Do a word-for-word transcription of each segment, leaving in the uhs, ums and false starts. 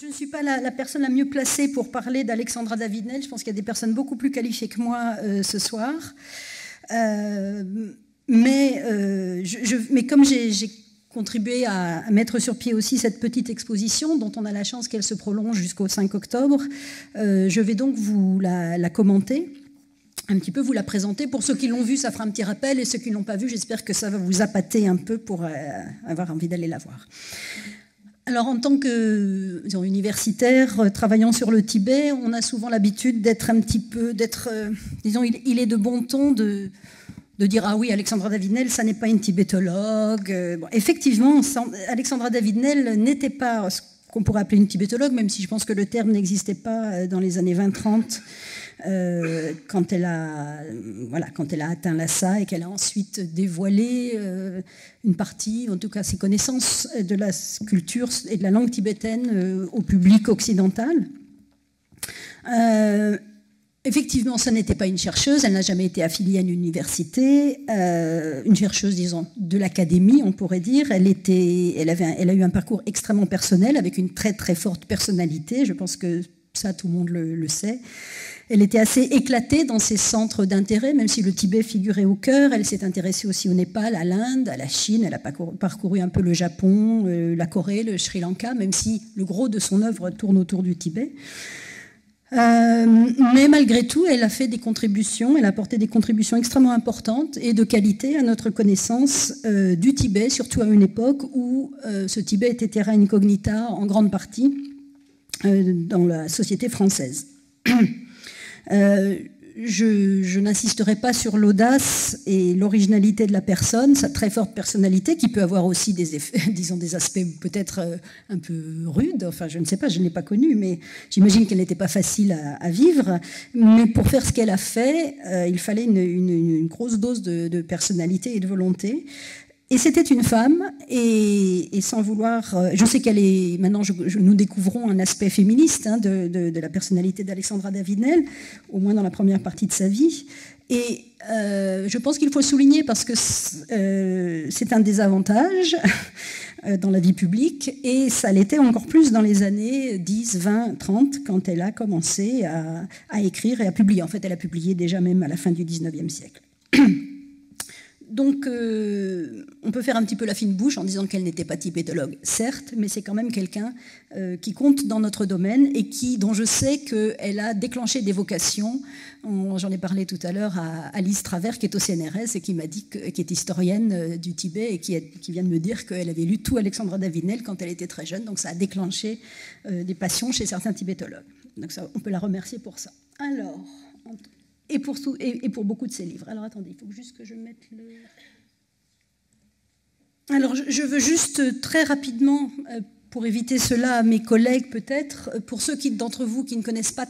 Je ne suis pas la, la personne la mieux placée pour parler d'Alexandra David-Nel. Je pense qu'il y a des personnes beaucoup plus qualifiées que moi euh, ce soir. Euh, mais, euh, je, je, mais comme j'ai contribué à mettre sur pied aussi cette petite exposition dont on a la chance qu'elle se prolonge jusqu'au cinq octobre, euh, je vais donc vous la, la commenter, un petit peu vous la présenter. Pour ceux qui l'ont vue, ça fera un petit rappel, et ceux qui ne l'ont pas vue, j'espère que ça va vous appâter un peu pour euh, avoir envie d'aller la voir. Alors, en tant que disons, universitaire, travaillant sur le Tibet, on a souvent l'habitude d'être un petit peu, d'être, euh, disons, il, il est de bon ton de, de dire « Ah oui, Alexandra David-Nel, ça n'est pas une tibétologue. » Bon, effectivement, Alexandra David-Nel n'était pas ce qu'on pourrait appeler une tibétologue, même si je pense que le terme n'existait pas dans les années vingt trente, euh, quand, elle a, voilà, quand elle a atteint l'Hassa et qu'elle a ensuite dévoilé euh, une partie, en tout cas ses connaissances de la culture et de la langue tibétaine euh, au public occidental. Euh, Effectivement, ce n'était pas une chercheuse, elle n'a jamais été affiliée à une université, euh, une chercheuse, disons, de l'académie, on pourrait dire. Elle, était, elle, avait un, elle a eu un parcours extrêmement personnel, avec une très très forte personnalité, je pense que ça, tout le monde le, le sait. Elle était assez éclatée dans ses centres d'intérêt, même si le Tibet figurait au cœur. Elle s'est intéressée aussi au Népal, à l'Inde, à la Chine, elle a parcouru un peu le Japon, euh, la Corée, le Sri Lanka, même si le gros de son œuvre tourne autour du Tibet. Euh, mais malgré tout, elle a fait des contributions, elle a apporté des contributions extrêmement importantes et de qualité à notre connaissance euh, du Tibet, surtout à une époque où euh, ce Tibet était terra incognita en grande partie euh, dans la société française. euh, Je, je n'insisterai pas sur l'audace et l'originalité de la personne, sa très forte personnalité qui peut avoir aussi des effets, disons des aspects peut-être un peu rudes, enfin je ne sais pas, je ne l'ai pas connue, mais j'imagine qu'elle n'était pas facile à, à vivre. Mais pour faire ce qu'elle a fait, euh, il fallait une, une, une grosse dose de, de personnalité et de volonté. Et c'était une femme, et, et sans vouloir... Je sais qu'elle est... Maintenant, je, je, nous découvrons un aspect féministe hein, de, de, de la personnalité d'Alexandra David-Nel, au moins dans la première partie de sa vie. Et euh, je pense qu'il faut souligner, parce que c'est euh, un désavantage dans la vie publique, et ça l'était encore plus dans les années dix, vingt, trente, quand elle a commencé à, à écrire et à publier. En fait, elle a publié déjà même à la fin du dix-neuvième siècle. Donc, euh, on peut faire un petit peu la fine bouche en disant qu'elle n'était pas tibétologue, certes, mais c'est quand même quelqu'un euh, qui compte dans notre domaine et qui, dont je sais qu'elle a déclenché des vocations. J'en ai parlé tout à l'heure à Alice Travers, qui est au C N R S et qui m'a dit que, qui est historienne euh, du Tibet et qui, est, qui vient de me dire qu'elle avait lu tout Alexandra David-Nel quand elle était très jeune. Donc, ça a déclenché euh, des passions chez certains tibétologues. Donc, ça, on peut la remercier pour ça. Alors... Et pour, tout, et, et pour beaucoup de ses livres. Alors, attendez, il faut juste que je mette le... Alors, je, je veux juste très rapidement, euh, pour éviter cela à mes collègues peut-être, pour ceux d'entre vous qui ne connaissent pas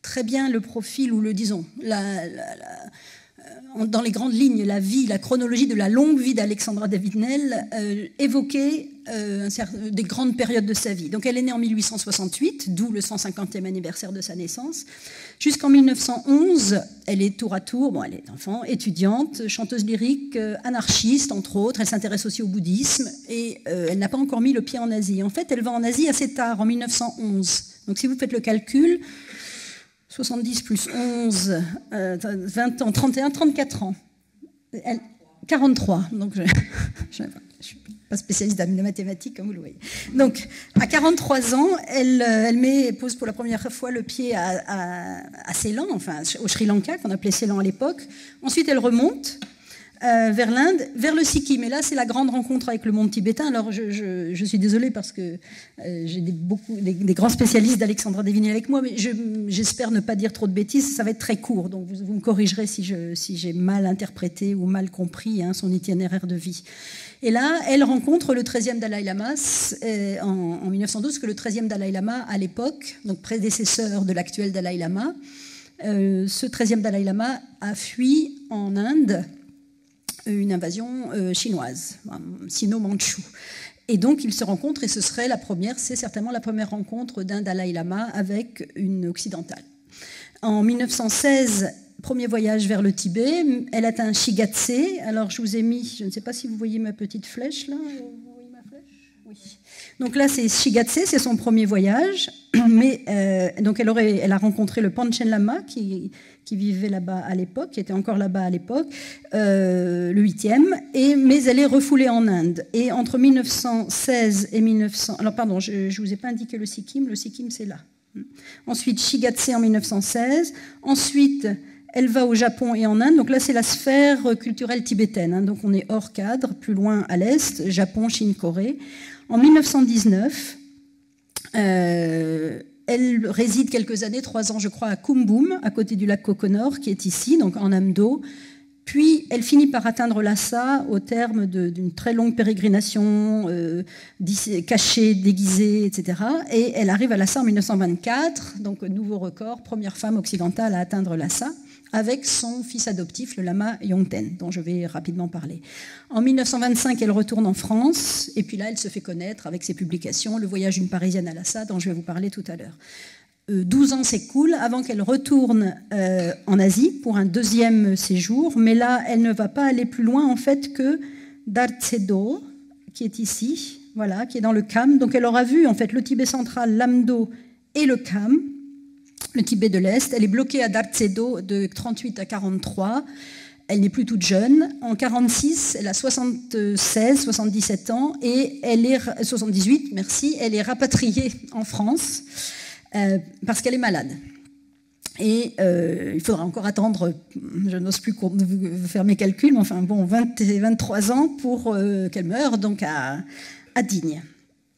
très bien le profil ou le, disons, la, la, la, euh, dans les grandes lignes, la vie, la chronologie de la longue vie d'Alexandra David-Nel, euh, évoquait euh, un, des grandes périodes de sa vie. Donc, elle est née en mille huit cent soixante-huit, d'où le cent cinquantième anniversaire de sa naissance. Jusqu'en mille neuf cent onze, elle est tour à tour, bon, elle est enfant, étudiante, chanteuse lyrique, anarchiste, entre autres. Elle s'intéresse aussi au bouddhisme et euh, elle n'a pas encore mis le pied en Asie. En fait, elle va en Asie assez tard, en mille neuf cent onze. Donc, si vous faites le calcul, soixante-dix plus onze, euh, vingt ans, trente et un, trente-quatre ans. Elle, quarante-trois, donc je ne suis pas spécialiste de mathématiques, comme vous le voyez. Donc, à quarante-trois ans, elle, elle met, pose pour la première fois le pied à, à, à Ceylan, enfin au Sri Lanka, qu'on appelait Ceylan à l'époque. Ensuite, elle remonte euh, vers l'Inde, vers le Sikkim. Et là, c'est la grande rencontre avec le monde tibétain. Alors, je, je, je suis désolée parce que euh, j'ai des, des, des grands spécialistes d'Alexandra David-Nel avec moi, mais j'espère je, ne pas dire trop de bêtises. Ça va être très court, donc vous, vous me corrigerez si j'ai si mal interprété ou mal compris hein, son itinéraire de vie. Et là, elle rencontre le treizième Dalaï Lama euh, en, en mille neuf cent douze, que le treizième Dalaï Lama, à l'époque, donc prédécesseur de l'actuel Dalaï Lama, euh, ce treizième Dalaï Lama a fui en Inde une invasion euh, chinoise, sino-manchoue. Et donc, ils se rencontrent, et ce serait la première, c'est certainement la première rencontre d'un Dalaï Lama avec une occidentale. En mille neuf cent seize, premier voyage vers le Tibet, elle atteint Shigatse. Alors, je vous ai mis, je ne sais pas si vous voyez ma petite flèche, là. Vous voyez ma flèche ? Oui. Donc là, c'est Shigatse, c'est son premier voyage. Mais, euh, donc elle, aurait, elle a rencontré le Panchen Lama qui, qui vivait là-bas à l'époque, qui était encore là-bas à l'époque, euh, le huitième, et, mais elle est refoulée en Inde. Et entre mille neuf cent seize et mille neuf cents... Alors pardon, je ne vous ai pas indiqué le Sikkim, le Sikkim c'est là. Ensuite, Shigatse en mille neuf cent seize. Ensuite... Elle va au Japon et en Inde, donc là c'est la sphère culturelle tibétaine, hein, donc on est hors cadre, plus loin à l'est, Japon, Chine, Corée. En mille neuf cent dix-neuf, euh, elle réside quelques années, trois ans je crois, à Kumbum, à côté du lac Kokonor, qui est ici, donc en Amdo. Puis elle finit par atteindre Lhasa au terme d'une très longue pérégrination, euh, cachée, déguisée, et cetera. Et elle arrive à Lhasa en mille neuf cent vingt-quatre, donc nouveau record, première femme occidentale à atteindre Lhasa, avec son fils adoptif, le lama Yongten, dont je vais rapidement parler. En mille neuf cent vingt-cinq, elle retourne en France, et puis là, elle se fait connaître avec ses publications, Le voyage d'une Parisienne à Lhasa, dont je vais vous parler tout à l'heure. Euh, douze ans s'écoulent avant qu'elle retourne euh, en Asie pour un deuxième séjour, mais là, elle ne va pas aller plus loin, en fait, que Dartsedo, qui est ici, voilà, qui est dans le Kham. Donc, elle aura vu, en fait, le Tibet central, l'Amdo et le Kham, le Tibet de l'Est. Elle est bloquée à Dartsedo de trente-huit à quarante-trois. Elle n'est plus toute jeune. En quarante-six, elle a soixante-seize, soixante-dix-sept ans et elle est soixante-dix-huit. Merci. Elle est rapatriée en France euh, parce qu'elle est malade. Et euh, il faudra encore attendre, je n'ose plus faire mes calculs, mais enfin bon, vingt et vingt-trois ans pour euh, qu'elle meure, donc à, à Digne.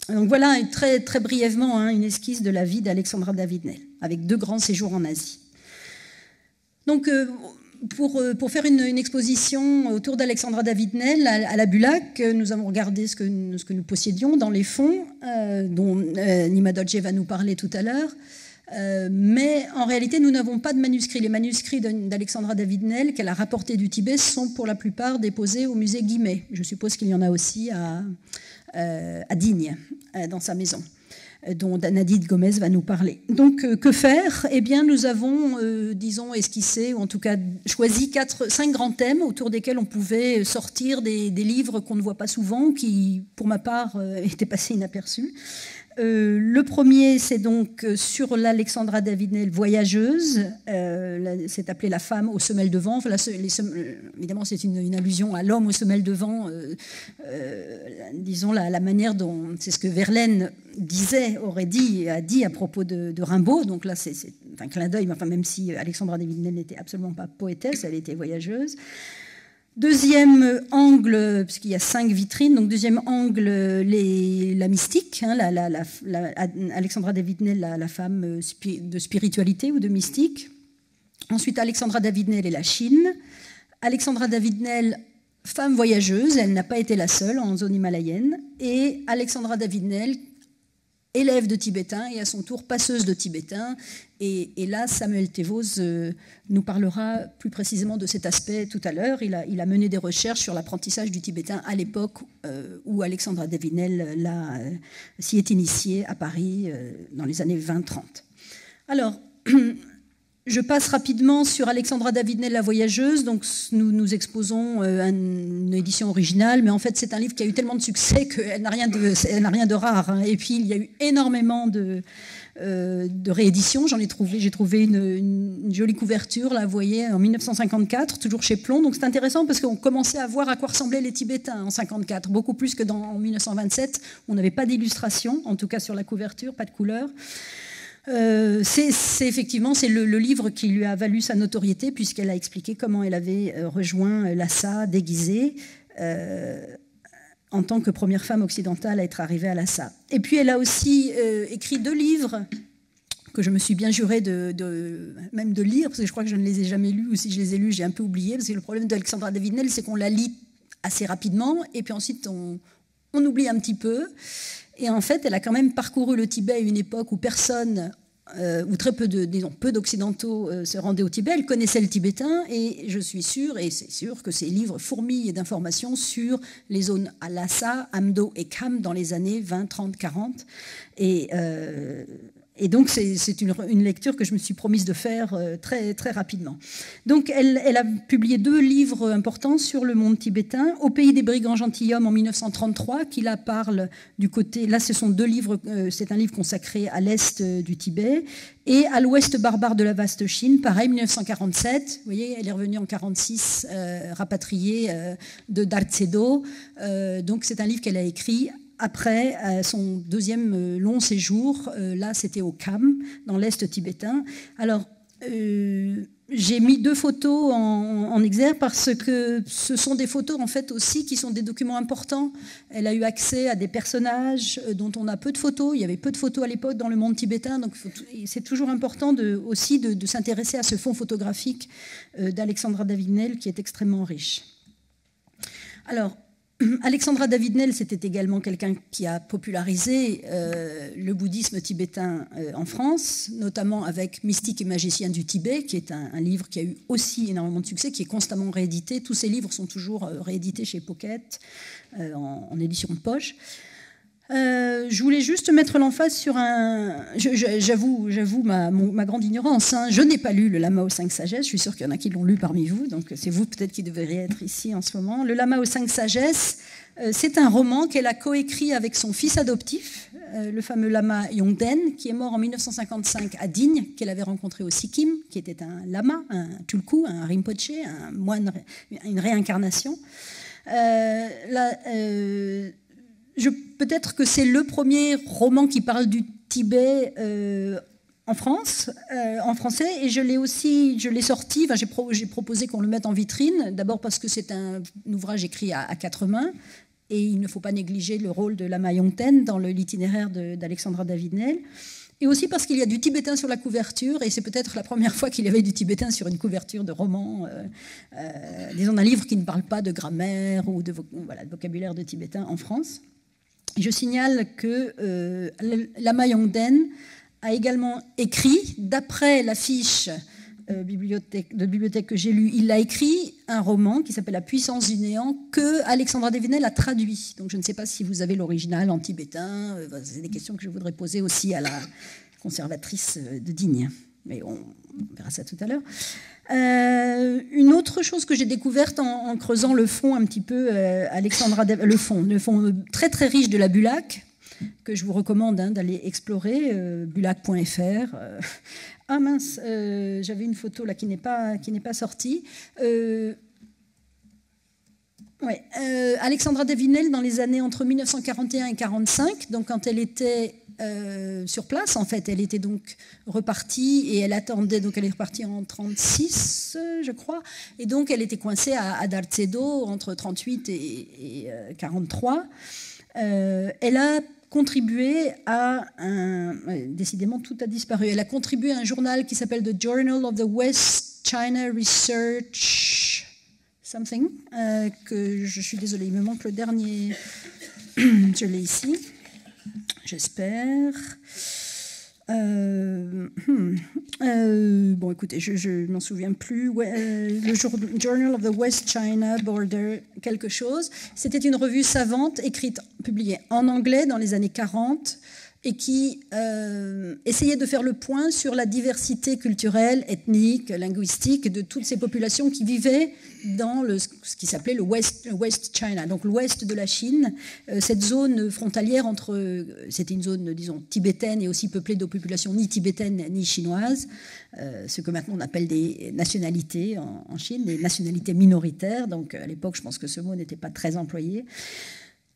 Donc voilà, très, très brièvement, hein, une esquisse de la vie d'Alexandra David-Nel, avec deux grands séjours en Asie. Donc, euh, pour, pour faire une, une exposition autour d'Alexandra David-Nel à, à la Bulac, nous avons regardé ce que, ce que nous possédions dans les fonds, euh, dont euh, Nima Dodge va nous parler tout à l'heure. Euh, mais en réalité, nous n'avons pas de manuscrits. Les manuscrits d'Alexandra David-Nel qu'elle a rapportés du Tibet sont pour la plupart déposés au musée Guimet. Je suppose qu'il y en a aussi à... Euh, à Digne, euh, dans sa maison, euh, dont Nadine Gomez va nous parler. Donc, euh, que faire? Eh bien, nous avons, euh, disons, esquissé, ou en tout cas choisi quatre, cinq grands thèmes autour desquels on pouvait sortir des, des livres qu'on ne voit pas souvent, qui, pour ma part, euh, étaient passés inaperçus. Euh, le premier, c'est donc sur l'Alexandra David-Nel voyageuse. Euh, c'est appelé La femme aux semelles de vent. Enfin, la, les semelles, évidemment, c'est une, une allusion à l'homme aux semelles de vent. Euh, euh, disons la, la manière dont, c'est ce que Verlaine disait, aurait dit, a dit à propos de, de Rimbaud. Donc là, c'est un clin d'œil. Enfin, même si Alexandra David-Nel n'était absolument pas poétesse, elle était voyageuse. Deuxième angle, parce qu'il y a cinq vitrines, donc deuxième angle, les, la mystique, hein, la, la, la, la, Alexandra David-Nel, la, la femme de spiritualité ou de mystique. Ensuite, Alexandra David-Nel et la Chine. Alexandra David-Nel, femme voyageuse, elle n'a pas été la seule en zone himalayenne. Et Alexandra David-Nel, élève de tibétain et à son tour passeuse de tibétain. Et, et là, Samuel Tevose euh, nous parlera plus précisément de cet aspect tout à l'heure. Il a, il a mené des recherches sur l'apprentissage du tibétain à l'époque euh, où Alexandra David-Nel euh, s'y est initiée à Paris euh, dans les années vingt trente. Alors, je passe rapidement sur Alexandra David-Nel, la voyageuse. Donc, nous, nous exposons euh, une édition originale, mais en fait, c'est un livre qui a eu tellement de succès qu'elle n'a rien de, elle n'a rien de rare. Hein. Et puis, il y a eu énormément de... Euh, de réédition, j'en ai trouvé, j'ai trouvé une, une, une jolie couverture, là, vous voyez, en mille neuf cent cinquante-quatre, toujours chez Plon. Donc c'est intéressant parce qu'on commençait à voir à quoi ressemblaient les Tibétains en cinquante-quatre, beaucoup plus que dans en mille neuf cent vingt-sept. On n'avait pas d'illustration, en tout cas sur la couverture, pas de couleur. Euh, c'est effectivement c'est le, le livre qui lui a valu sa notoriété puisqu'elle a expliqué comment elle avait rejoint Lhasa déguisée. Euh, en tant que première femme occidentale à être arrivée à Lhasa. Et puis elle a aussi euh, écrit deux livres que je me suis bien jurée de, de, même de lire, parce que je crois que je ne les ai jamais lus, ou si je les ai lus, j'ai un peu oublié, parce que le problème d'Alexandra David-Nel, c'est qu'on la lit assez rapidement, et puis ensuite on, on oublie un petit peu. Et en fait, elle a quand même parcouru le Tibet à une époque où personne... Euh, où très peu de, disons, peu d'occidentaux euh, se rendaient au Tibet, elle connaissait le tibétain et je suis sûre, et c'est sûr que ces livres fourmillent d'informations sur les zones à Lhasa, Amdo et Kham dans les années vingt, trente, quarante et, euh, Et donc, c'est une, une lecture que je me suis promise de faire euh, très, très rapidement. Donc, elle, elle a publié deux livres importants sur le monde tibétain. « Au pays des brigands gentilshommes » en mille neuf cent trente-trois, qui là parle du côté... Là, ce sont deux livres, euh, c'est un livre consacré à l'Est euh, du Tibet. Et « À l'Ouest barbare de la vaste Chine », pareil, mille neuf cent quarante-sept. Vous voyez, elle est revenue en mille neuf cent quarante-six, euh, rapatriée euh, de Darzedo. Euh, donc, c'est un livre qu'elle a écrit... Après euh, son deuxième euh, long séjour, euh, là c'était au Kham, dans l'Est tibétain. Alors, euh, j'ai mis deux photos en, en exergue parce que ce sont des photos en fait aussi qui sont des documents importants. Elle a eu accès à des personnages euh, dont on a peu de photos. Il y avait peu de photos à l'époque dans le monde tibétain, donc c'est toujours important de, aussi de, de s'intéresser à ce fonds photographique euh, d'Alexandra David-Nel qui est extrêmement riche. Alors, Alexandra David-Nel, c'était également quelqu'un qui a popularisé euh, le bouddhisme tibétain euh, en France, notamment avec Mystique et magicien du Tibet, qui est un, un livre qui a eu aussi énormément de succès, qui est constamment réédité. Tous ces livres sont toujours euh, réédités chez Pocket, euh, en, en édition de poche. Euh, je voulais juste mettre l'emphase sur un... J'avoue j'avoue ma, ma grande ignorance. Hein. Je n'ai pas lu le Lama aux cinq sagesses. Je suis sûre qu'il y en a qui l'ont lu parmi vous. Donc c'est vous peut-être qui devriez être ici en ce moment. Le Lama aux cinq sagesses, euh, c'est un roman qu'elle a coécrit avec son fils adoptif, euh, le fameux Lama Yongden, qui est mort en mille neuf cent cinquante-cinq à Digne, qu'elle avait rencontré au Sikkim, qui était un lama, un tulku, un rinpoche, un moine, une réincarnation. Euh, la, euh, Peut-être que c'est le premier roman qui parle du Tibet euh, en France, euh, en français, et je l'ai aussi, je l'ai sorti, enfin, j'ai pro, proposé qu'on le mette en vitrine, d'abord parce que c'est un, un ouvrage écrit à, à quatre mains, et il ne faut pas négliger le rôle de Lama Yongten dans l'itinéraire d'Alexandra David-Nel. Et aussi parce qu'il y a du tibétain sur la couverture, et c'est peut-être la première fois qu'il y avait du tibétain sur une couverture de roman, euh, euh, disons d'un livre qui ne parle pas de grammaire ou de, voilà, de vocabulaire de tibétain en France. Je signale que euh, Lama Yongden a également écrit, d'après la fiche euh, bibliothèque, de bibliothèque que j'ai lue, il a écrit un roman qui s'appelle « La puissance du néant » que Alexandra David-Nel a traduit. Donc je ne sais pas si vous avez l'original en tibétain, euh, c'est des questions que je voudrais poser aussi à la conservatrice de Digne. Mais on verra ça tout à l'heure. Euh, une autre chose que j'ai découverte en, en creusant le fond un petit peu, euh, Alexandra, le fond, le fond très très riche de la Bulac, que je vous recommande hein, d'aller explorer, euh, bulac point F R. Euh, ah mince, euh, j'avais une photo là qui n'est pas, qui n'est pas sortie. Euh, ouais, euh, Alexandra David-Nel, dans les années entre mille neuf cent quarante et un et mille neuf cent quarante-cinq, donc quand elle était... Euh, sur place, en fait, elle était donc repartie et elle attendait, donc elle est repartie en trente-six, je crois, et donc elle était coincée à, à Darzedo entre trente-huit et, et euh, quarante-trois. Euh, elle a contribué à un... Ouais, décidément, tout a disparu. Elle a contribué à un journal qui s'appelle The Journal of the West China Research Something, euh, que je suis désolée, il me manque le dernier, je l'ai ici. J'espère. Euh, hmm, euh, bon, écoutez, je ne m'en souviens plus. Ouais, euh, le jour, Journal of the West China Border, quelque chose. C'était une revue savante écrite, publiée en anglais dans les années quarante et qui euh, essayait de faire le point sur la diversité culturelle, ethnique, linguistique de toutes ces populations qui vivaient dans le, ce qui s'appelait le West, le West China, donc l'ouest de la Chine, euh, cette zone frontalière entre... C'était une zone, disons, tibétaine et aussi peuplée de populations ni tibétaines ni chinoises, euh, ce que maintenant on appelle des nationalités en, en Chine, des nationalités minoritaires, donc à l'époque je pense que ce mot n'était pas très employé.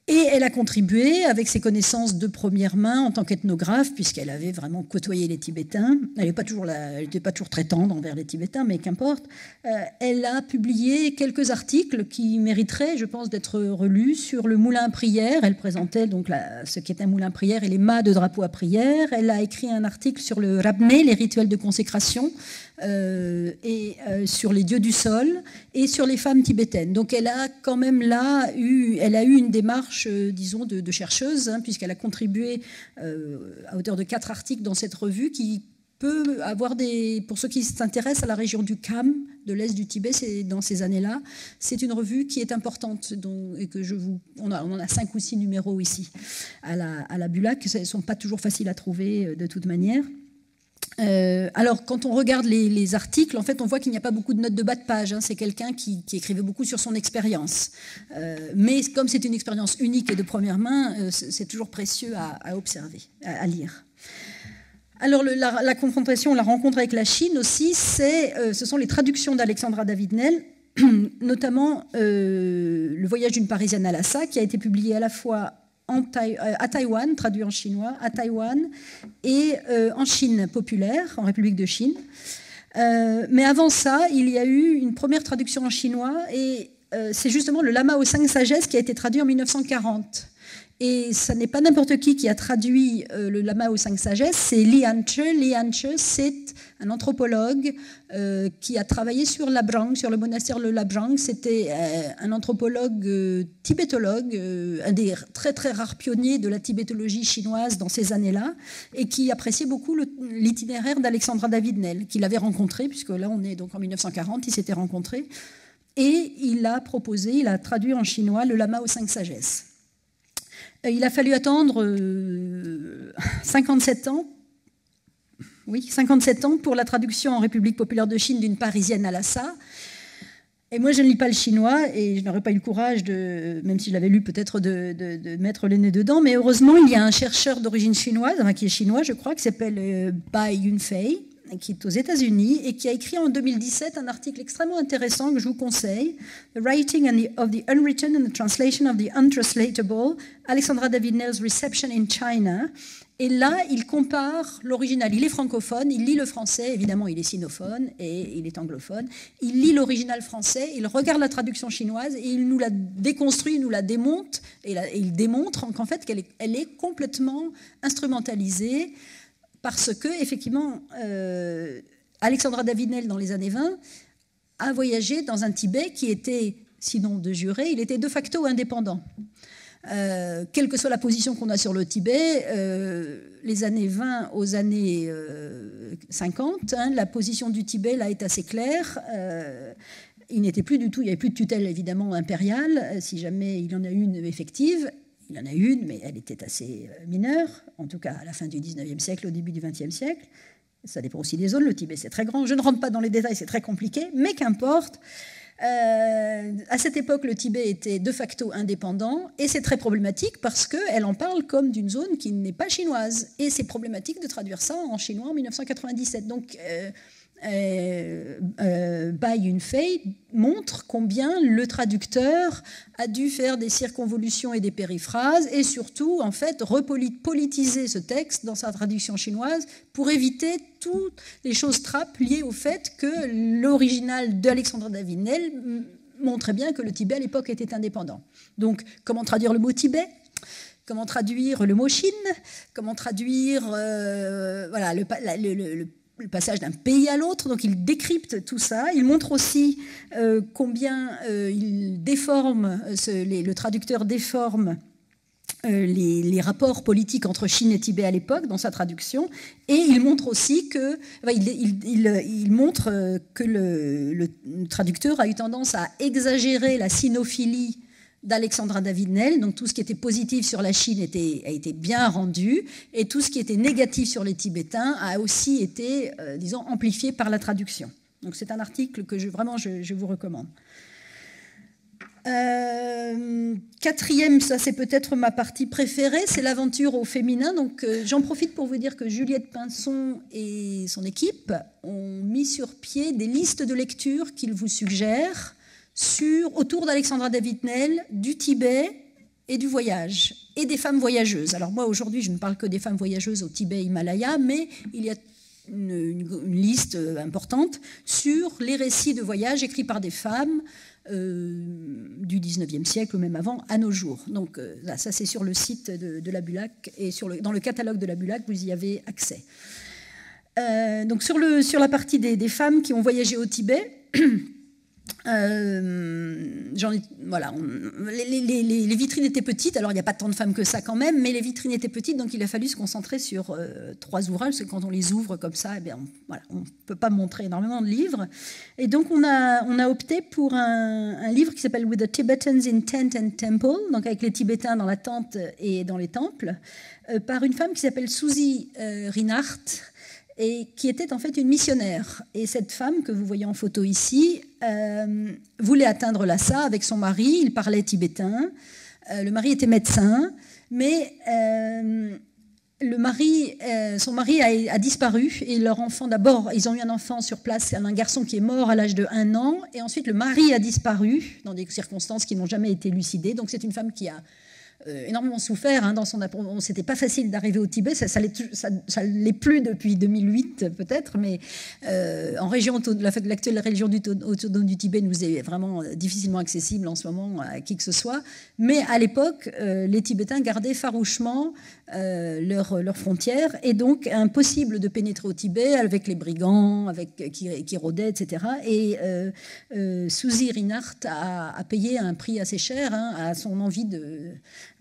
Et elle a contribué avec ses connaissances de première main en tant qu'ethnographe, puisqu'elle avait vraiment côtoyé les Tibétains. Elle n'était pas, pas toujours très tendre envers les Tibétains, mais qu'importe. Euh, elle a publié quelques articles qui mériteraient, je pense, d'être relus sur le moulin à prière. Elle présentait donc la, ce qu'était un moulin à prière et les mâts de drapeaux à prière. Elle a écrit un article sur le rabné, les rituels de consécration, euh, et euh, sur les dieux du sol et sur les femmes tibétaines. Donc elle a quand même là eu, elle a eu une démarche disons, de, de chercheuse, hein, puisqu'elle a contribué euh, à hauteur de quatre articles dans cette revue qui peut avoir des... Pour ceux qui s'intéressent à la région du Kham, de l'Est du Tibet, c'est dans ces années-là, c'est une revue qui est importante, dont, et que je vous... On, a, on en a cinq ou six numéros ici à la, à la Bulac, ce ne sont pas toujours faciles à trouver de toute manière. Euh, alors, quand on regarde les, les articles, en fait, on voit qu'il n'y a pas beaucoup de notes de bas de page. Hein. C'est quelqu'un qui, qui écrivait beaucoup sur son expérience. Euh, mais comme c'est une expérience unique et de première main, euh, c'est toujours précieux à, à observer, à, à lire. Alors, le, la, la confrontation, la rencontre avec la Chine aussi, c'est, euh, ce sont les traductions d'Alexandra David-Nel, notamment euh, Le voyage d'une Parisienne à Lhasa, qui a été publié à la fois... En Taï euh, à Taïwan, traduit en chinois, à Taïwan, et euh, en Chine populaire, en République de Chine. Euh, mais avant ça, il y a eu une première traduction en chinois, et euh, c'est justement le Lama aux cinq sagesses qui a été traduit en mille neuf cent quarante. Et ce n'est pas n'importe qui qui a traduit euh, le Lama aux cinq sagesses, c'est Li Hanche. Li Hanche, c'est un anthropologue euh, qui a travaillé sur Labrang, sur le monastère de Labrang. C'était euh, un anthropologue euh, tibétologue, euh, un des très très rares pionniers de la tibétologie chinoise dans ces années-là, et qui appréciait beaucoup l'itinéraire d'Alexandra David-Nel, qu'il avait rencontré, puisque là on est donc en mille neuf cent quarante, ils s'étaient rencontrés, et il a proposé, il a traduit en chinois le Lama aux cinq sagesses. Il a fallu attendre cinquante-sept ans, oui, cinquante-sept ans pour la traduction en République populaire de Chine d'une Parisienne à Lhasa. Et moi, je ne lis pas le chinois et je n'aurais pas eu le courage, de, même si je l'avais lu peut-être, de, de, de mettre les nez dedans. Mais heureusement, il y a un chercheur d'origine chinoise, enfin, qui est chinois, je crois, qui s'appelle Bai Yunfei, qui est aux États-Unis et qui a écrit en deux mille dix-sept un article extrêmement intéressant que je vous conseille, The Writing of the Unwritten and the Translation of the Untranslatable, Alexandra David-Nel's Reception in China. Et là, il compare l'original. Il est francophone, il lit le français, évidemment il est sinophone et il est anglophone. Il lit l'original français, il regarde la traduction chinoise et il nous la déconstruit, il nous la démonte et, la, et il démontre qu'en fait qu'elle est, elle est complètement instrumentalisée. Parce que, effectivement, euh, Alexandra David-Nel, dans les années vingt, a voyagé dans un Tibet qui était, sinon de juré, il était de facto indépendant. Euh, quelle que soit la position qu'on a sur le Tibet, euh, les années vingt aux années euh, cinquante, hein, la position du Tibet, là, est assez claire. Euh, il n'était plus du tout, il n'y avait plus de tutelle, évidemment, impériale, si jamais il en a une effective. Il y en a une, mais elle était assez mineure, en tout cas à la fin du dix-neuvième siècle, au début du vingtième siècle. Ça dépend aussi des zones, le Tibet c'est très grand. Je ne rentre pas dans les détails, c'est très compliqué, mais qu'importe. Euh, à cette époque, le Tibet était de facto indépendant, et c'est très problématique parce qu'elle en parle comme d'une zone qui n'est pas chinoise. Et c'est problématique de traduire ça en chinois en mille neuf cent quatre-vingt-dix-sept. Donc... Euh, Euh, euh, Bai Yunfei montre combien le traducteur a dû faire des circonvolutions et des périphrases et surtout en fait repolitiser ce texte dans sa traduction chinoise pour éviter toutes les choses trappes liées au fait que l'original d'Alexandra David-Nel montrait bien que le Tibet à l'époque était indépendant. Donc comment traduire le mot Tibet ? Comment traduire le mot Chine ? Comment traduire euh, voilà, le, la, le, le le passage d'un pays à l'autre, donc il décrypte tout ça. Il montre aussi euh, combien euh, il déforme, ce, les, le traducteur déforme euh, les, les rapports politiques entre Chine et Tibet à l'époque dans sa traduction. Et il montre aussi que, enfin, il, il, il, il montre que le, le traducteur a eu tendance à exagérer la sinophilie d'Alexandra David-Nel, donc tout ce qui était positif sur la Chine était, a été bien rendu, et tout ce qui était négatif sur les Tibétains a aussi été, euh, disons, amplifié par la traduction. Donc c'est un article que je, vraiment je, je vous recommande. Euh, quatrième, ça c'est peut-être ma partie préférée, c'est l'aventure au féminin. Donc euh, j'en profite pour vous dire que Juliette Pinson et son équipe ont mis sur pied des listes de lecture qu'ils vous suggèrent Sur, autour d'Alexandra David-Nel, du Tibet et du voyage, et des femmes voyageuses. Alors moi, aujourd'hui, je ne parle que des femmes voyageuses au Tibet et Himalaya, mais il y a une, une, une liste importante sur les récits de voyage écrits par des femmes euh, du dix-neuvième siècle, ou même avant, à nos jours. Donc là, ça, c'est sur le site de, de la Bulac, et sur le, dans le catalogue de la Bulac, vous y avez accès. Euh, donc sur, le, sur la partie des, des femmes qui ont voyagé au Tibet... Euh, j'en ai, voilà, on, les, les, les vitrines étaient petites, alors il n'y a pas tant de femmes que ça quand même, mais les vitrines étaient petites, donc il a fallu se concentrer sur euh, trois ouvrages, parce que quand on les ouvre comme ça, eh bien, on voilà, ne peut pas montrer énormément de livres. Et donc on a, on a opté pour un, un livre qui s'appelle « With the Tibetans in Tent and Temple », donc avec les Tibétains dans la tente et dans les temples, euh, par une femme qui s'appelle Susie euh, Reinhardt, et qui était en fait une missionnaire. Et cette femme que vous voyez en photo ici euh, voulait atteindre Lhasa avec son mari. Il parlait tibétain. Euh, le mari était médecin, mais euh, le mari, euh, son mari a, a disparu. Et leur enfant, d'abord, ils ont eu un enfant sur place, un garçon qui est mort à l'âge de un an. Et ensuite, le mari a disparu dans des circonstances qui n'ont jamais été élucidées. Donc, c'est une femme qui a énormément souffert, hein, dans son c'était pas facile d'arriver au Tibet, ça ne ça, ça l'est plus depuis deux mille huit peut-être, mais euh, en région, l'actuelle région du, autonome du Tibet nous est vraiment difficilement accessible en ce moment à qui que ce soit, mais à l'époque, euh, les Tibétains gardaient farouchement euh, leurs leur frontières, et donc impossible de pénétrer au Tibet avec les brigands avec, qui, qui rôdaient, et cetera. Et euh, euh, Susie Reinhardt a, a payé un prix assez cher, hein, à son envie de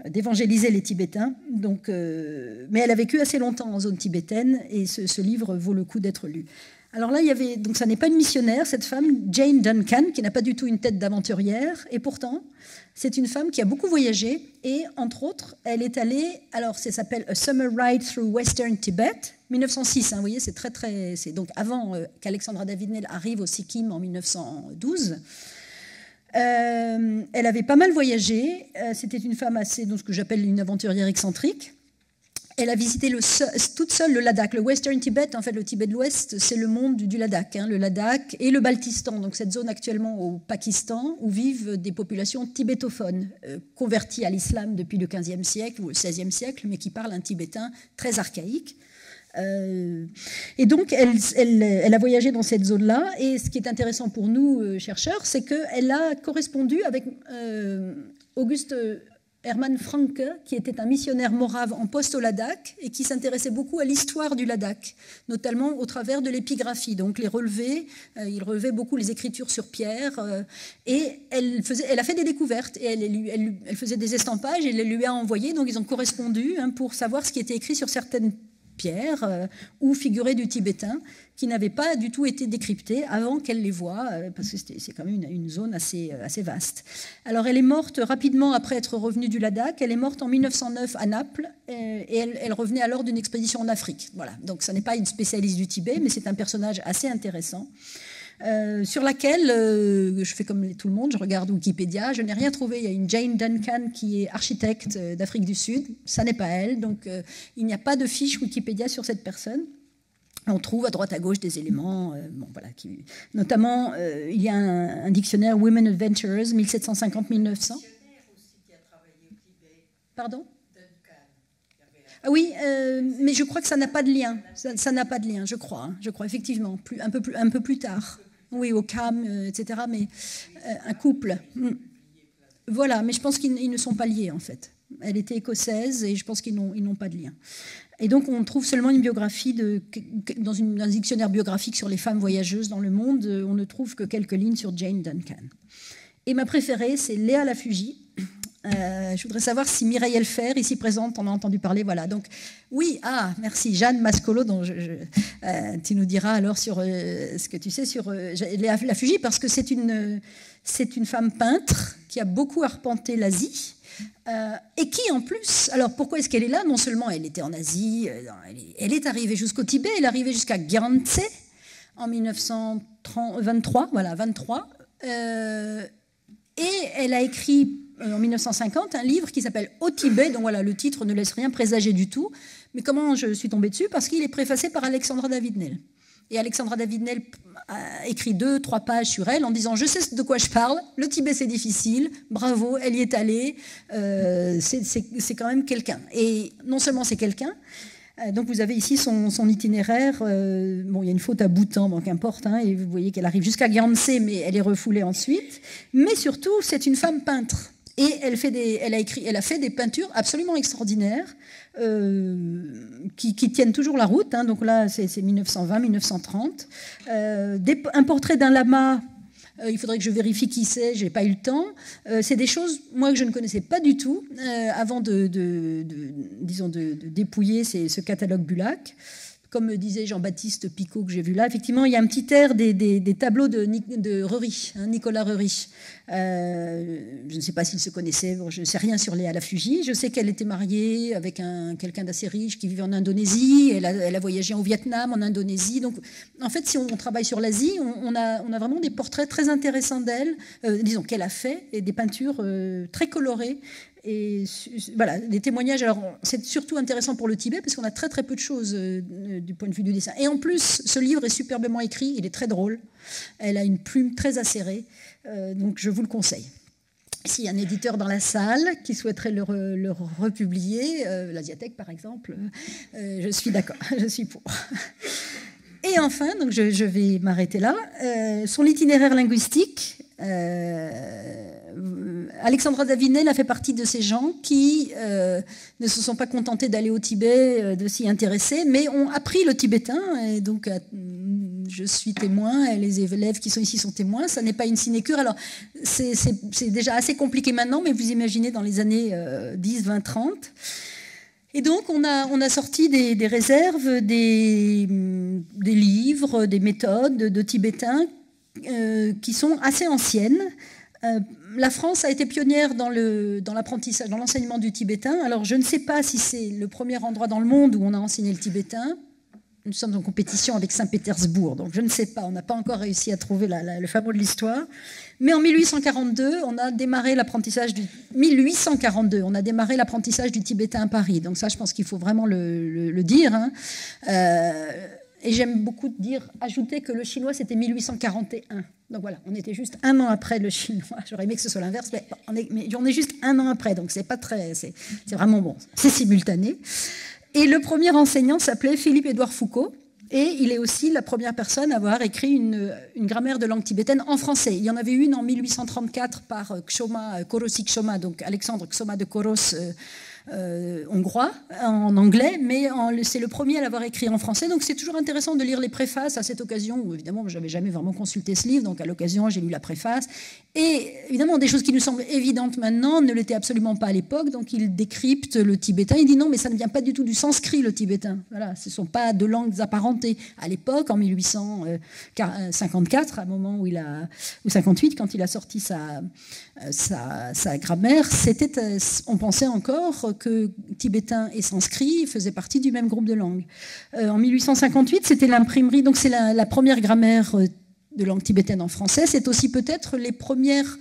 d'évangéliser les Tibétains. Donc, euh, mais elle a vécu assez longtemps en zone tibétaine, et ce, ce livre vaut le coup d'être lu. Alors là, il y avait, donc ça n'est pas une missionnaire, cette femme, Jane Duncan, qui n'a pas du tout une tête d'aventurière, et pourtant, c'est une femme qui a beaucoup voyagé, et entre autres, elle est allée, alors ça s'appelle « A Summer Ride Through Western Tibet », mille neuf cent six, hein, vous voyez, c'est très, très, c'est donc avant euh, qu'Alexandra David-Neil arrive au Sikkim en mille neuf cent douze. Euh, elle avait pas mal voyagé, euh, c'était une femme assez, donc, ce que j'appelle une aventurière excentrique. Elle a visité le seul, toute seule le Ladakh, le Western Tibet, en fait le Tibet de l'Ouest, c'est le monde du, du Ladakh, hein, le Ladakh et le Baltistan, donc cette zone actuellement au Pakistan où vivent des populations tibétophones, euh, converties à l'islam depuis le quinzième siècle ou le seizième siècle, mais qui parlent un tibétain très archaïque. Euh, et donc elle, elle, elle a voyagé dans cette zone là et ce qui est intéressant pour nous euh, chercheurs, c'est qu'elle a correspondu avec euh, Auguste Hermann Francke, qui était un missionnaire morave en poste au Ladakh et qui s'intéressait beaucoup à l'histoire du Ladakh, notamment au travers de l'épigraphie, donc les relevés, euh, il relevait beaucoup les écritures sur pierre, euh, et elle, faisait, elle a fait des découvertes, et elle, elle, elle, elle faisait des estampages et elle lui a envoyé, donc ils ont correspondu, hein, pour savoir ce qui était écrit sur certaines pierres euh, ou figurées du tibétain qui n'avaient pas du tout été décryptées avant qu'elle les voie, euh, parce que c'est quand même une, une zone assez, euh, assez vaste. Alors elle est morte rapidement après être revenue du Ladakh, elle est morte en mille neuf cent neuf à Naples, euh, et elle, elle revenait alors d'une expédition en Afrique. Voilà, donc ça n'est pas une spécialiste du Tibet, mais c'est un personnage assez intéressant. Euh, sur laquelle, euh, je fais comme tout le monde, je regarde Wikipédia, je n'ai rien trouvé. Il y a une Jane Duncan qui est architecte euh, d'Afrique du Sud, ça n'est pas elle, donc euh, il n'y a pas de fiche Wikipédia sur cette personne. On trouve à droite à gauche des éléments, euh, bon, voilà, qui, notamment euh, il y a un, un dictionnaire Women Adventurers mille sept cent cinquante à mille neuf cents. Pardon ? Ah oui, euh, mais je crois que ça n'a pas de lien. Ça n'a pas de lien, je crois. Hein, je crois effectivement, plus, un, peu plus, un peu plus tard. Oui, au Cam, euh, et cetera. Mais euh, un couple. Mm. Voilà, mais je pense qu'ils ne sont pas liés en fait. Elle était écossaise et je pense qu'ils n'ont pas de lien. Et donc on trouve seulement une biographie de, dans, une, dans un dictionnaire biographique sur les femmes voyageuses dans le monde. On ne trouve que quelques lignes sur Jane Duncan. Et ma préférée, c'est Léa Lafugie. Euh, je voudrais savoir si Mireille Elfer, ici présente, on a entendu parler, voilà, donc oui, ah, merci, Jeanne Mascolo, dont je, je, euh, tu nous diras alors sur euh, ce que tu sais sur euh, Léa Lafugie, parce que c'est une, euh, c'est une femme peintre qui a beaucoup arpenté l'Asie, euh, et qui en plus, alors pourquoi est-ce qu'elle est là? Non seulement elle était en Asie, euh, elle, est, elle est arrivée jusqu'au Tibet, elle est arrivée jusqu'à Gyantse en mille neuf cent vingt-trois, voilà, vingt-trois, euh, et elle a écrit en mille neuf cent cinquante, un livre qui s'appelle « Au Tibet », donc voilà, le titre ne laisse rien présager du tout, mais comment je suis tombée dessus? Parce qu'il est préfacé par Alexandra David-Neil. Et Alexandra David-Neil a écrit deux, trois pages sur elle en disant « Je sais de quoi je parle, le Tibet c'est difficile, bravo, elle y est allée, euh, c'est quand même quelqu'un. » Et non seulement c'est quelqu'un, donc vous avez ici son, son itinéraire, euh, bon il y a une faute à Bhoutan, bon qu'importe, hein, et vous voyez qu'elle arrive jusqu'à Gyantse, mais elle est refoulée ensuite, mais surtout c'est une femme peintre. Et elle, fait des, elle, a écrit, elle a fait des peintures absolument extraordinaires euh, qui, qui tiennent toujours la route. Hein, donc là, c'est mille neuf cent vingt, mille neuf cent trente. Euh, des, un portrait d'un lama euh, il faudrait que je vérifie qui c'est, j'ai pas eu le temps. Euh, c'est des choses, moi, que je ne connaissais pas du tout euh, avant de, de, de, disons de, de dépouiller ces, ce catalogue Bulac. Comme disait Jean-Baptiste Picot que j'ai vu là, effectivement, il y a un petit air des, des, des tableaux de, de Reury, hein, Nicolas Reury. Euh, je ne sais pas s'il se connaissait, bon, je ne sais rien sur Léa Lafugie. Je sais qu'elle était mariée avec un, quelqu'un d'assez riche qui vivait en Indonésie. Elle a, elle a voyagé au Vietnam, en Indonésie. Donc, en fait, si on travaille sur l'Asie, on, on, a, on a vraiment des portraits très intéressants d'elle, euh, disons qu'elle a fait, et des peintures euh, très colorées. Et voilà, les témoignages, alors c'est surtout intéressant pour le Tibet parce qu'on a très très peu de choses euh, du point de vue du dessin. Et en plus, ce livre est superbement écrit, il est très drôle, elle a une plume très acérée, euh, donc je vous le conseille. S'il y a un éditeur dans la salle qui souhaiterait le, re, le republier, euh, l'Asiathèque par exemple, euh, je suis d'accord, je suis pour. Et enfin, donc je, je vais m'arrêter là, euh, son itinéraire linguistique... Euh, Alexandra Davinel a fait partie de ces gens qui euh, ne se sont pas contentés d'aller au Tibet, euh, de s'y intéresser, mais ont appris le tibétain. Et donc, euh, je suis témoin, et les élèves qui sont ici sont témoins. Ça n'est pas une sinécure. Alors, c'est, c'est, c'est déjà assez compliqué maintenant, mais vous imaginez dans les années euh, dix, vingt, trente. Et donc, on a, on a sorti des, des réserves, des, des livres, des méthodes de tibétains euh, qui sont assez anciennes. Euh, la France a été pionnière dans le, dans l'apprentissage, dans l'enseignement du tibétain. Alors, je ne sais pas si c'est le premier endroit dans le monde où on a enseigné le tibétain. Nous sommes en compétition avec Saint-Pétersbourg, donc je ne sais pas. On n'a pas encore réussi à trouver la, la, le fameux de l'histoire. Mais en mille huit cent quarante-deux, on a démarré l'apprentissage du mille huit cent quarante-deux, on a démarré l'apprentissage du tibétain à Paris. Donc ça, je pense qu'il faut vraiment le, le, le dire. Hein. Euh, Et j'aime beaucoup dire, ajouter que le chinois, c'était mille huit cent quarante et un. Donc voilà, on était juste un an après le chinois. J'aurais aimé que ce soit l'inverse, mais on est, mais on est juste un an après. Donc c'est pas très, c'est vraiment bon. C'est simultané. Et le premier enseignant s'appelait Philippe-Édouard Foucault. Et il est aussi la première personne à avoir écrit une, une grammaire de langue tibétaine en français. Il y en avait une en mille huit cent trente-quatre par Xhoma, Korosi Xhoma, donc Alexandre Xhoma de Koros, euh, euh, hongrois, en anglais, mais c'est le premier à l'avoir écrit en français. Donc c'est toujours intéressant de lire les préfaces à cette occasion. Où, évidemment, je n'avais jamais vraiment consulté ce livre, donc à l'occasion, j'ai lu la préface. Et évidemment, des choses qui nous semblent évidentes maintenant ne l'étaient absolument pas à l'époque. Donc il décrypte le tibétain. Il dit non, mais ça ne vient pas du tout du sanskrit, le tibétain. Voilà, ce ne sont pas de langues apparentes. À l'époque, en mille huit cent cinquante-quatre, à un moment où il a, ou cinquante-huit, quand il a sorti sa, sa, sa grammaire, c'était, on pensait encore que tibétain et sanskrit faisaient partie du même groupe de langues. Euh, en mille huit cent cinquante-huit, c'était l'imprimerie, donc c'est la, la première grammaire de langue tibétaine en français. C'est aussi peut-être les premières,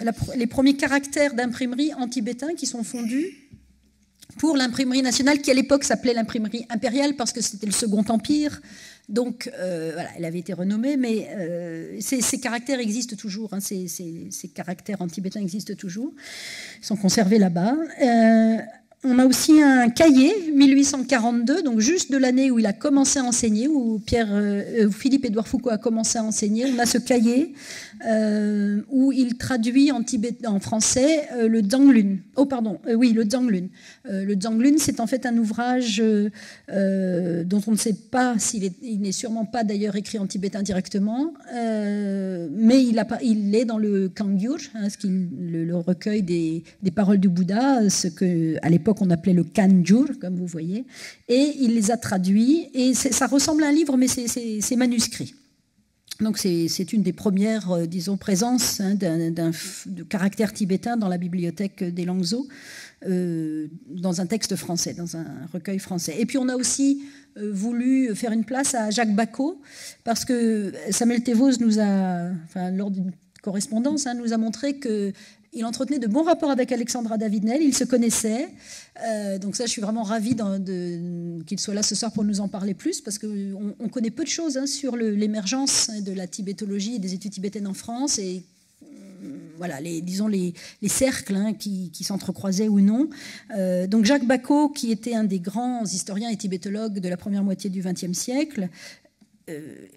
la, les premiers caractères d'imprimerie en tibétain qui sont fondus pour l'imprimerie nationale, qui à l'époque s'appelait l'imprimerie impériale, parce que c'était le Second Empire. Donc, euh, voilà, elle avait été renommée, mais euh, ces, ces caractères existent toujours, hein, ces, ces, ces caractères en tibétain existent toujours, ils sont conservés là-bas. Euh, on a aussi un cahier, mille huit cent quarante-deux, donc juste de l'année où il a commencé à enseigner, où Pierre, euh, Philippe-Édouard Foucault a commencé à enseigner. On a ce cahier euh, où il traduit en, tibétain, en français euh, le Dzanglun. Oh pardon, euh, oui, le Dzanglun. Euh, le Dzanglun, c'est en fait un ouvrage euh, dont on ne sait pas, s'il est, il n'est sûrement pas d'ailleurs écrit en tibétain directement, euh, mais il, a, il est dans le Kangyur, hein, ce qui, le, le recueil des, des paroles du Bouddha, ce que à l'époque qu'on appelait le Kanjur, comme vous voyez, et il les a traduits, et ça ressemble à un livre, mais c'est manuscrit. Donc c'est une des premières, euh, disons, présences hein, d'un, d'un, de caractère tibétain dans la bibliothèque des Langso, euh, dans un texte français, dans un recueil français. Et puis on a aussi euh, voulu faire une place à Jacques Bacot, parce que Samuel Thévoz nous a, enfin, lors d'une correspondance, hein, nous a montré que il entretenait de bons rapports avec Alexandra Davinel, ils se connaissaient. Euh, donc ça, je suis vraiment ravie qu'il soit là ce soir pour nous en parler plus, parce qu'on on connaît peu de choses hein, sur l'émergence de la tibétologie et des études tibétaines en France, et voilà, les, disons les, les cercles hein, qui, qui s'entrecroisaient ou non. Euh, donc Jacques Bacot, qui était un des grands historiens et tibétologues de la première moitié du vingtième siècle,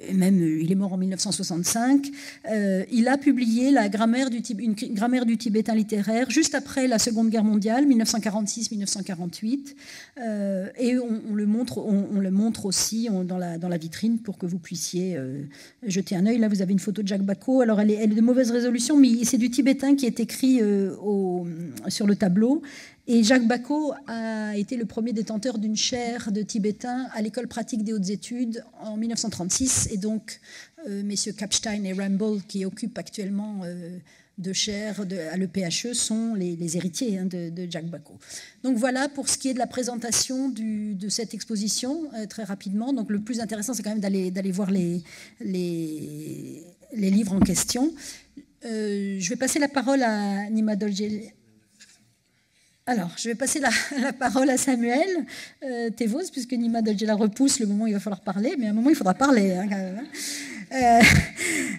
et même il est mort en mille neuf cent soixante-cinq, euh, il a publié la grammaire du, une grammaire du tibétain littéraire juste après la Seconde Guerre mondiale, mille neuf cent quarante-six mille neuf cent quarante-huit, euh, et on, on le montre montre, on, on le montre aussi on, dans, la, dans la vitrine pour que vous puissiez euh, jeter un œil. Là, vous avez une photo de Jacques Bacot. Alors, elle est, elle est de mauvaise résolution, mais c'est du tibétain qui est écrit euh, au, sur le tableau. Et Jacques Bacot a été le premier détenteur d'une chaire de tibétain à l'École pratique des hautes études en mille neuf cent trente-six. Et donc, euh, messieurs Kapstein et Ramble, qui occupent actuellement euh, deux chaires de, à l'E P H E, sont les, les héritiers hein, de, de Jacques Bacot. Donc voilà pour ce qui est de la présentation du, de cette exposition, euh, très rapidement. Donc le plus intéressant, c'est quand même d'aller d'aller voir les, les, les livres en question. Euh, je vais passer la parole à Nima Dolgelli. Alors, je vais passer la, la parole à Samuel euh, Tevos, puisque Nima Dolgelli repousse le moment où il va falloir parler, mais à un moment, il faudra parler, hein, quand même. Euh,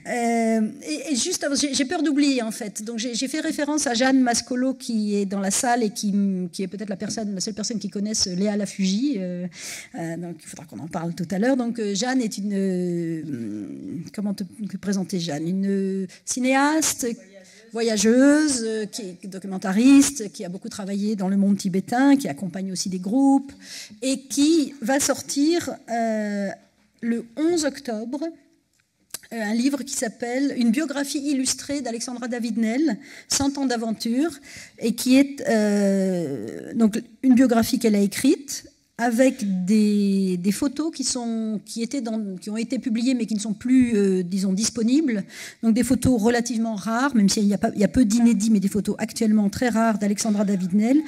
euh, et, et juste, j'ai peur d'oublier, en fait. Donc, j'ai fait référence à Jeanne Mascolo, qui est dans la salle et qui, qui est peut-être la, personne, la seule personne qui connaisse Léa Lafugie. Euh, euh, donc, il faudra qu'on en parle tout à l'heure. Donc, euh, Jeanne est une... Euh, comment te présenter, Jeanne? Une euh, cinéaste... voyageuse, qui est documentariste, qui a beaucoup travaillé dans le monde tibétain, qui accompagne aussi des groupes, et qui va sortir euh, le onze octobre un livre qui s'appelle « Une biographie illustrée d'Alexandra David-Nel, cent ans d'aventure », et qui est euh, donc une biographie qu'elle a écrite, avec des, des photos qui, sont, qui, étaient dans, qui ont été publiées mais qui ne sont plus, euh, disons, disponibles. Donc des photos relativement rares, même s'il y, y a peu d'inédits, mais des photos actuellement très rares d'Alexandra David-Nel.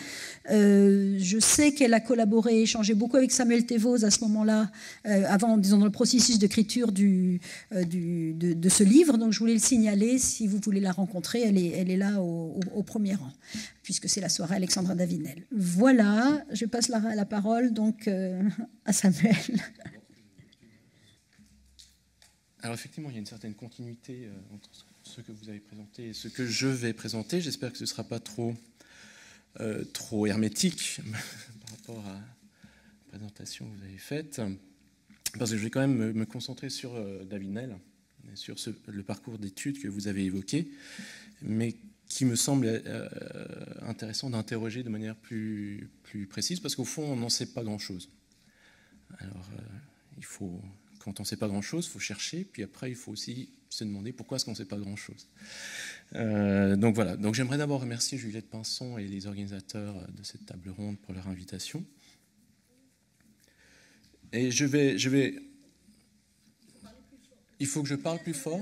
Euh, je sais qu'elle a collaboré, échangé beaucoup avec Samuel Tevos à ce moment-là, euh, avant, disons, dans le processus d'écriture du, euh, du, de, de ce livre. Donc je voulais le signaler, si vous voulez la rencontrer, elle est, elle est là au, au, au premier rang, puisque c'est la soirée Alexandra David-Nel. Voilà, je passe la, la parole donc euh, à Samuel. Alors effectivement, il y a une certaine continuité euh, entre ce que vous avez présenté et ce que je vais présenter. J'espère que ce ne sera pas trop, euh, trop hermétique par rapport à la présentation que vous avez faite, parce que je vais quand même me, me concentrer sur euh, David-Nel, sur ce, le parcours d'études que vous avez évoqué, mais qui me semble euh, intéressant d'interroger de manière plus, plus précise, parce qu'au fond, on n'en sait pas grand-chose. Alors, euh, il faut, quand on ne sait pas grand-chose, il faut chercher, puis après, il faut aussi se demander pourquoi est-ce qu'on ne sait pas grand-chose. Euh, donc voilà, donc, j'aimerais d'abord remercier Juliette Pinson et les organisateurs de cette table ronde pour leur invitation. Et je vais... Je vais... Il faut que je parle plus fort.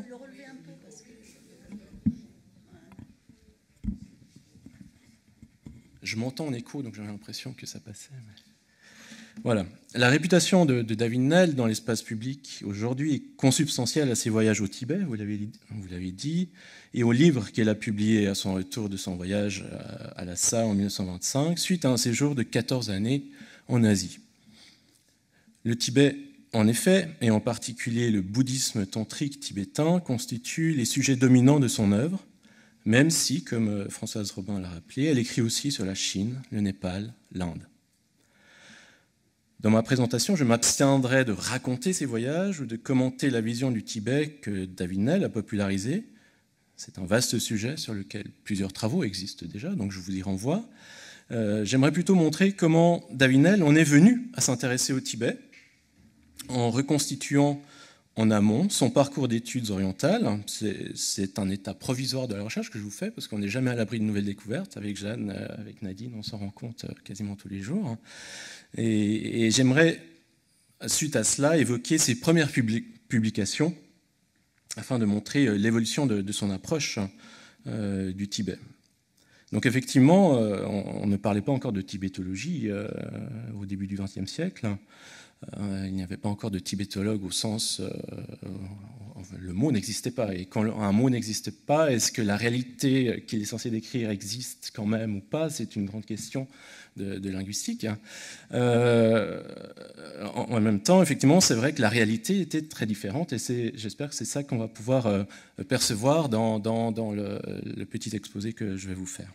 Je m'entends en écho, donc j'avais l'impression que ça passait. Mais... Voilà. La réputation de, de David-Nel dans l'espace public aujourd'hui est consubstantielle à ses voyages au Tibet, vous l'avez dit, et au livre qu'elle a publié à son retour de son voyage à, à Lhasa en mille neuf cent vingt-cinq, suite à un séjour de quatorze années en Asie. Le Tibet, en effet, et en particulier le bouddhisme tantrique tibétain, constitue les sujets dominants de son œuvre, même si, comme Françoise Robin l'a rappelé, elle écrit aussi sur la Chine, le Népal, l'Inde. Dans ma présentation, je m'abstiendrai de raconter ces voyages ou de commenter la vision du Tibet que David-Nel a popularisée. C'est un vaste sujet sur lequel plusieurs travaux existent déjà, donc je vous y renvoie. Euh, J'aimerais plutôt montrer comment David-Nel en est venu à s'intéresser au Tibet, en reconstituant en amont son parcours d'études orientales. C'est un état provisoire de la recherche que je vous fais, parce qu'on n'est jamais à l'abri de nouvelles découvertes. Avec Jeanne, avec Nadine, on s'en rend compte quasiment tous les jours. Et, et j'aimerais, suite à cela, évoquer ses premières publications, afin de montrer l'évolution de, de son approche euh, du Tibet. Donc effectivement, on, on ne parlait pas encore de tibétologie euh, au début du vingtième siècle. Il n'y avait pas encore de tibétologue au sens... Euh, le mot n'existait pas. Et quand un mot n'existe pas, est-ce que la réalité qu'il est censé décrire existe quand même ou pas? C'est une grande question de, de linguistique. Euh, en, en même temps, effectivement, c'est vrai que la réalité était très différente. Et j'espère que c'est ça qu'on va pouvoir euh, percevoir dans, dans, dans le, le petit exposé que je vais vous faire.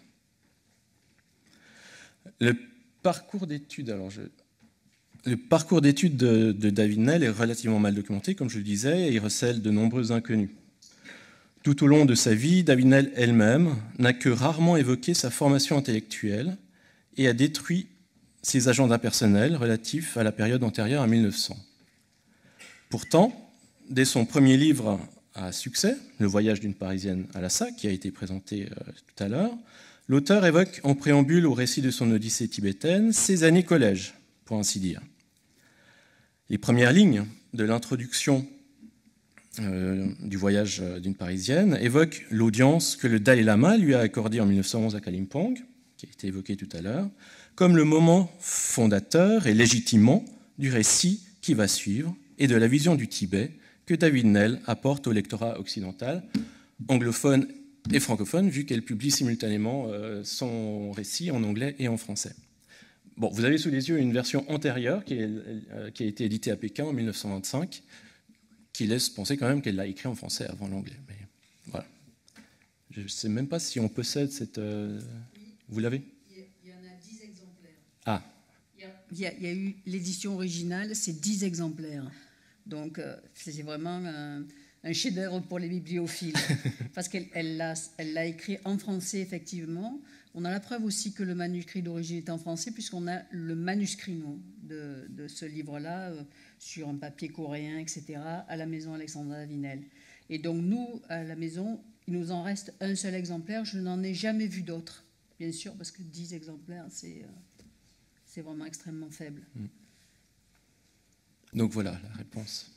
Le parcours d'études... alors je Le parcours d'études de, de David-Nel est relativement mal documenté, comme je le disais, et il recèle de nombreux inconnus. Tout au long de sa vie, David-Nel elle-même n'a que rarement évoqué sa formation intellectuelle et a détruit ses agendas personnels relatifs à la période antérieure à mille neuf cents. Pourtant, dès son premier livre à succès, Le voyage d'une Parisienne à Lhassa, qui a été présenté euh, tout à l'heure, l'auteur évoque en préambule au récit de son Odyssée tibétaine ses années collège, pour ainsi dire. Les premières lignes de l'introduction euh, du voyage d'une Parisienne évoquent l'audience que le Dalai Lama lui a accordée en mille neuf cent onze à Kalimpong, qui a été évoquée tout à l'heure, comme le moment fondateur et légitimant du récit qui va suivre et de la vision du Tibet que David Nel apporte au lectorat occidental, anglophone et francophone, vu qu'elle publie simultanément son récit en anglais et en français. Bon, vous avez sous les yeux une version antérieure qui, est, qui a été éditée à Pékin en mille neuf cent vingt-cinq, qui laisse penser quand même qu'elle l'a écrit en français avant l'anglais. Mais voilà. Je ne sais même pas si on possède cette... Euh... Vous l'avez ? Il y en a dix exemplaires. Ah. Il y a, il y a eu l'édition originale, c'est dix exemplaires. Donc, euh, c'est vraiment un, un chef-d'œuvre pour les bibliophiles. Parce qu'elle elle l'a, elle l'a écrit en français, effectivement. On a la preuve aussi que le manuscrit d'origine est en français, puisqu'on a le manuscrit non, de, de ce livre-là, euh, sur un papier coréen, et cetera, à la maison Alexandra Davinel. Et donc, nous, à la maison, il nous en reste un seul exemplaire. Je n'en ai jamais vu d'autres, bien sûr, parce que dix exemplaires, c'est, euh, c'est vraiment extrêmement faible. Mm. Donc voilà la réponse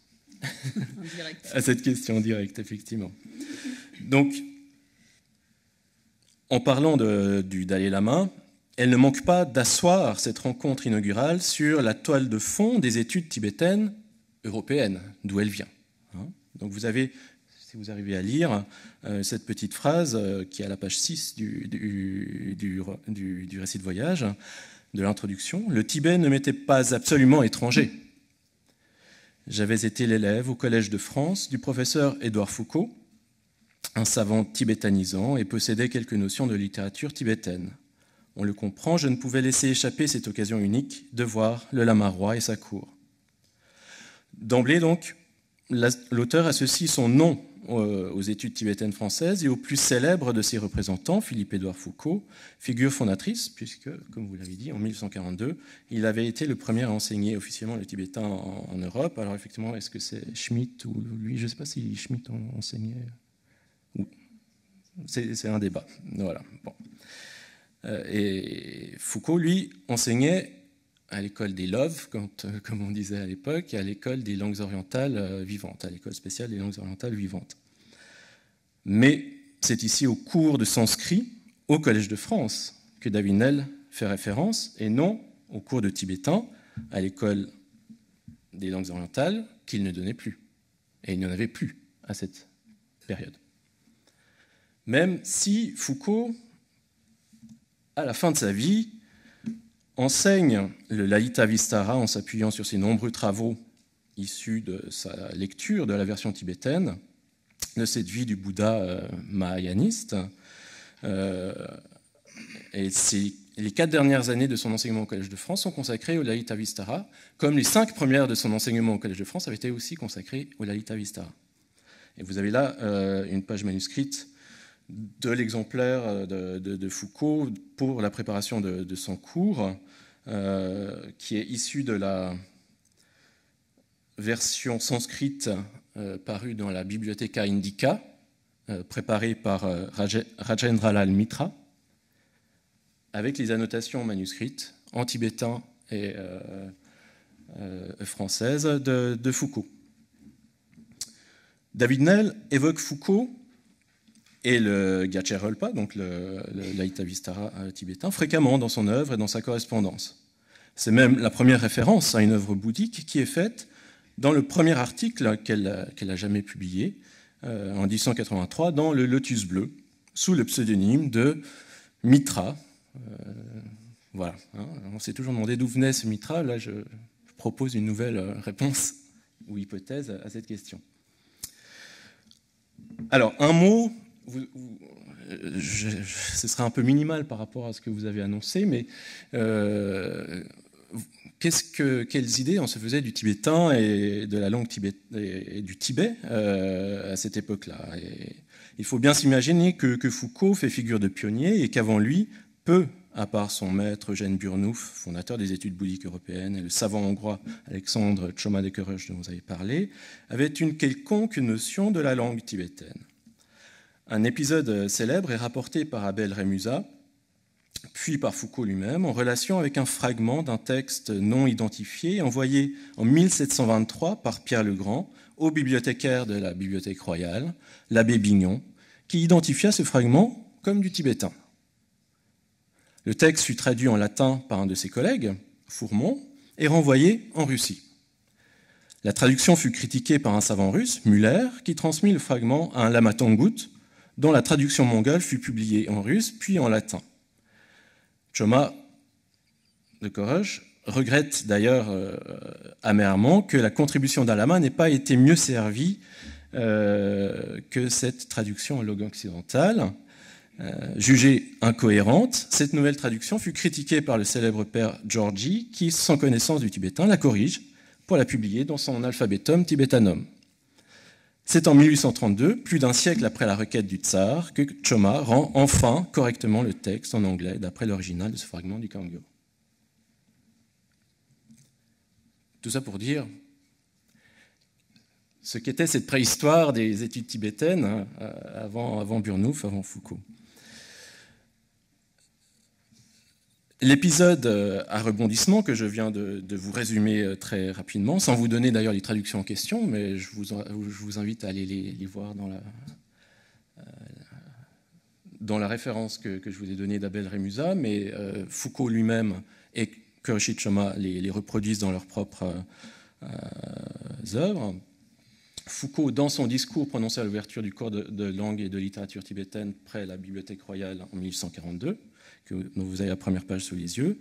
à cette question directe, effectivement. Donc, en parlant de, du Dalai Lama, elle ne manque pas d'asseoir cette rencontre inaugurale sur la toile de fond des études tibétaines européennes, d'où elle vient. Donc vous avez, si vous arrivez à lire, cette petite phrase qui est à la page six du, du, du, du, du récit de voyage, de l'introduction, « Le Tibet ne m'était pas absolument étranger. » J'avais été l'élève au Collège de France du professeur Édouard Foucault, un savant tibétanisant et possédait quelques notions de littérature tibétaine. On le comprend, je ne pouvais laisser échapper cette occasion unique de voir le lama roi et sa cour. D'emblée donc, l'auteur associe son nom aux études tibétaines françaises et au plus célèbre de ses représentants, Philippe-Édouard Foucault, figure fondatrice, puisque, comme vous l'avez dit, en mille cent quarante-deux, il avait été le premier à enseigner officiellement le tibétain en, en Europe. Alors, effectivement, est-ce que c'est Schmitt ou lui? Je ne sais pas si Schmitt en enseignait. C'est un débat. Voilà. Bon. Et Foucault, lui, enseignait à l'école des Loves, comme on disait à l'époque, à l'école des langues orientales vivantes, à l'école spéciale des langues orientales vivantes. Mais c'est ici au cours de sanskrit, au Collège de France, que David Nel fait référence, et non au cours de tibétain, à l'école des langues orientales, qu'il ne donnait plus. Et il n'y en avait plus à cette période. Même si Foucault, à la fin de sa vie, enseigne le Lalita Vistara en s'appuyant sur ses nombreux travaux issus de sa lecture de la version tibétaine, de cette vie du Bouddha euh, mahayaniste. Euh, et les quatre dernières années de son enseignement au Collège de France sont consacrées au Lalita Vistara, comme les cinq premières de son enseignement au Collège de France avaient été aussi consacrées au Lalita Vistara. Et vous avez là euh, une page manuscrite de l'exemplaire de, de, de Foucault pour la préparation de, de son cours, euh, qui est issu de la version sanscrite euh, parue dans la Bibliotheca Indica, euh, préparée par euh, Raj, Rajendralal Mitra, avec les annotations manuscrites en tibétain et euh, euh, française de, de Foucault. David Nel évoque Foucault et le Gyatse Relpa, donc le, le Lalita Vistara tibétain, fréquemment dans son œuvre et dans sa correspondance. C'est même la première référence à une œuvre bouddhique qui est faite dans le premier article qu'elle qu'elle a jamais publié, euh, en mille cent quatre-vingt-trois, dans le Lotus Bleu, sous le pseudonyme de Mitra. Euh, voilà. Hein, on s'est toujours demandé d'où venait ce Mitra. Là, je propose une nouvelle réponse ou hypothèse à cette question. Alors, un mot... Vous, vous, je, je, ce sera un peu minimal par rapport à ce que vous avez annoncé, mais euh, qu'est-ce que, quelles idées on se faisait du tibétain et de la langue tibétaine et du Tibet euh, à cette époque-là? Il faut bien s'imaginer que, que Foucault fait figure de pionnier et qu'avant lui, peu à part son maître Eugène Burnouf, fondateur des études bouddhiques européennes, et le savant hongrois Alexandre Choma de Körös, dont vous avez parlé, avait une quelconque notion de la langue tibétaine. Un épisode célèbre est rapporté par Abel Rémusat, puis par Foucault lui-même, en relation avec un fragment d'un texte non identifié envoyé en mille sept cent vingt-trois par Pierre le Grand au bibliothécaire de la Bibliothèque royale, l'abbé Bignon, qui identifia ce fragment comme du tibétain. Le texte fut traduit en latin par un de ses collègues, Fourmont, et renvoyé en Russie. La traduction fut critiquée par un savant russe, Müller, qui transmit le fragment à un lama Tangut, dont la traduction mongole fut publiée en russe, puis en latin. Choma de Körös regrette d'ailleurs euh, amèrement que la contribution d'un lama n'ait pas été mieux servie euh, que cette traduction en langue occidentale. Euh, jugée incohérente, cette nouvelle traduction fut critiquée par le célèbre père Giorgi, qui, sans connaissance du tibétain, la corrige pour la publier dans son Alphabetum Tibetanum. C'est en mille huit cent trente-deux, plus d'un siècle après la requête du tsar, que Choma rend enfin correctement le texte en anglais, d'après l'original de ce fragment du Kangyo. Tout ça pour dire ce qu'était cette préhistoire des études tibétaines avant, avant Burnouf, avant Foucault. L'épisode à rebondissement que je viens de, de vous résumer très rapidement, sans vous donner d'ailleurs les traductions en question, mais je vous, je vous invite à aller les, les voir dans la, dans la référence que, que je vous ai donnée d'Abel Rémusat, mais euh, Foucault lui-même et Körös et Choma les, les reproduisent dans leurs propres euh, œuvres. Foucault, dans son discours prononcé à l'ouverture du cours de, de langue et de littérature tibétaine près la Bibliothèque royale en mille huit cent quarante-deux, que vous avez la première page sous les yeux.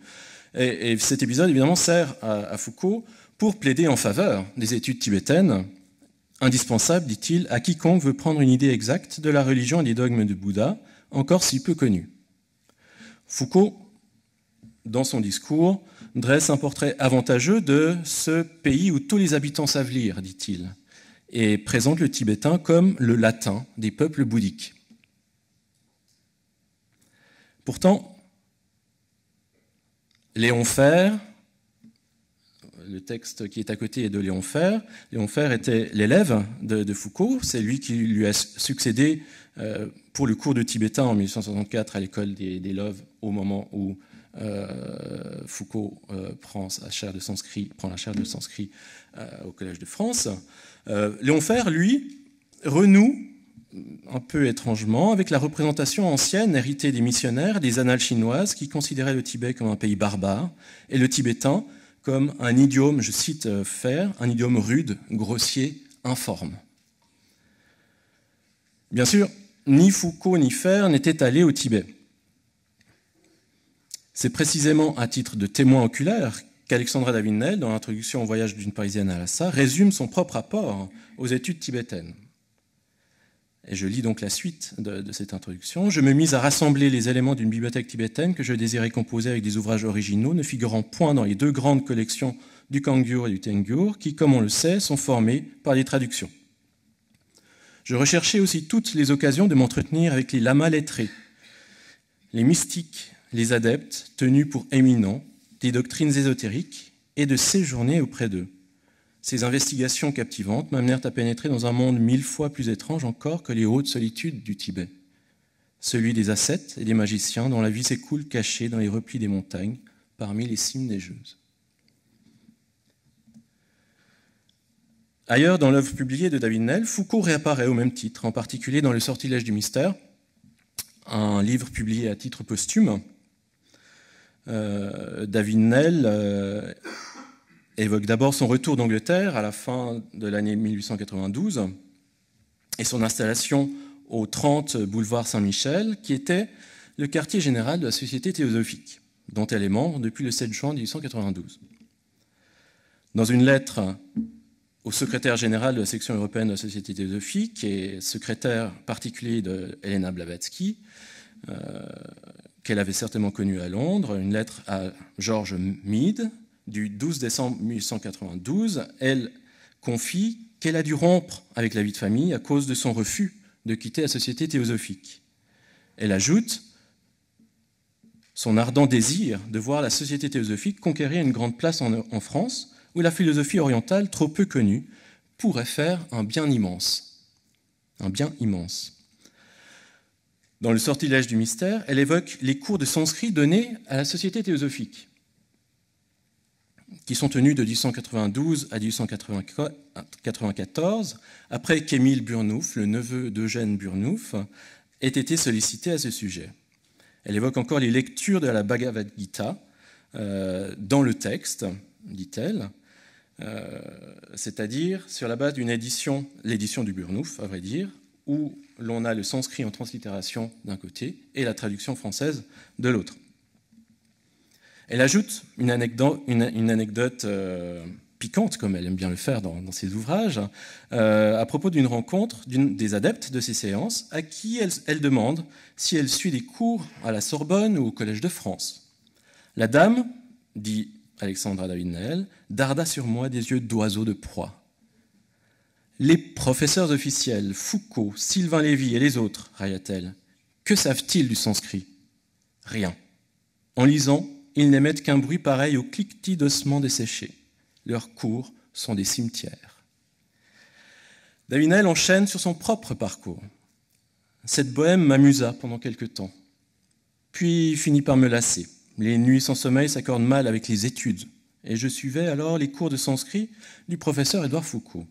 Et, et cet épisode, évidemment, sert à, à Foucault pour plaider en faveur des études tibétaines, indispensables, dit-il, à quiconque veut prendre une idée exacte de la religion et des dogmes de Bouddha, encore si peu connus. Foucault, dans son discours, dresse un portrait avantageux de ce pays où tous les habitants savent lire, dit-il, et présente le tibétain comme le latin des peuples bouddhiques. Pourtant, Léon Faure, le texte qui est à côté est de Léon Faure, Léon Faure était l'élève de, de Foucault, c'est lui qui lui a succédé euh, pour le cours de tibétain en mille huit cent soixante-quatre à l'école des, des Loves, au moment où euh, Foucault euh, prend, sa chaire de sanskrit, prend la chaire de sanskrit euh, au Collège de France. Euh, Léon Faure, lui, renoue un peu étrangement avec la représentation ancienne héritée des missionnaires, des annales chinoises qui considéraient le Tibet comme un pays barbare et le tibétain comme un idiome, je cite Faure, un idiome rude, grossier, informe. Bien sûr, ni Foucault ni Faure n'étaient allés au Tibet. C'est précisément à titre de témoin oculaire qu'Alexandra David-Neil, dans l'introduction au voyage d'une Parisienne à Lhasa, résume son propre rapport aux études tibétaines. Et je lis donc la suite de, de cette introduction. « Je me mis à rassembler les éléments d'une bibliothèque tibétaine que je désirais composer avec des ouvrages originaux, ne figurant point dans les deux grandes collections du Kangyur et du Tengyur, qui, comme on le sait, sont formées par les traductions. Je recherchais aussi toutes les occasions de m'entretenir avec les lamas lettrés, les mystiques, les adeptes, tenus pour éminents, des doctrines ésotériques et de séjourner auprès d'eux. Ces investigations captivantes m'amenèrent à pénétrer dans un monde mille fois plus étrange encore que les hautes solitudes du Tibet, celui des ascètes et des magiciens dont la vie s'écoule cachée dans les replis des montagnes, parmi les cimes neigeuses. » Ailleurs, dans l'œuvre publiée de David-Neil, Foucault réapparaît au même titre, en particulier dans Le Sortilège du Mystère, un livre publié à titre posthume. Euh, David-Neil euh, évoque d'abord son retour d'Angleterre à la fin de l'année mille huit cent quatre-vingt-douze et son installation au trente boulevard Saint-Michel, qui était le quartier général de la Société théosophique, dont elle est membre depuis le sept juin mille huit cent quatre-vingt-douze. Dans une lettre au secrétaire général de la section européenne de la Société théosophique et secrétaire particulier de Helena Blavatsky, euh, qu'elle avait certainement connue à Londres, une lettre à George Meade du douze décembre mille huit cent quatre-vingt-douze, elle confie qu'elle a dû rompre avec la vie de famille à cause de son refus de quitter la Société théosophique. Elle ajoute son ardent désir de voir la société théosophique conquérir une grande place en, en France, où la philosophie orientale, trop peu connue, pourrait faire un bien immense. Un bien immense. Dans le Sortilège du mystère, elle évoque les cours de sanskrit donnés à la société théosophique, qui sont tenus de mille huit cent quatre-vingt-douze à mille huit cent quatre-vingt-quatorze, après qu'Émile Burnouf, le neveu d'Eugène Burnouf, ait été sollicité à ce sujet. Elle évoque encore les lectures de la Bhagavad Gita euh, dans le texte, dit-elle, euh, c'est-à-dire sur la base d'une édition, l'édition du Burnouf, à vrai dire, où l'on a le sanskrit en translittération d'un côté et la traduction française de l'autre. Elle ajoute une anecdote, une, une anecdote euh, piquante, comme elle aime bien le faire dans, dans ses ouvrages, euh, à propos d'une rencontre d'une, des adeptes de ces séances, à qui elle, elle demande si elle suit des cours à la Sorbonne ou au Collège de France. La dame, dit Alexandra David-Nahel, darda sur moi des yeux d'oiseau de proie. Les professeurs officiels, Foucault, Sylvain Lévy et les autres, railla-t-elle, que savent-ils du sanskrit? Rien. En lisant, ils n'émettent qu'un bruit pareil au cliquetis d'ossements desséchés. Leurs cours sont des cimetières. David-Nahel enchaîne sur son propre parcours. Cette bohème m'amusa pendant quelque temps, puis finit par me lasser. Les nuits sans sommeil s'accordent mal avec les études, et je suivais alors les cours de sanskrit du professeur Édouard Foucault.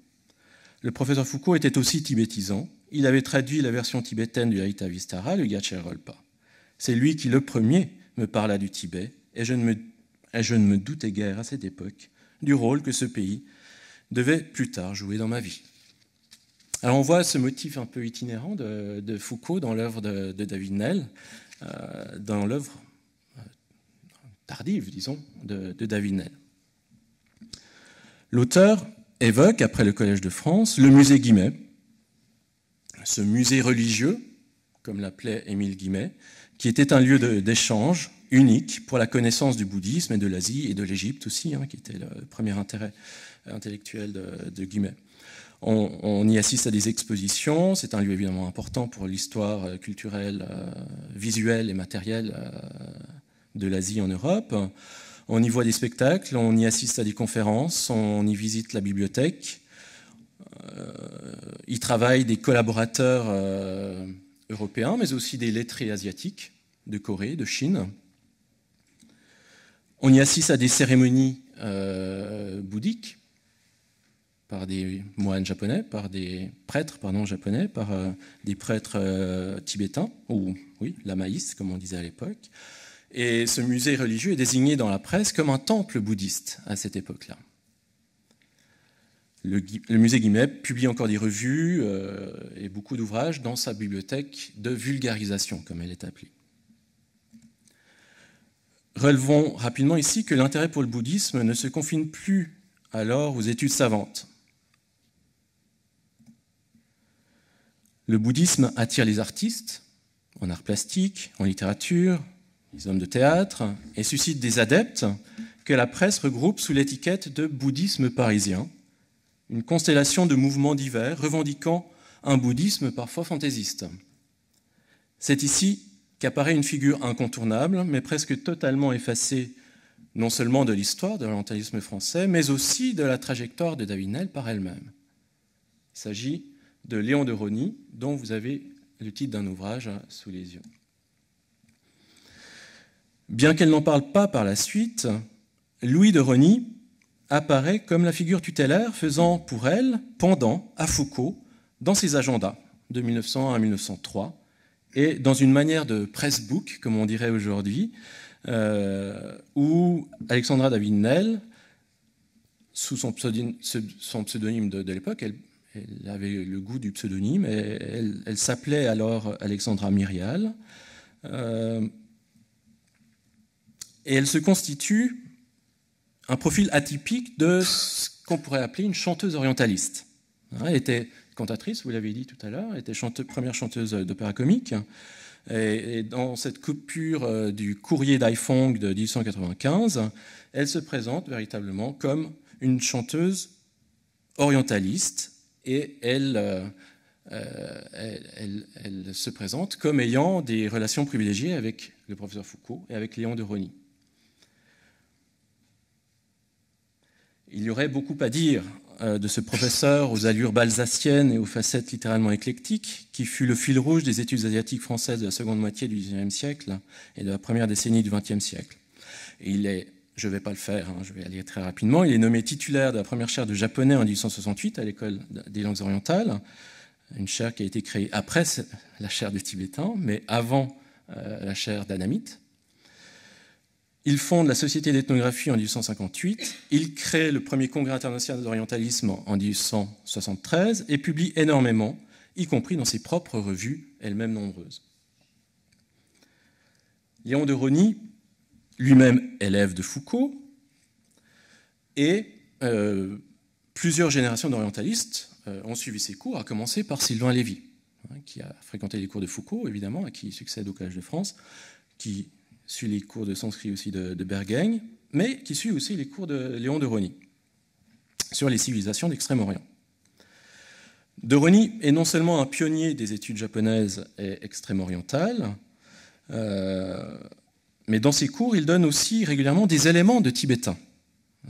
Le professeur Foucault était aussi tibétisant. Il avait traduit la version tibétaine du Lalita Vistara, le Gyatcher Rolpa. C'est lui qui, le premier, me parla du Tibet, et je ne me, et je ne me doutais guère à cette époque du rôle que ce pays devait plus tard jouer dans ma vie. Alors on voit ce motif un peu itinérant de, de Foucault dans l'œuvre de, de David-Nahel, euh, dans l'œuvre tardive, disons, de, de David-Nahel. L'auteur évoque, après le Collège de France, le musée Guimet, ce musée religieux, comme l'appelait Émile Guimet, qui était un lieu de, d'échange unique pour la connaissance du bouddhisme et de l'Asie et de l'Égypte aussi, hein, qui était le premier intérêt intellectuel de, de Guimet. On, on y assiste à des expositions, c'est un lieu évidemment important pour l'histoire culturelle, euh, visuelle et matérielle euh, de l'Asie en Europe. On y voit des spectacles, on y assiste à des conférences, on y visite la bibliothèque. Euh, y travaillent des collaborateurs euh, européens, mais aussi des lettrés asiatiques, de Corée, de Chine. On y assiste à des cérémonies euh, bouddhiques par des moines japonais, par des prêtres pardon, japonais, par euh, des prêtres euh, tibétains, ou oui, lamaïstes, comme on disait à l'époque. Et ce musée religieux est désigné dans la presse comme un temple bouddhiste à cette époque-là. Le, le musée Guimet publie encore des revues euh, et beaucoup d'ouvrages dans sa bibliothèque de vulgarisation, comme elle est appelée. Relevons rapidement ici que l'intérêt pour le bouddhisme ne se confine plus alors aux études savantes. Le bouddhisme attire les artistes, en art plastique, en littérature, les hommes de théâtre, et suscite des adeptes que la presse regroupe sous l'étiquette de bouddhisme parisien, une constellation de mouvements divers revendiquant un bouddhisme parfois fantaisiste. C'est ici qu'apparaît une figure incontournable, mais presque totalement effacée, non seulement de l'histoire de l'orientalisme français, mais aussi de la trajectoire de David-Nahel par elle-même. Il s'agit de Léon de Rosny, dont vous avez le titre d'un ouvrage sous les yeux. Bien qu'elle n'en parle pas par la suite, Louis de Rosny apparaît comme la figure tutélaire faisant pour elle pendant à Foucault dans ses agendas de mille neuf cents à mille neuf cent trois et dans une manière de press-book, comme on dirait aujourd'hui, euh, où Alexandra David-Nahel, sous son pseudonyme, son pseudonyme de, de l'époque, elle, elle avait le goût du pseudonyme, et elle, elle s'appelait alors Alexandra Myrial, euh, et elle se constitue un profil atypique de ce qu'on pourrait appeler une chanteuse orientaliste. Elle était cantatrice, vous l'avez dit tout à l'heure, elle était chante- première chanteuse d'opéra comique. Et, et dans cette coupure du courrier d'Aifong de mille huit cent quatre-vingt-quinze, elle se présente véritablement comme une chanteuse orientaliste. Et elle, euh, elle, elle, elle se présente comme ayant des relations privilégiées avec le professeur Foucault et avec Léon de Rosny. Il y aurait beaucoup à dire euh, de ce professeur aux allures balsaciennes et aux facettes littéralement éclectiques, qui fut le fil rouge des études asiatiques françaises de la seconde moitié du dix-neuvième siècle et de la première décennie du vingtième siècle. Et il est Je ne vais pas le faire, hein, je vais aller très rapidement. Il est nommé titulaire de la première chaire de japonais en mille huit cent soixante-huit à l'École des langues orientales, une chaire qui a été créée après la chaire de tibétain, mais avant euh, la chaire d'Annamite. Il fonde la Société d'ethnographie en mille huit cent cinquante-huit, il crée le premier congrès international d'orientalisme en mille huit cent soixante-treize et publie énormément, y compris dans ses propres revues, elles-mêmes nombreuses. Léon de Rosny, lui-même élève de Foucault, et euh, plusieurs générations d'orientalistes euh, ont suivi ses cours, à commencer par Sylvain Lévy, hein, qui a fréquenté les cours de Foucault, évidemment, à qui succède au Collège de France, qui suit les cours de sanskrit aussi de, de Bergheim, mais qui suit aussi les cours de Léon de Rosny sur les civilisations d'Extrême-Orient. De Rosny est non seulement un pionnier des études japonaises et extrême-orientales, euh, mais dans ses cours, il donne aussi régulièrement des éléments de tibétain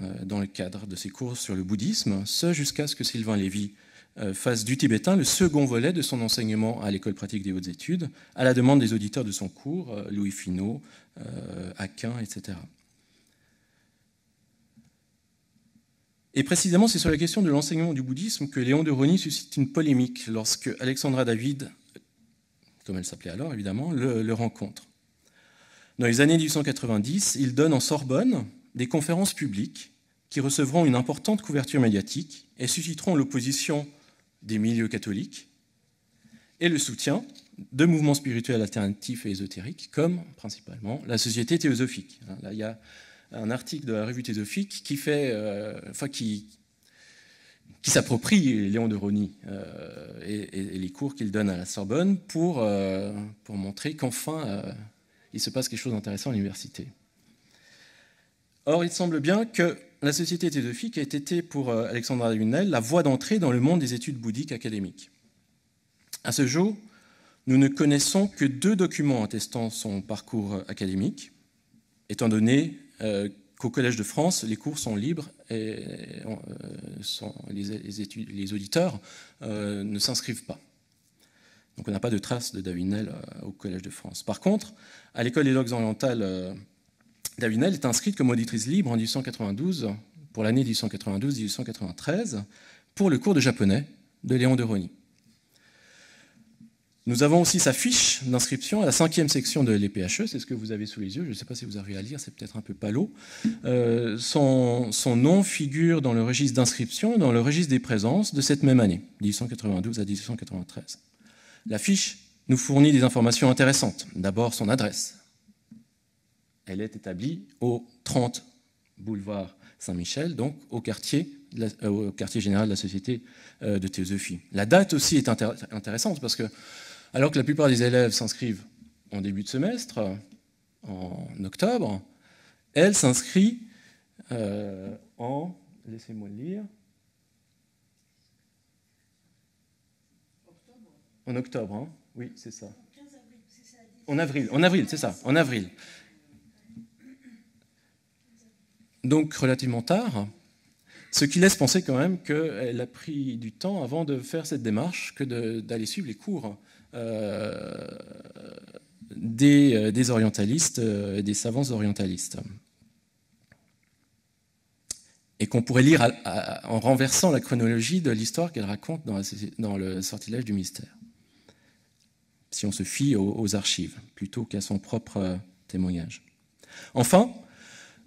euh, dans le cadre de ses cours sur le bouddhisme, ce jusqu'à ce que Sylvain Lévy euh, fasse du tibétain le second volet de son enseignement à l'École pratique des hautes études, à la demande des auditeurs de son cours, euh, Louis Finot, euh, Aquin, et cetera. Et précisément, c'est sur la question de l'enseignement du bouddhisme que Léon de Rosny suscite une polémique lorsque Alexandra David, comme elle s'appelait alors évidemment, le, le rencontre. Dans les années mille huit cent quatre-vingt-dix, il donne en Sorbonne des conférences publiques qui recevront une importante couverture médiatique et susciteront l'opposition des milieux catholiques et le soutien de mouvements spirituels alternatifs et ésotériques, comme principalement la Société théosophique. Là, il y a un article de la revue théosophique qui, euh, enfin, qui, qui s'approprie Léon de Rosny euh, et, et, et les cours qu'il donne à la Sorbonne pour, euh, pour montrer qu'enfin... Euh, il se passe quelque chose d'intéressant à l'université. Or, il semble bien que la Société théosophique ait été, pour Alexandra David-Nel, la voie d'entrée dans le monde des études bouddhiques académiques. À ce jour, nous ne connaissons que deux documents attestant son parcours académique, étant donné euh, qu'au Collège de France, les cours sont libres et euh, sont, les, les, études, les auditeurs euh, ne s'inscrivent pas. Donc on n'a pas de traces de David-Nel au Collège de France. Par contre, à l'École des langues orientales, David-Nel est inscrite comme auditrice libre en mille huit cent quatre-vingt-douze, pour l'année mille huit cent quatre-vingt-douze mille huit cent quatre-vingt-treize, pour le cours de japonais de Léon de Rosny. Nous avons aussi sa fiche d'inscription à la cinquième section de l'E P H E, c'est ce que vous avez sous les yeux, je ne sais pas si vous arrivez à lire, c'est peut-être un peu palo. Euh, son, son nom figure dans le registre d'inscription, dans le registre des présences de cette même année, mille huit cent quatre-vingt-douze à mille huit cent quatre-vingt-treize. La fiche nous fournit des informations intéressantes. D'abord, son adresse. Elle est établie au trente boulevard Saint-Michel, donc au quartier, la, euh, au quartier général de la Société euh, de théosophie. La date aussi est intér intéressante parce que, alors que la plupart des élèves s'inscrivent en début de semestre, en octobre, elle s'inscrit euh, en... Laissez-moi lire... En octobre, hein. Oui, c'est ça. En avril, en avril, c'est ça, en avril. Donc relativement tard, ce qui laisse penser quand même qu'elle a pris du temps avant de faire cette démarche que d'aller suivre les cours euh, des, des orientalistes, des savants orientalistes. Et qu'on pourrait lire à, à, en renversant la chronologie de l'histoire qu'elle raconte dans, la, dans le sortilège du mystère, si on se fie aux, aux archives, plutôt qu'à son propre témoignage. Enfin,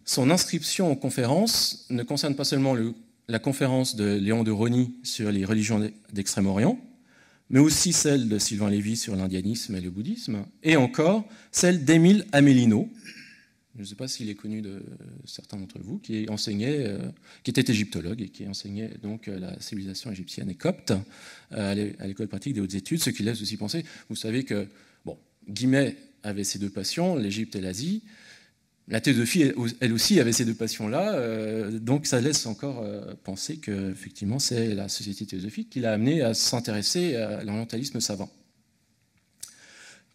son inscription aux conférences ne concerne pas seulement le, la conférence de Léon de Rosny sur les religions d'Extrême-Orient, mais aussi celle de Sylvain Lévy sur l'indianisme et le bouddhisme, et encore celle d'Émile Amélineau, je ne sais pas s'il est connu de certains d'entre vous, qui enseignait, euh, qui était égyptologue et qui enseignait donc la civilisation égyptienne et copte euh, à l'École pratique des hautes études, ce qui laisse aussi penser, vous savez que bon, Guimet avait ces deux passions, l'Égypte et l'Asie, la théosophie, elle aussi, avait ces deux passions-là, euh, donc ça laisse encore euh, penser que effectivement c'est la société théosophique qui l'a amené à s'intéresser à l'orientalisme savant.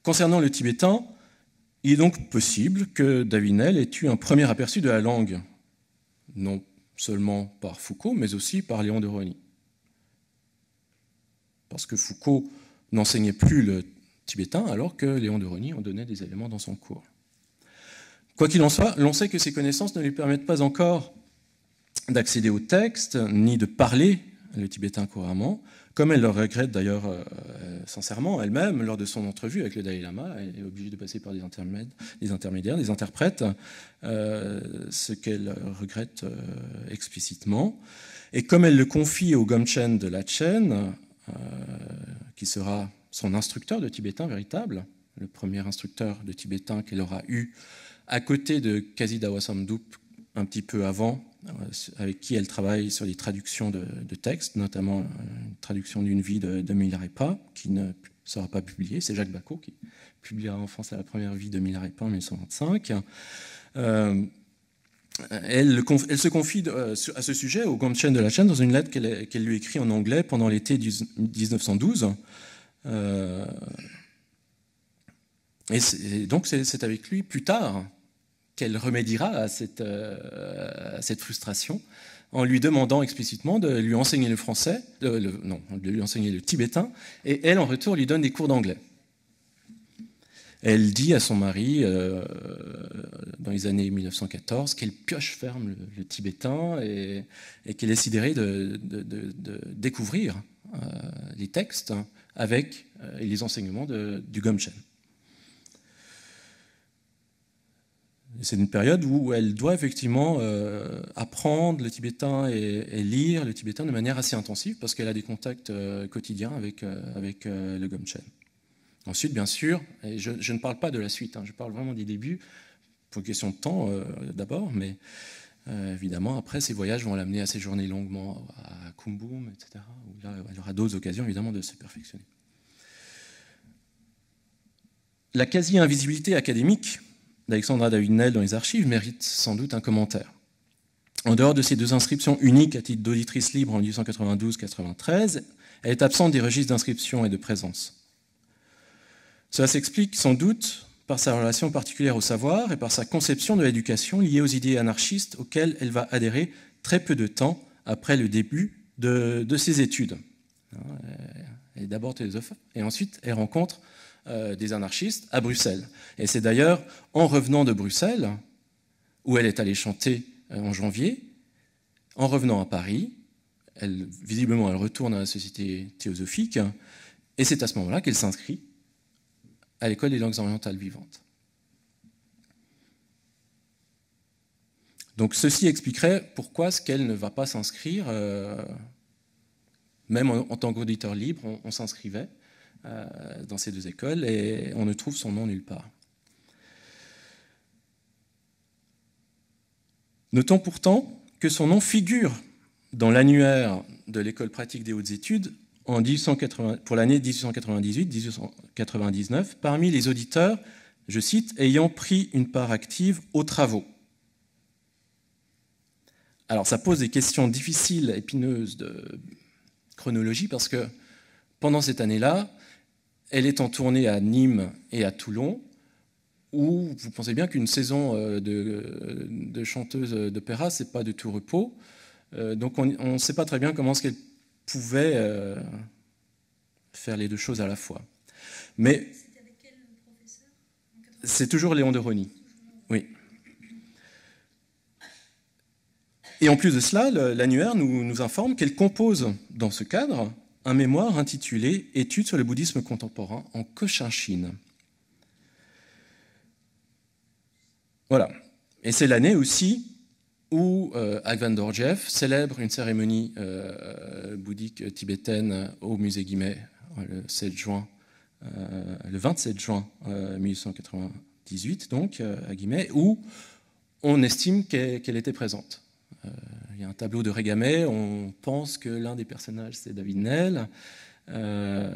Concernant le tibétain, il est donc possible que Davinel ait eu un premier aperçu de la langue, non seulement par Foucault, mais aussi par Léon de Rony. Parce que Foucault n'enseignait plus le tibétain, alors que Léon de Rony en donnait des éléments dans son cours. Quoi qu'il en soit, l'on sait que ces connaissances ne lui permettent pas encore d'accéder au texte, ni de parler le tibétain couramment, comme elle le regrette d'ailleurs euh, sincèrement elle-même lors de son entrevue avec le Dalai Lama. Elle est obligée de passer par des intermédiaires, des, intermédiaires, des interprètes, euh, ce qu'elle regrette euh, explicitement. Et comme elle le confie au Gomchen de Lachen, euh, qui sera son instructeur de tibétain véritable, le premier instructeur de tibétain qu'elle aura eu à côté de Kasi Dawa Samdhup un petit peu avant, avec qui elle travaille sur des traductions de, de textes, notamment une traduction d'une vie de, de Milarépa, qui ne sera pas publiée. C'est Jacques Bacot qui publiera en France la première vie de Milarépa en mille neuf cent vingt-cinq. Euh, elle, elle se confie à ce sujet au Gomchen de Lachen dans une lettre qu'elle qu'elle lui écrit en anglais pendant l'été mille neuf cent douze. Euh, Et, et donc c'est avec lui plus tard qu'elle remédiera à cette, euh, à cette frustration en lui demandant explicitement de lui enseigner le français, euh, le, non, de lui enseigner le tibétain, et elle en retour lui donne des cours d'anglais. Elle dit à son mari, euh, dans les années mille neuf cent quatorze, qu'elle pioche ferme le, le tibétain et, et qu'elle est sidérée de, de, de, de découvrir euh, les textes avec euh, les enseignements de, du Gomchen. C'est une période où elle doit effectivement euh, apprendre le tibétain et, et lire le tibétain de manière assez intensive parce qu'elle a des contacts euh, quotidiens avec, euh, avec euh, le Gomchen. Ensuite, bien sûr, et je, je ne parle pas de la suite, hein, je parle vraiment des débuts, pour une question de temps euh, d'abord, mais euh, évidemment, après, ces voyages vont l'amener à séjourner longuement à Kumbum, et cetera, où là, elle aura d'autres occasions, évidemment, de se perfectionner. La quasi-invisibilité académique d'Alexandra Davinel dans les archives mérite sans doute un commentaire. En dehors de ces deux inscriptions uniques à titre d'auditrice libre en mille huit cent quatre-vingt-douze quatre-vingt-treize, elle est absente des registres d'inscription et de présence. Cela s'explique sans doute par sa relation particulière au savoir et par sa conception de l'éducation liée aux idées anarchistes auxquelles elle va adhérer très peu de temps après le début de, de ses études. Elle est d'abord théosophe et ensuite elle rencontre Euh, des anarchistes à Bruxelles. Et c'est d'ailleurs en revenant de Bruxelles, où elle est allée chanter euh, en janvier, en revenant à Paris, elle, visiblement elle retourne à la société théosophique, et c'est à ce moment-là qu'elle s'inscrit à l'école des langues orientales vivantes. Donc ceci expliquerait pourquoi ce qu'elle ne va pas s'inscrire, euh, même en, en tant qu'auditeur libre, on, on s'inscrivait dans ces deux écoles, et on ne trouve son nom nulle part. Notons pourtant que son nom figure dans l'annuaire de l'école pratique des hautes études en mille huit cent quatre-vingts, pour l'année mille huit cent quatre-vingt-dix-huit mille huit cent quatre-vingt-dix-neuf, parmi les auditeurs, je cite, « ayant pris une part active aux travaux ». Alors ça pose des questions difficiles, épineuses de chronologie, parce que pendant cette année-là, elle est en tournée à Nîmes et à Toulon, où vous pensez bien qu'une saison de, de chanteuse d'opéra, ce n'est pas de tout repos. Euh, donc on ne sait pas très bien comment est-ce qu'elle pouvait euh, faire les deux choses à la fois. Mais c'était avec quel professeur ? C'est toujours Léon de Rony. Oui. Et en plus de cela, l'annuaire nous, nous informe qu'elle compose dans ce cadre un mémoire intitulé « Études sur le bouddhisme contemporain en Cochinchine ». Voilà. Et c'est l'année aussi où euh, Agvan Dorjiev célèbre une cérémonie euh, bouddhique tibétaine au musée Guimet le, sept juin, euh, le vingt-sept juin euh, mille huit cent quatre-vingt-dix-huit, donc, euh, à Guimet, où on estime qu'elle qu'elle était présente. Euh, Il y a un tableau de Régamé, on pense que l'un des personnages c'est Davinel. Euh,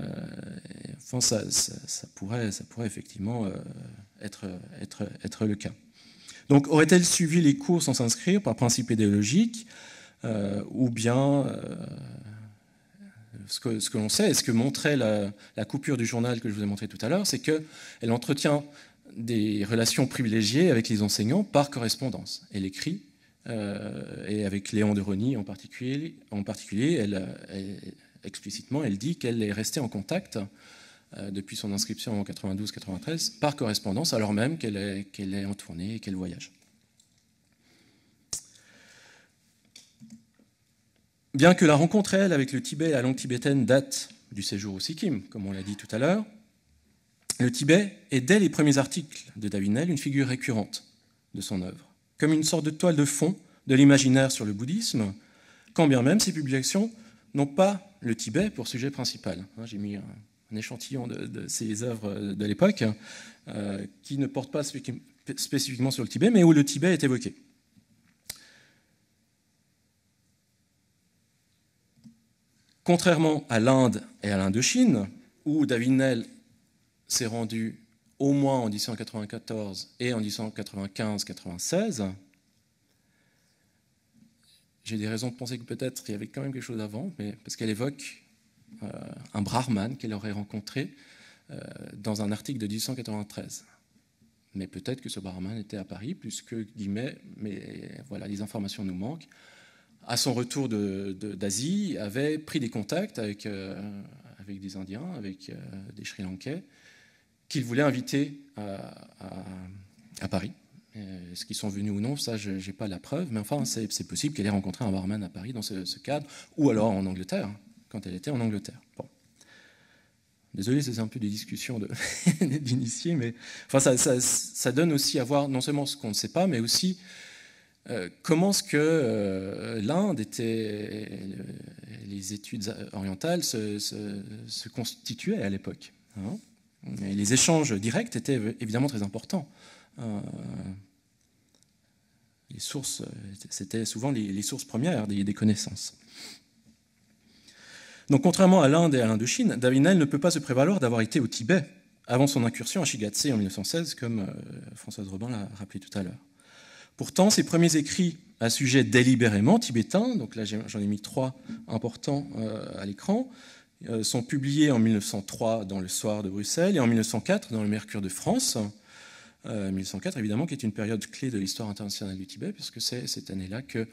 enfin, ça, ça, ça, pourrait, ça pourrait effectivement euh, être, être, être le cas. Donc aurait-elle suivi les cours sans s'inscrire par principe idéologique, euh, ou bien euh, ce que, ce que l'on sait, et ce que montrait la, la coupure du journal que je vous ai montré tout à l'heure, c'est qu'elle entretient des relations privilégiées avec les enseignants par correspondance. Elle écrit, euh, et avec Léon de Rony en particulier, en particulier elle, elle, explicitement, elle dit qu'elle est restée en contact euh, depuis son inscription en quatre-vingt-douze quatre-vingt-treize par correspondance, alors même qu'elle est, qu'elle est en tournée et qu'elle voyage. Bien que la rencontre, elle, avec le Tibet et la langue tibétaine date du séjour au Sikkim, comme on l'a dit tout à l'heure, le Tibet est, dès les premiers articles de Davinel, une figure récurrente de son œuvre, comme une sorte de toile de fond de l'imaginaire sur le bouddhisme, quand bien même ses publications n'ont pas le Tibet pour sujet principal. J'ai mis un échantillon de, de ses œuvres de l'époque, euh, qui ne portent pas spécifiquement sur le Tibet, mais où le Tibet est évoqué. Contrairement à l'Inde et à l'Indochine, où Davinel s'est rendu au moins en mille cent quatre-vingt-quatorze et en mille cent quatre-vingt-quinze quatre-vingt-seize, j'ai des raisons de penser que peut-être il y avait quand même quelque chose avant, mais parce qu'elle évoque euh, un brahman qu'elle aurait rencontré euh, dans un article de mille cent quatre-vingt-treize. Mais peut-être que ce brahman était à Paris, plus que guillemets, mais voilà, les informations nous manquent. À son retour d'Asie, avait pris des contacts avec, euh, avec des Indiens, avec euh, des Sri Lankais, qu'il voulait inviter à, à, à Paris. Est-ce qu'ils sont venus ou non, ça, je n'ai pas la preuve, mais enfin, c'est possible qu'elle ait rencontré un barman à Paris dans ce, ce cadre, ou alors en Angleterre, quand elle était en Angleterre. Bon. Désolé, c'est un peu des discussions d'initiés, de mais enfin, ça, ça, ça donne aussi à voir non seulement ce qu'on ne sait pas, mais aussi comment est-ce que euh, l'Inde était, euh, les études orientales se, se, se constituaient à l'époque, hein. Et les échanges directs étaient évidemment très importants. Euh, les sources, c'était souvent les, les sources premières des, des connaissances. Donc, contrairement à l'Inde et à l'Indochine, Davinel ne peut pas se prévaloir d'avoir été au Tibet avant son incursion à Shigatse en mille neuf cent seize, comme euh, Françoise Robin l'a rappelé tout à l'heure. Pourtant, ses premiers écrits à sujet délibérément tibétain, donc là j'en ai mis trois importants à l'écran, sont publiés en mille neuf cent trois dans Le Soir de Bruxelles et en mille neuf cent quatre dans Le Mercure de France. mille neuf cent quatre, évidemment, qui est une période clé de l'histoire internationale du Tibet, puisque c'est cette année-là que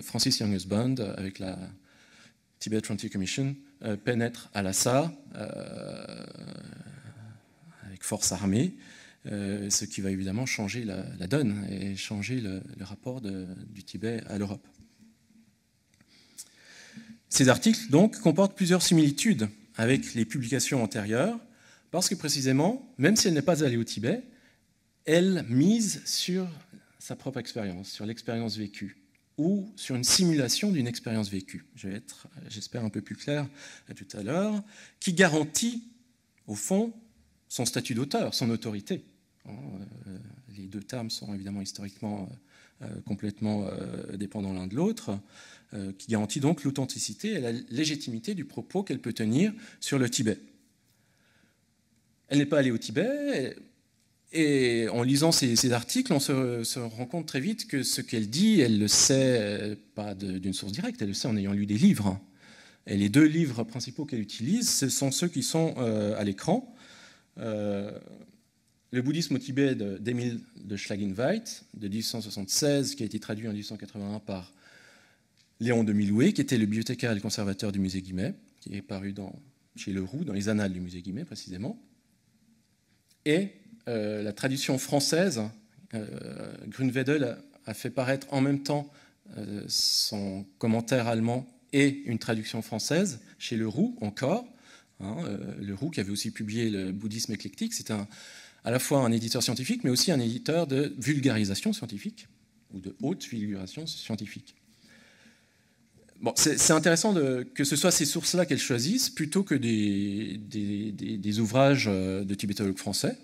Francis Young-Husband, avec la Tibet Frontier Commission, pénètre à Lhasa avec force armée. Euh, ce qui va évidemment changer la, la donne et changer le, le rapport de, du Tibet à l'Europe. Ces articles, donc, comportent plusieurs similitudes avec les publications antérieures, parce que précisément, même si elle n'est pas allée au Tibet, elle mise sur sa propre expérience, sur l'expérience vécue, ou sur une simulation d'une expérience vécue. Je vais être, j'espère, un peu plus clair tout à l'heure, qui garantit, au fond, son statut d'auteur, son autorité. Les deux termes sont évidemment historiquement euh, complètement euh, dépendants l'un de l'autre, euh, qui garantit donc l'authenticité et la légitimité du propos qu'elle peut tenir sur le Tibet. Elle n'est pas allée au Tibet, et, et en lisant ces, ces articles, on se, se rend compte très vite que ce qu'elle dit, elle le sait pas d'une source directe, elle le sait en ayant lu des livres. Et les deux livres principaux qu'elle utilise, ce sont ceux qui sont euh, à l'écran, Euh, le bouddhisme au Tibet d'Émile de, de Schlaginweit de mille cent soixante-seize, qui a été traduit en mille cent quatre-vingt-un par Léon de Milloué, qui était le bibliothécaire et le conservateur du musée Guimet, qui est paru dans, chez Leroux, dans les annales du musée Guimet précisément, et euh, la traduction française. euh, Grünwedel a, a fait paraître en même temps euh, son commentaire allemand et une traduction française chez Leroux encore. Hein, euh, Leroux, qui avait aussi publié le bouddhisme éclectique, c'était à la fois un éditeur scientifique, mais aussi un éditeur de vulgarisation scientifique, ou de haute vulgarisation scientifique. Bon, c'est intéressant de, que ce soit ces sources-là qu'elle choisisse, plutôt que des, des, des, des ouvrages de tibétologues français.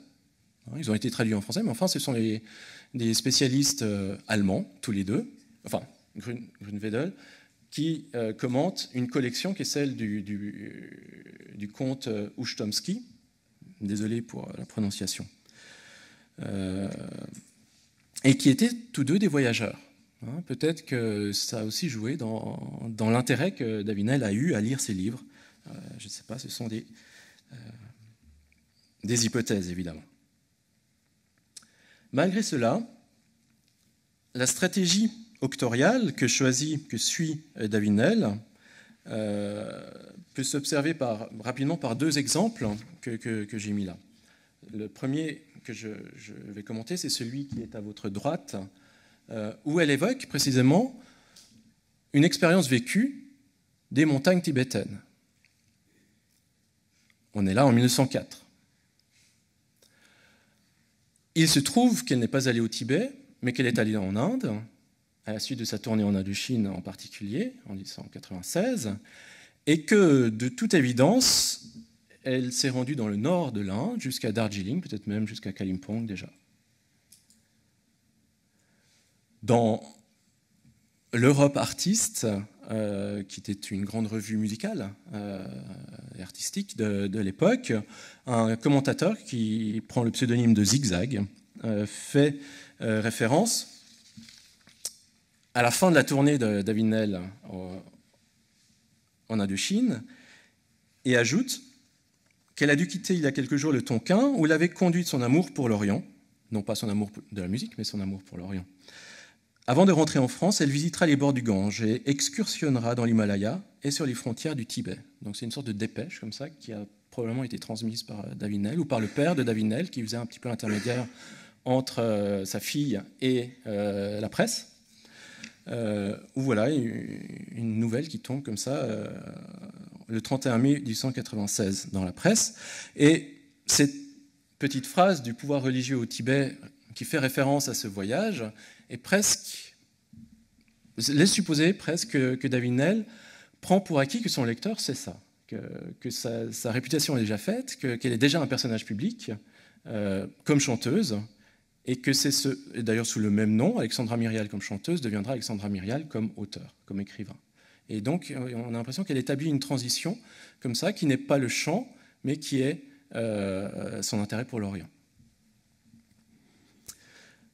Ils ont été traduits en français, mais enfin, ce sont les, des spécialistes allemands, tous les deux, enfin, Grün, Grünwedel, qui euh, commente une collection qui est celle du, du, du comte Ushtomsky. Désolé pour la prononciation. Euh, et qui étaient tous deux des voyageurs. Hein, peut-être que ça a aussi joué dans, dans l'intérêt que Davinel a eu à lire ces livres. Euh, je ne sais pas, ce sont des, euh, des hypothèses, évidemment. Malgré cela, la stratégie octoriale que choisit, que suit Davinel euh, peut s'observer par, rapidement par deux exemples que, que, que j'ai mis là. Le premier que je, je vais commenter, c'est celui qui est à votre droite, euh, où elle évoque précisément une expérience vécue des montagnes tibétaines. On est là en mille neuf cent quatre. Il se trouve qu'elle n'est pas allée au Tibet, mais qu'elle est allée en Inde, à la suite de sa tournée en Indochine en particulier, en mille neuf cent quatre-vingt-seize, et que, de toute évidence, elle s'est rendue dans le nord de l'Inde, jusqu'à Darjeeling, peut-être même jusqu'à Kalimpong déjà. Dans l'Europe artiste, euh, qui était une grande revue musicale euh, et artistique de, de l'époque, un commentateur qui prend le pseudonyme de Zigzag euh, fait euh, référence à la fin de la tournée de Davinel en, en Indochine et ajoute qu'elle a dû quitter il y a quelques jours le Tonkin où l'avait conduite son amour pour l'Orient, non pas son amour de la musique, mais son amour pour l'Orient. Avant de rentrer en France, elle visitera les bords du Gange et excursionnera dans l'Himalaya et sur les frontières du Tibet. Donc c'est une sorte de dépêche comme ça qui a probablement été transmise par Davinel ou par le père de Davinel qui faisait un petit peu l'intermédiaire entre euh, sa fille et euh, la presse. Euh, où voilà une nouvelle qui tombe comme ça euh, le trente et un mai mille huit cent quatre-vingt-seize dans la presse. Et cette petite phrase du pouvoir religieux au Tibet qui fait référence à ce voyage est presque, laisse supposer presque que Davinel prend pour acquis que son lecteur sait ça, que, que sa, sa réputation est déjà faite, que, qu'elle est déjà un personnage public euh, comme chanteuse, et que c'est ce, d'ailleurs sous le même nom, Alexandra Myrial comme chanteuse deviendra Alexandra Myrial comme auteur, comme écrivain. Et donc on a l'impression qu'elle établit une transition comme ça, qui n'est pas le chant, mais qui est euh, son intérêt pour l'Orient.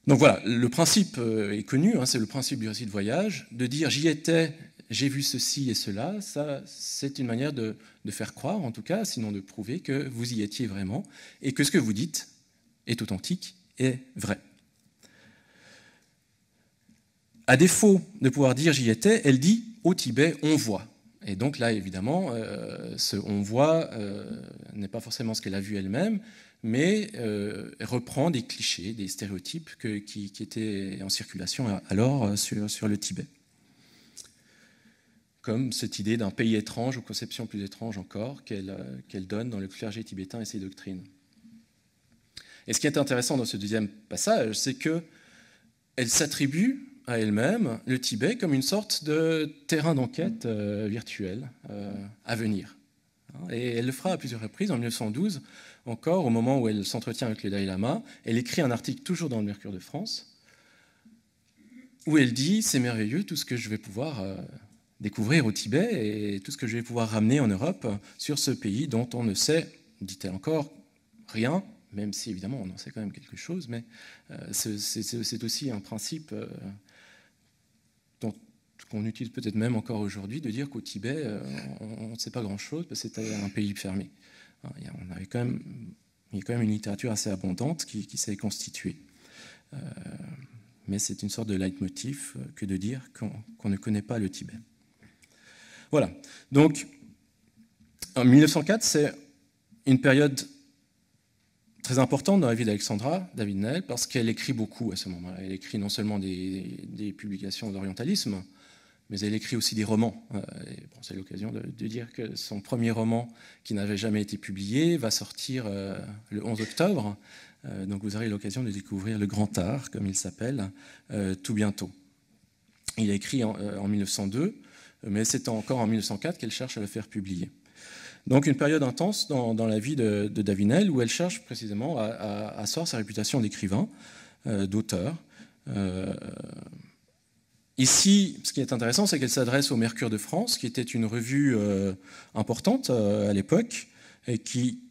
Donc voilà, le principe est connu, hein, c'est le principe du récit de voyage, de dire j'y étais, j'ai vu ceci et cela, ça c'est une manière de, de faire croire en tout cas, sinon de prouver que vous y étiez vraiment, et que ce que vous dites est authentique, est vrai. À défaut de pouvoir dire j'y étais, elle dit au Tibet on voit. Et donc là évidemment, euh, ce on voit euh, n'est pas forcément ce qu'elle a vu elle-même, mais euh, reprend des clichés, des stéréotypes que, qui, qui étaient en circulation alors sur, sur le Tibet. Comme cette idée d'un pays étrange ou conception plus étrange encore qu'elle qu'elle donne dans le clergé tibétain et ses doctrines. Et ce qui est intéressant dans ce deuxième passage, c'est qu'elle s'attribue à elle-même le Tibet comme une sorte de terrain d'enquête euh, virtuel euh, à venir. Et elle le fera à plusieurs reprises. En mille neuf cent douze, encore, au moment où elle s'entretient avec le Dalai Lama, elle écrit un article toujours dans le Mercure de France, où elle dit « C'est merveilleux tout ce que je vais pouvoir euh, découvrir au Tibet et tout ce que je vais pouvoir ramener en Europe sur ce pays dont on ne sait, dit-elle encore, rien ». Même si, évidemment, on en sait quand même quelque chose, mais euh, c'est aussi un principe euh, qu'on utilise peut-être même encore aujourd'hui, de dire qu'au Tibet, euh, on ne sait pas grand-chose, parce que c'était un pays fermé. Alors, il y a, on avait quand même, il y a quand même une littérature assez abondante qui, qui s'est constituée. Euh, mais c'est une sorte de leitmotiv que de dire qu'on qu'on ne connaît pas le Tibet. Voilà. Donc, en mille neuf cent quatre, c'est une période très importante dans la vie d'Alexandra Davinel, parce qu'elle écrit beaucoup à ce moment-là. Elle écrit non seulement des, des publications d'orientalisme, mais elle écrit aussi des romans. Euh, bon, c'est l'occasion de, de dire que son premier roman, qui n'avait jamais été publié, va sortir euh, le onze octobre. Euh, donc vous aurez l'occasion de découvrir Le Grand Art, comme il s'appelle, euh, tout bientôt. Il a écrit en, euh, en mille neuf cent deux, mais c'est encore en mille neuf cent quatre qu'elle cherche à le faire publier. Donc une période intense dans, dans la vie de, de Davinel, où elle cherche précisément à, à asseoir sa réputation d'écrivain, euh, d'auteur. Euh, ici, ce qui est intéressant, c'est qu'elle s'adresse au Mercure de France, qui était une revue euh, importante euh, à l'époque, et qui,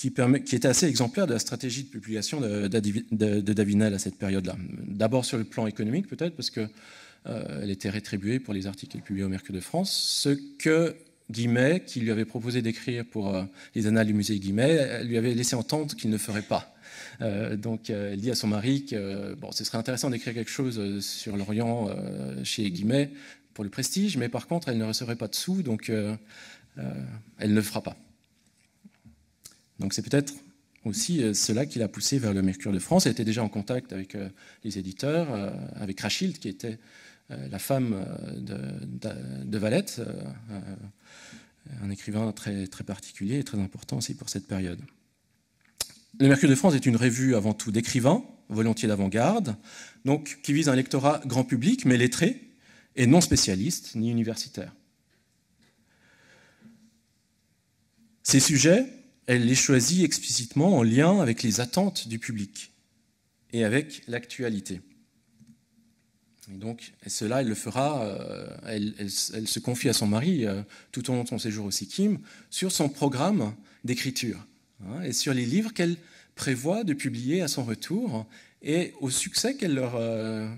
qui, permet, qui était assez exemplaire de la stratégie de publication de, de, de, de Davinel à cette période-là. D'abord sur le plan économique peut-être, parce qu'elle euh, était rétribuée pour les articles publiés au Mercure de France, ce que Guillemet, qui lui avait proposé d'écrire pour euh, les Annales du musée Guillemet, lui avait laissé entendre qu'il ne ferait pas. Euh, donc euh, elle dit à son mari que euh, bon, ce serait intéressant d'écrire quelque chose sur l'Orient euh, chez Guillemet pour le prestige, mais par contre elle ne recevrait pas de sous, donc euh, euh, elle ne le fera pas. Donc c'est peut-être aussi euh, cela qui l'a poussé vers le Mercure de France. Elle était déjà en contact avec euh, les éditeurs, euh, avec Rachild, qui était euh, la femme de, de, de Valette, euh, euh, un écrivain très, très particulier et très important aussi pour cette période. Le Mercure de France est une revue avant tout d'écrivains, volontiers d'avant-garde, donc qui vise un lectorat grand public, mais lettré, et non spécialiste, ni universitaire. Ces sujets, elle les choisit explicitement en lien avec les attentes du public et avec l'actualité. Et donc, et cela, elle le fera, euh, elle, elle, elle se confie à son mari, euh, tout au long de son séjour au Sikkim, sur son programme d'écriture, hein, et sur les livres qu'elle prévoit de publier à son retour et au succès qu'elle leur, euh,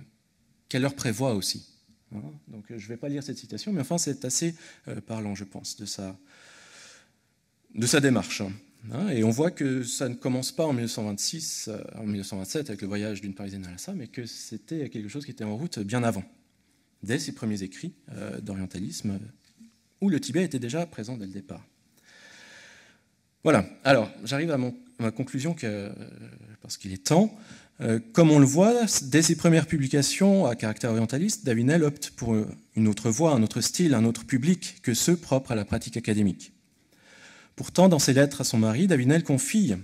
qu'elle leur prévoit aussi. Hein. Donc, je ne vais pas lire cette citation, mais enfin, c'est assez euh, parlant, je pense, de sa, de sa démarche. Hein. Et on voit que ça ne commence pas en mille neuf cent vingt-six, euh, en mille neuf cent vingt-sept, avec le voyage d'une Parisienne à Lhasa, mais que c'était quelque chose qui était en route bien avant, dès ses premiers écrits euh, d'orientalisme, où le Tibet était déjà présent dès le départ. Voilà, alors j'arrive à, à ma conclusion, que, euh, parce qu'il est temps. Euh, comme on le voit, dès ses premières publications à caractère orientaliste, Davinel opte pour une autre voie, un autre style, un autre public que ceux propres à la pratique académique. Pourtant, dans ses lettres à son mari, Davinel confie,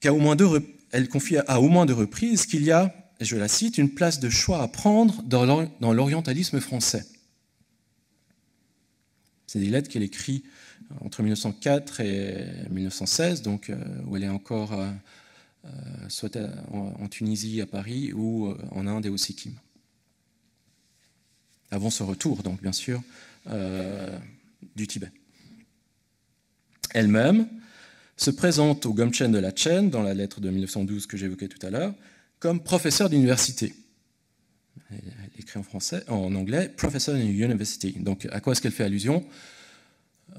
qu'à au moins deux, elle confie à au moins deux reprises qu'il y a, je la cite, une place de choix à prendre dans l'orientalisme français. C'est des lettres qu'elle écrit entre mille neuf cent quatre et mille neuf cent seize, donc, euh, où elle est encore euh, euh, soit à, en, en Tunisie, à Paris, ou euh, en Inde et au Sikkim. Avant ce retour, donc, bien sûr, euh, du Tibet. Elle-même se présente au Gomchen de la Chen, dans la lettre de mille neuf cent douze que j'évoquais tout à l'heure, comme professeur d'université. Elle, elle écrit en français, en anglais, professor in university. Donc, à quoi est-ce qu'elle fait allusion?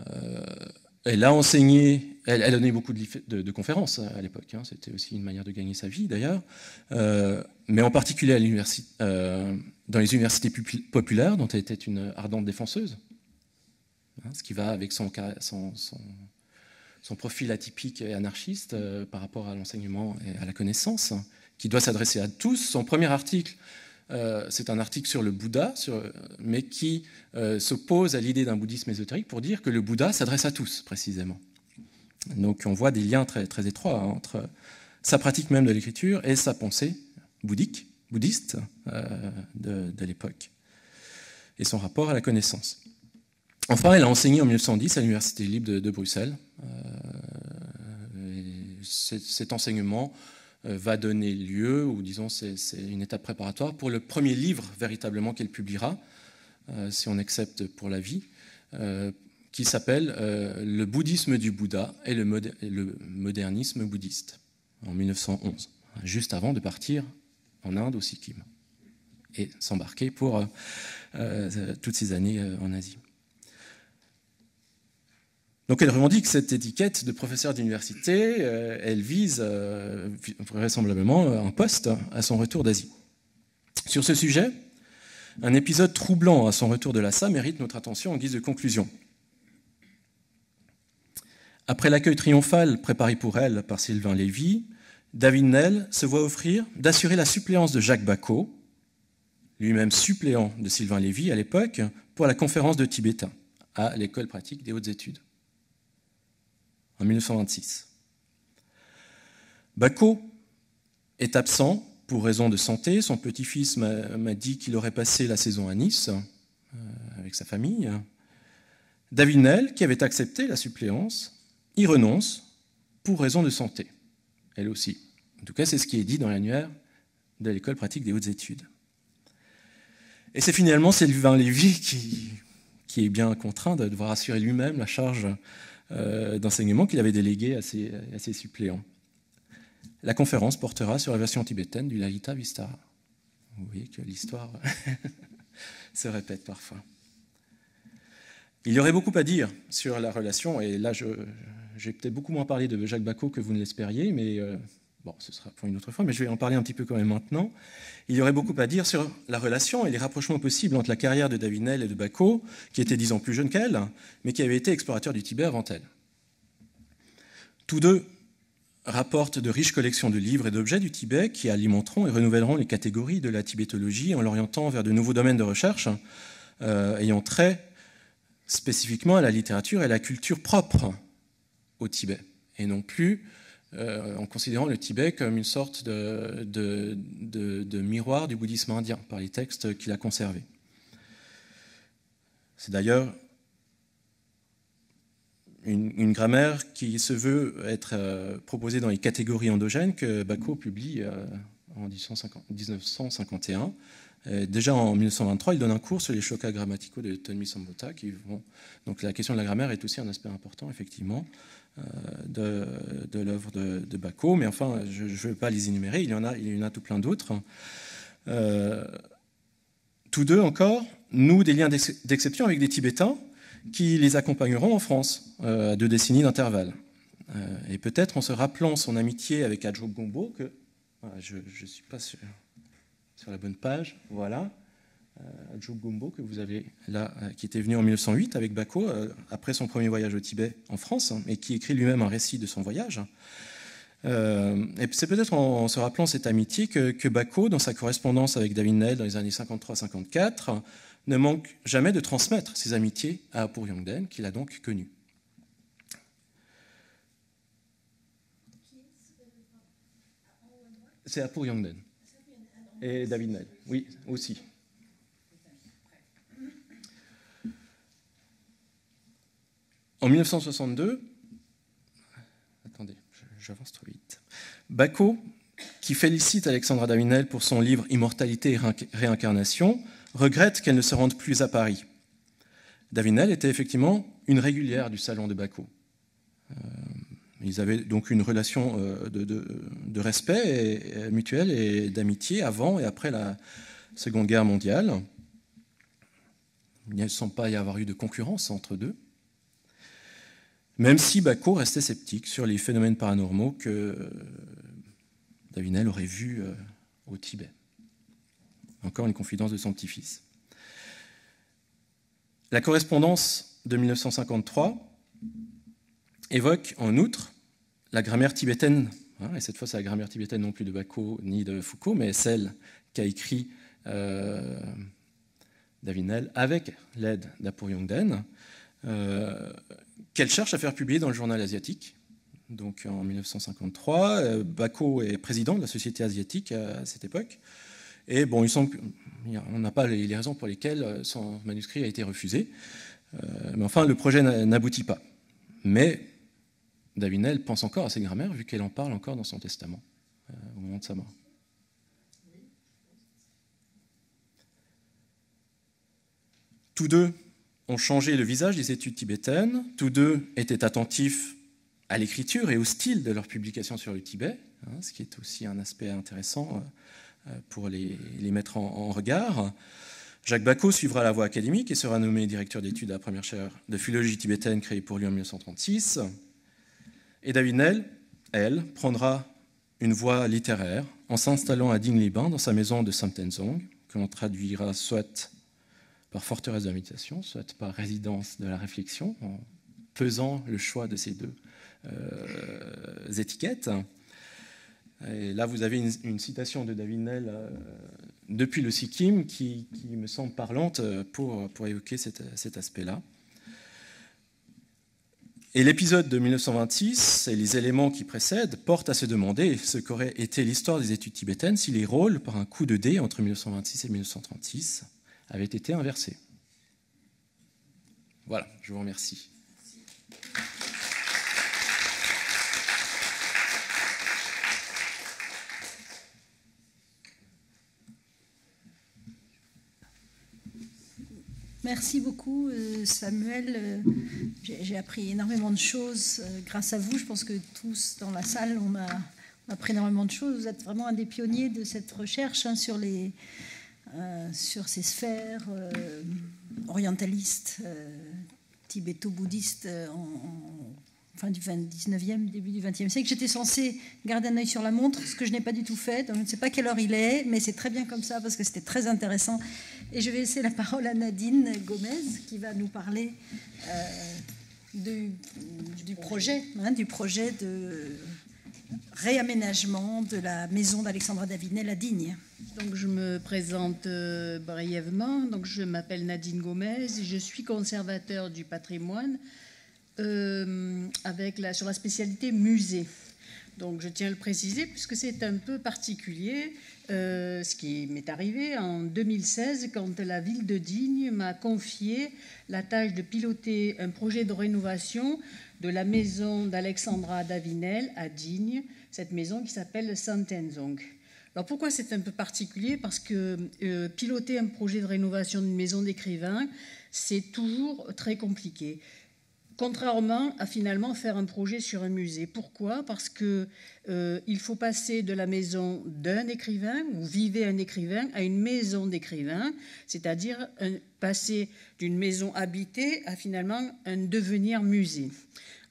Euh, elle a enseigné, elle, elle a donné beaucoup de, de, de conférences à l'époque, hein, c'était aussi une manière de gagner sa vie d'ailleurs, euh, mais en particulier à l'université, euh, dans les universités populaires dont elle était une ardente défenseuse, hein, ce qui va avec son, son, son, son profil atypique et anarchiste euh, par rapport à l'enseignement et à la connaissance, hein, qui doit s'adresser à tous. Son premier article, Euh, c'est un article sur le Bouddha, sur, mais qui euh, s'oppose à l'idée d'un bouddhisme ésotérique pour dire que le Bouddha s'adresse à tous, précisément. Donc on voit des liens très, très étroits, hein, entre sa pratique même de l'écriture et sa pensée bouddhique, bouddhiste euh, de, de l'époque, et son rapport à la connaissance. Enfin, elle a enseigné en mille neuf cent dix à l'Université libre de, de Bruxelles. Euh, et cet enseignement va donner lieu, ou disons c'est une étape préparatoire, pour le premier livre véritablement qu'elle publiera, euh, si on accepte pour la vie, euh, qui s'appelle euh, « Le bouddhisme du Bouddha et le, mod le modernisme bouddhiste » en mille neuf cent onze, juste avant de partir en Inde au Sikkim et s'embarquer pour euh, euh, toutes ces années euh, en Asie. Donc elle revendique cette étiquette de professeur d'université, euh, elle vise euh, vraisemblablement un poste à son retour d'Asie. Sur ce sujet, un épisode troublant à son retour de Lhasa mérite notre attention en guise de conclusion. Après l'accueil triomphal préparé pour elle par Sylvain Lévy, Davinel se voit offrir d'assurer la suppléance de Jacques Bacot, lui-même suppléant de Sylvain Lévy à l'époque, pour la conférence de tibétain à l'École pratique des hautes études. En mille neuf cent vingt-six. Bacot est absent pour raison de santé. Son petit-fils m'a dit qu'il aurait passé la saison à Nice euh, avec sa famille. Davinel, qui avait accepté la suppléance, y renonce pour raison de santé, elle aussi. En tout cas, c'est ce qui est dit dans l'annuaire de l'École pratique des hautes études. Et c'est finalement Sylvain Lévy qui, qui est bien contraint de devoir assurer lui-même la charge euh, d'enseignement qu'il avait délégué à ses, à ses suppléants. La conférence portera sur la version tibétaine du Lalita Vistara. Vous voyez que l'histoire se répète parfois. Il y aurait beaucoup à dire sur la relation, et là, j'ai peut-être beaucoup moins parlé de Jacques Bacot que vous ne l'espériez, mais euh, bon, ce sera pour une autre fois, mais je vais en parler un petit peu quand même maintenant. Il y aurait beaucoup à dire sur la relation et les rapprochements possibles entre la carrière de Davinel et de Bacot, qui était dix ans plus jeune qu'elle, mais qui avait été explorateur du Tibet avant elle. Tous deux rapportent de riches collections de livres et d'objets du Tibet qui alimenteront et renouvelleront les catégories de la tibétologie en l'orientant vers de nouveaux domaines de recherche euh, ayant trait spécifiquement à la littérature et à la culture propre au Tibet, et non plus euh, en considérant le Tibet comme une sorte de, de, de, de miroir du bouddhisme indien par les textes qu'il a conservés. C'est d'ailleurs Une, une grammaire qui se veut être euh, proposée dans les catégories endogènes que Bacot publie euh, en mille neuf cent cinquante et un. Et déjà en mille neuf cent vingt-trois, il donne un cours sur les shokas grammaticaux de Tonmi Sambhota. Qui vont... Donc la question de la grammaire est aussi un aspect important, effectivement, euh, de, de l'œuvre de, de Bacot. Mais enfin, je ne veux pas les énumérer, il y en a, il y en a tout plein d'autres. Euh, tous deux encore, nouent des liens d'exception avec des Tibétains qui les accompagneront en France euh, à deux décennies d'intervalle. Euh, et peut-être en se rappelant son amitié avec Ajok Gombo, que ah, je ne suis pas sur, sur la bonne page, voilà, euh, Ajok Gombo que vous avez là, euh, qui était venu en mille neuf cent huit avec Bacot, euh, après son premier voyage au Tibet en France, hein, et qui écrit lui-même un récit de son voyage. Euh, et c'est peut-être en, en se rappelant cette amitié que, que Bacot, dans sa correspondance avec Davinel dans les années cinquante-trois cinquante-quatre, ne manque jamais de transmettre ses amitiés à Apur Yongden, qu'il a donc connu. C'est Apur Yongden. Et Davinel, oui, aussi. En mille neuf cent soixante-deux, attendez, j'avance trop vite, Bacot, qui félicite Alexandra Davinel pour son livre « Immortalité et réincarnation », regrette qu'elle ne se rende plus à Paris. Davinel était effectivement une régulière du salon de Bacot. Euh, ils avaient donc une relation euh, de, de, de respect et, et mutuel et d'amitié avant et après la Seconde Guerre mondiale. Il ne semble pas y avoir eu de concurrence entre deux. Même si Bacot restait sceptique sur les phénomènes paranormaux que euh, Davinel aurait vus euh, au Tibet. Encore une confidence de son petit-fils. La correspondance de mille neuf cent cinquante-trois évoque en outre la grammaire tibétaine, hein, et cette fois c'est la grammaire tibétaine non plus de Bacot ni de Foucault, mais celle qu'a écrit euh, Davinel avec l'aide d'Apur Yongden, euh, qu'elle cherche à faire publier dans le journal asiatique. Donc en mille neuf cent cinquante-trois, Bacot est président de la Société asiatique à cette époque. Et bon, il semble qu'on n'a pas les raisons pour lesquelles son manuscrit a été refusé. Euh, mais enfin, le projet n'aboutit pas. Mais Davinel pense encore à ses grammaires, vu qu'elle en parle encore dans son testament, euh, au moment de sa mort. Tous deux ont changé le visage des études tibétaines. Tous deux étaient attentifs à l'écriture et au style de leurs publications sur le Tibet, hein, ce qui est aussi un aspect intéressant euh, pour les, les mettre en, en regard. Jacques Bacot suivra la voie académique et sera nommé directeur d'études à la première chaire de philologie tibétaine créée pour lui en mille neuf cent trente-six. Et Davinel, elle, prendra une voie littéraire en s'installant à Dinglibin dans sa maison de Samtenzong, que l'on traduira soit par forteresse de la méditation, soit par résidence de la réflexion, en pesant le choix de ces deux euh, étiquettes. Et là, vous avez une, une citation de Davinel euh, depuis le Sikkim qui, qui me semble parlante pour, pour évoquer cet, cet aspect-là. Et l'épisode de mille neuf cent vingt-six et les éléments qui précèdent portent à se demander ce qu'aurait été l'histoire des études tibétaines si les rôles, par un coup de dé entre mille neuf cent vingt-six et mille neuf cent trente-six, avaient été inversés. Voilà, je vous remercie. Merci beaucoup Samuel, j'ai appris énormément de choses grâce à vous, je pense que tous dans la salle on a, on a appris énormément de choses, vous êtes vraiment un des pionniers de cette recherche hein, sur, les, euh, sur ces sphères euh, orientalistes, euh, tibéto-bouddhistes en, en fin du dix-neuvième, début du vingtième siècle. J'étais censée garder un œil sur la montre, ce que je n'ai pas du tout fait, donc je ne sais pas quelle heure il est, mais c'est très bien comme ça parce que c'était très intéressant. Et je vais laisser la parole à Nadine Gomez qui va nous parler euh, du, du projet, hein, du projet de réaménagement de la maison d'Alexandra Davinel à Digne. Donc je me présente euh, brièvement. Donc je m'appelle Nadine Gomez, je suis conservateur du patrimoine. Euh, avec la, sur la spécialité musée. Donc je tiens à le préciser puisque c'est un peu particulier euh, ce qui m'est arrivé en deux mille seize quand la ville de Digne m'a confié la tâche de piloter un projet de rénovation de la maison d'Alexandra Davinel à Digne, cette maison qui s'appelle Santenzong. Alors pourquoi c'est un peu particulier? Parce que euh, piloter un projet de rénovation d'une maison d'écrivain, c'est toujours très compliqué. Contrairement à finalement faire un projet sur un musée. Pourquoi? Parce que euh, il faut passer de la maison d'un écrivain, ou vivait un écrivain, à une maison d'écrivain, c'est-à-dire passer d'une maison habitée à finalement un devenir musée.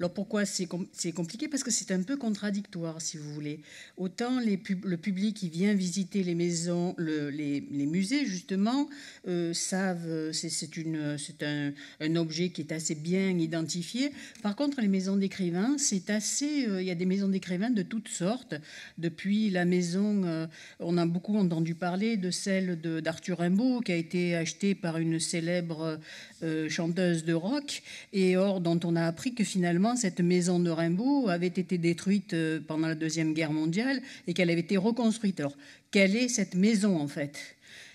Alors pourquoi c'est com compliqué? Parce que c'est un peu contradictoire, si vous voulez. Autant les pub le public qui vient visiter les maisons, le, les, les musées, justement, euh, savent, c'est un, un objet qui est assez bien identifié. Par contre, les maisons d'écrivains, c'est assez... Euh, il y a des maisons d'écrivains de toutes sortes. Depuis la maison, euh, on a beaucoup entendu parler de celle d'Arthur Rimbaud, qui a été achetée par une célèbre euh, chanteuse de rock, et or, dont on a appris que finalement, cette maison de Rimbaud avait été détruite pendant la Deuxième Guerre mondiale et qu'elle avait été reconstruite. Alors, quelle est cette maison, en fait?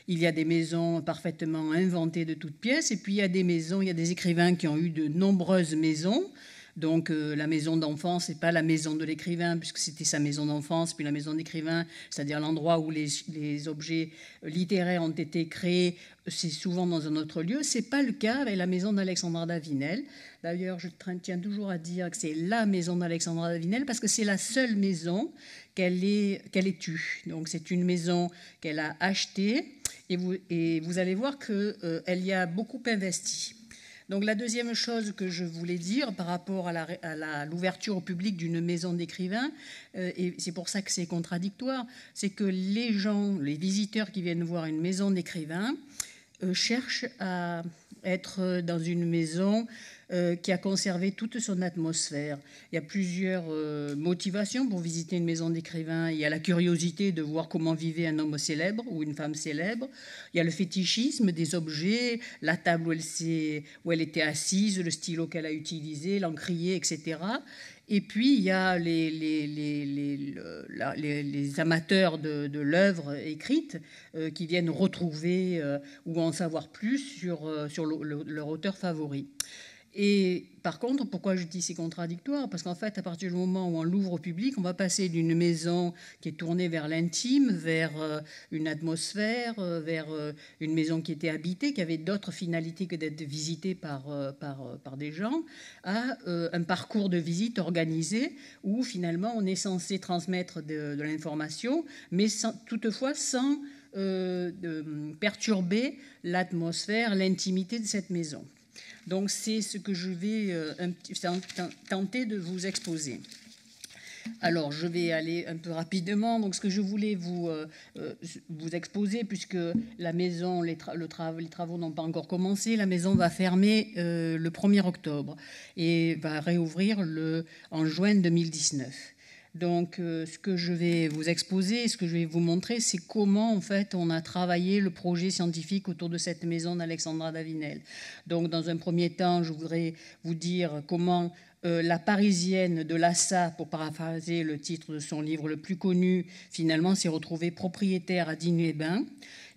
Il y a des maisons parfaitement inventées de toutes pièces, et puis il y a des maisons, il y a des écrivains qui ont eu de nombreuses maisons. Donc euh, la maison d'enfance, ce n'est pas la maison de l'écrivain, puisque c'était sa maison d'enfance, puis la maison d'écrivain, c'est-à-dire l'endroit où les, les objets littéraires ont été créés, c'est souvent dans un autre lieu. Ce n'est pas le cas avec la maison d'Alexandra Davinel. D'ailleurs, je tiens toujours à dire que c'est la maison d'Alexandra Davinel, parce que c'est la seule maison qu'elle ait eue. Donc c'est une maison qu'elle a achetée, et vous, et vous allez voir qu'elle euh, y a beaucoup investi. Donc la deuxième chose que je voulais dire par rapport à l'ouverture au public d'une maison d'écrivain, euh, et c'est pour ça que c'est contradictoire, c'est que les gens, les visiteurs qui viennent voir une maison d'écrivain euh, cherchent à être dans une maison euh, qui a conservé toute son atmosphère. Il y a plusieurs euh, motivations pour visiter une maison d'écrivain. Il y a la curiosité de voir comment vivait un homme célèbre ou une femme célèbre. Il y a le fétichisme des objets, la table où elle, où elle était assise, le stylo qu'elle a utilisé, l'encrier, et cetera. Et puis, il y a les, les, les, les, les, les amateurs de, de l'œuvre écrite euh, qui viennent retrouver euh, ou en savoir plus sur, euh, sur le, le, leur auteur favori. Et par contre, pourquoi je dis c'est contradictoire? Parce qu'en fait, à partir du moment où on l'ouvre au public, on va passer d'une maison qui est tournée vers l'intime, vers une atmosphère, vers une maison qui était habitée, qui avait d'autres finalités que d'être visitée par, par, par des gens, à un parcours de visite organisé où finalement on est censé transmettre de, de l'information, mais sans, toutefois sans euh, de, perturber l'atmosphère, l'intimité de cette maison. Donc c'est ce que je vais euh, un petit, tenter de vous exposer. Alors je vais aller un peu rapidement. Donc ce que je voulais vous, euh, vous exposer, puisque la maison, les, tra le tra les travaux n'ont pas encore commencé, la maison va fermer euh, le premier octobre et va réouvrir le, en juin deux mille dix-neuf. Donc euh, ce que je vais vous exposer, ce que je vais vous montrer, c'est comment en fait on a travaillé le projet scientifique autour de cette maison d'Alexandra Davinel. Donc dans un premier temps, je voudrais vous dire comment euh, la Parisienne de Lassa, pour paraphraser le titre de son livre le plus connu, finalement s'est retrouvée propriétaire à Digne-les-Bains,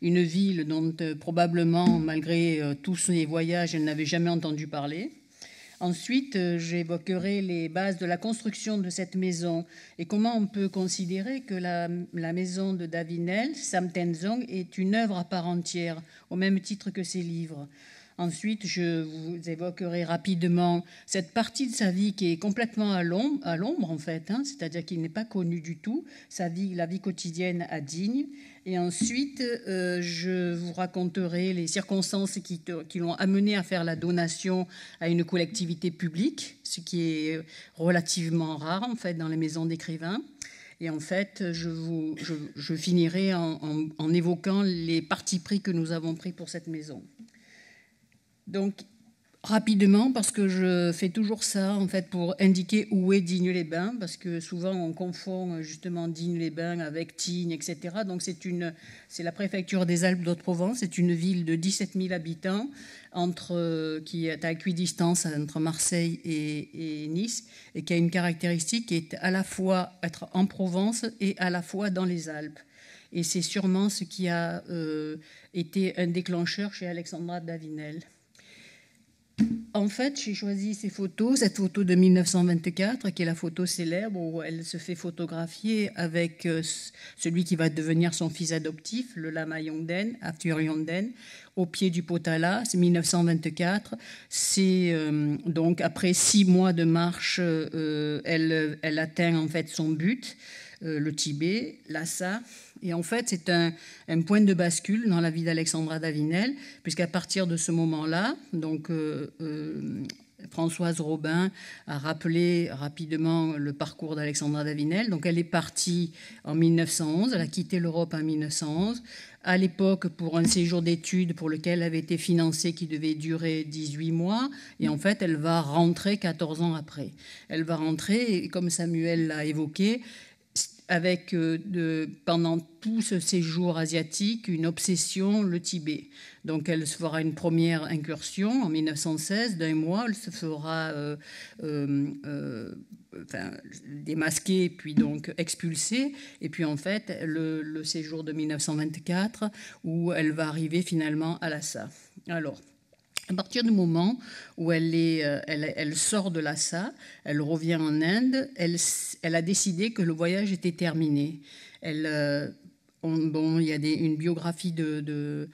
une ville dont euh, probablement, malgré euh, tous ses voyages, elle n'avait jamais entendu parler. Ensuite, j'évoquerai les bases de la construction de cette maison et comment on peut considérer que la, la maison de Davinel, Santenzong, est une œuvre à part entière, au même titre que ses livres. Ensuite, je vous évoquerai rapidement cette partie de sa vie qui est complètement à l'ombre, à l'ombre en fait, hein, c'est-à-dire qu'il n'est pas connu du tout, sa vie, la vie quotidienne à Digne. Et ensuite, euh, je vous raconterai les circonstances qui, qui l'ont amené à faire la donation à une collectivité publique, ce qui est relativement rare en fait dans les maisons d'écrivains. Et en fait, je, vous, je, je finirai en, en, en évoquant les partis pris que nous avons pris pour cette maison. Donc, rapidement, parce que je fais toujours ça, en fait, pour indiquer où est Digne-les-Bains, parce que souvent, on confond, justement, Digne-les-Bains avec Tignes, et cetera. Donc, c'est la préfecture des Alpes-de-Haute-Provence. C'est une ville de dix-sept mille habitants, entre, qui est à équidistance entre Marseille et, et Nice, et qui a une caractéristique qui est à la fois être en Provence et à la fois dans les Alpes. Et c'est sûrement ce qui a euh, été un déclencheur chez Alexandra Davinel. En fait, j'ai choisi ces photos, cette photo de mille neuf cent vingt-quatre, qui est la photo célèbre où elle se fait photographier avec celui qui va devenir son fils adoptif, le lama Yonden, Arthur Yonden, au pied du Potala, c'est mille neuf cent vingt-quatre. C'est euh, donc après six mois de marche, euh, elle, elle atteint en fait son but. Euh, le Tibet, Lhasa. Et en fait, c'est un, un point de bascule dans la vie d'Alexandra Davinel, puisqu'à partir de ce moment-là, donc euh, euh, Françoise Robin a rappelé rapidement le parcours d'Alexandra Davinel. Donc elle est partie en mille neuf cent onze, elle a quitté l'Europe en mille neuf cent onze, à l'époque pour un séjour d'études pour lequel elle avait été financée qui devait durer dix-huit mois. Et en fait, elle va rentrer quatorze ans après. Elle va rentrer, et comme Samuel l'a évoqué, avec euh, de, pendant tout ce séjour asiatique, une obsession, le Tibet. Donc elle se fera une première incursion en mille neuf cent seize, d'un mois, elle se fera euh, euh, euh, enfin, démasquer, puis donc expulsée. Et puis en fait, le, le séjour de mille neuf cent vingt-quatre, où elle va arriver finalement à Lhasa. Alors, à partir du moment où elle, est, elle, elle sort de Lhasa, elle revient en Inde, elle, elle a décidé que le voyage était terminé. Elle, on, bon, il y a des, une biographie de, de,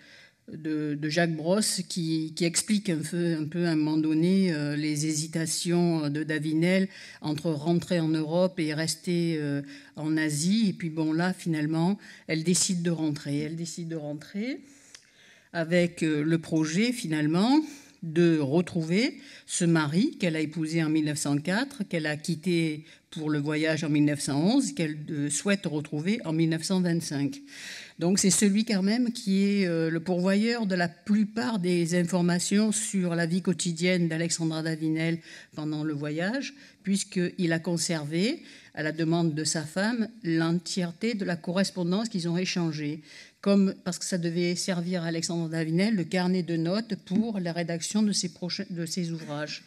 de, de Jacques Brosse qui, qui explique un peu, un peu à un moment donné euh, les hésitations de Davinel entre rentrer en Europe et rester euh, en Asie. Et puis bon, là, finalement, elle décide de rentrer. Elle décide de rentrer. Avec le projet, finalement, de retrouver ce mari qu'elle a épousé en mille neuf cent quatre, qu'elle a quitté pour le voyage en mille neuf cent onze, qu'elle souhaite retrouver en mille neuf cent vingt-cinq. Donc c'est celui quand même qui est le pourvoyeur de la plupart des informations sur la vie quotidienne d'Alexandra Davinel pendant le voyage, puisqu'il a conservé, à la demande de sa femme, l'entièreté de la correspondance qu'ils ont échangée. Comme, parce que ça devait servir à Alexandra Davinel, le carnet de notes pour la rédaction de ses, prochains, de ses ouvrages.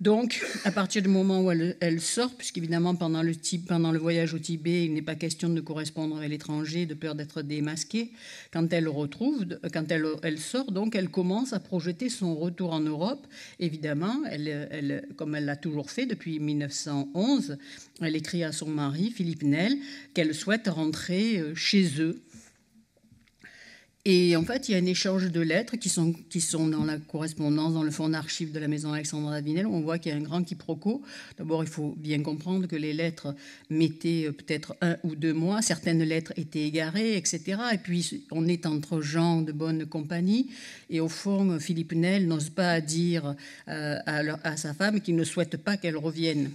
Donc, à partir du moment où elle, elle sort, puisqu'évidemment, pendant le, pendant le voyage au Tibet, il n'est pas question de correspondre à l'étranger, de peur d'être démasquée, quand elle retrouve, quand elle, elle sort, donc, elle commence à projeter son retour en Europe. Évidemment, elle, elle, comme elle l'a toujours fait depuis mille neuf cent onze, elle écrit à son mari, Philippe Nel, qu'elle souhaite rentrer chez eux. Et en fait, il y a un échange de lettres qui sont, qui sont dans la correspondance, dans le fonds d'archives de la maison Alexandra Davinel, où on voit qu'il y a un grand quiproquo. D'abord, il faut bien comprendre que les lettres mettaient peut-être un ou deux mois, certaines lettres étaient égarées, et cetera. Et puis, on est entre gens de bonne compagnie. Et au fond, Philippe Nel n'ose pas dire euh, à, leur, à sa femme qu'il ne souhaite pas qu'elle revienne.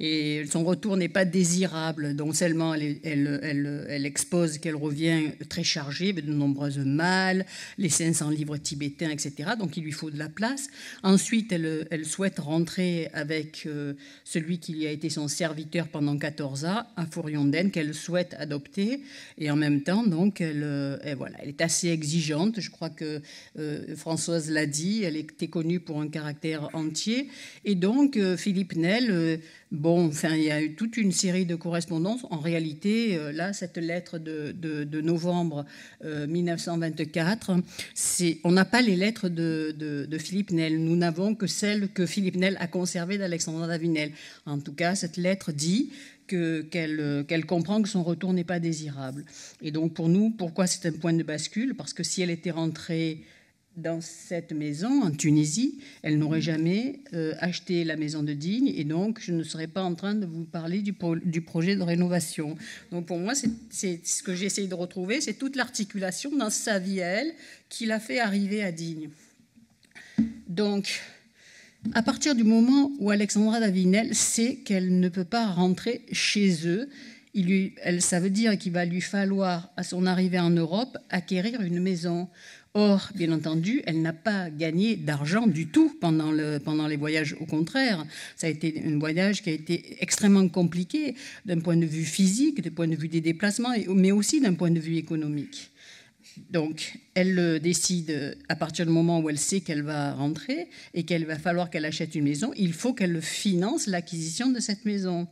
Et son retour n'est pas désirable, donc seulement elle, elle, elle, elle expose qu'elle revient très chargée, de nombreuses malles, les cinq cents livres tibétains, et cetera. Donc il lui faut de la place. Ensuite, elle, elle souhaite rentrer avec euh, celui qui a été son serviteur pendant quatorze ans, Arthur Yonden, qu'elle souhaite adopter. Et en même temps, donc, elle, euh, elle, voilà, elle est assez exigeante. Je crois que euh, Françoise l'a dit, elle était connue pour un caractère entier. Et donc, euh, Philippe Nel... Euh, Bon, enfin, il y a eu toute une série de correspondances. En réalité, là, cette lettre de, de, de novembre euh, mille neuf cent vingt-quatre, c'est, on n'a pas les lettres de, de, de Philippe Nel. Nous n'avons que celles que Philippe Nel a conservées d'Alexandra Davinel. En tout cas, cette lettre dit que, qu'elle, qu'elle comprend que son retour n'est pas désirable. Et donc, pour nous, pourquoi c'est un point de bascule ? Parce que si elle était rentrée dans cette maison en Tunisie, elle n'aurait jamais euh, acheté la maison de Digne, et donc je ne serais pas en train de vous parler du, pro du projet de rénovation. Donc pour moi, c'est ce que j'ai essayé de retrouver, c'est toute l'articulation dans sa vie à elle qui l'a fait arriver à Digne. Donc, à partir du moment où Alexandra Davinel sait qu'elle ne peut pas rentrer chez eux, il lui, elle, ça veut dire qu'il va lui falloir, à son arrivée en Europe, acquérir une maison. Or, bien entendu, elle n'a pas gagné d'argent du tout pendant, le, pendant les voyages. Au contraire, ça a été un voyage qui a été extrêmement compliqué d'un point de vue physique, du point de vue des déplacements, mais aussi d'un point de vue économique. Donc, elle décide, à partir du moment où elle sait qu'elle va rentrer et qu'il va falloir qu'elle achète une maison, il faut qu'elle finance l'acquisition de cette maison.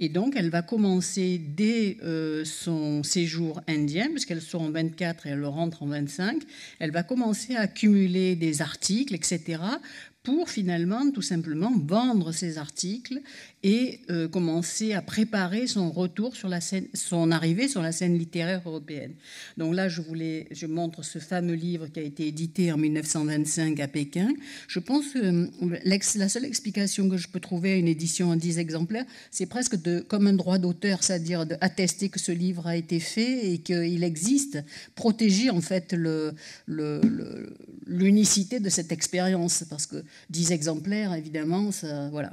Et donc, elle va commencer dès euh, son séjour indien, puisqu'elle sort en vingt-quatre et elle rentre en vingt-cinq, elle va commencer à accumuler des articles, et cetera, pour finalement, tout simplement, vendre ses articles et euh, commencer à préparer son retour sur la scène, son arrivée sur la scène littéraire européenne. Donc là, je, voulais, je montre ce fameux livre qui a été édité en mille neuf cent vingt-cinq à Pékin. Je pense que euh, la seule explication que je peux trouver à une édition en dix exemplaires, c'est presque de, comme un droit d'auteur, c'est-à-dire d'attester que ce livre a été fait et qu'il existe, protéger en fait le, le, le, l'unicité de cette expérience, parce que dix exemplaires, évidemment, ça, voilà.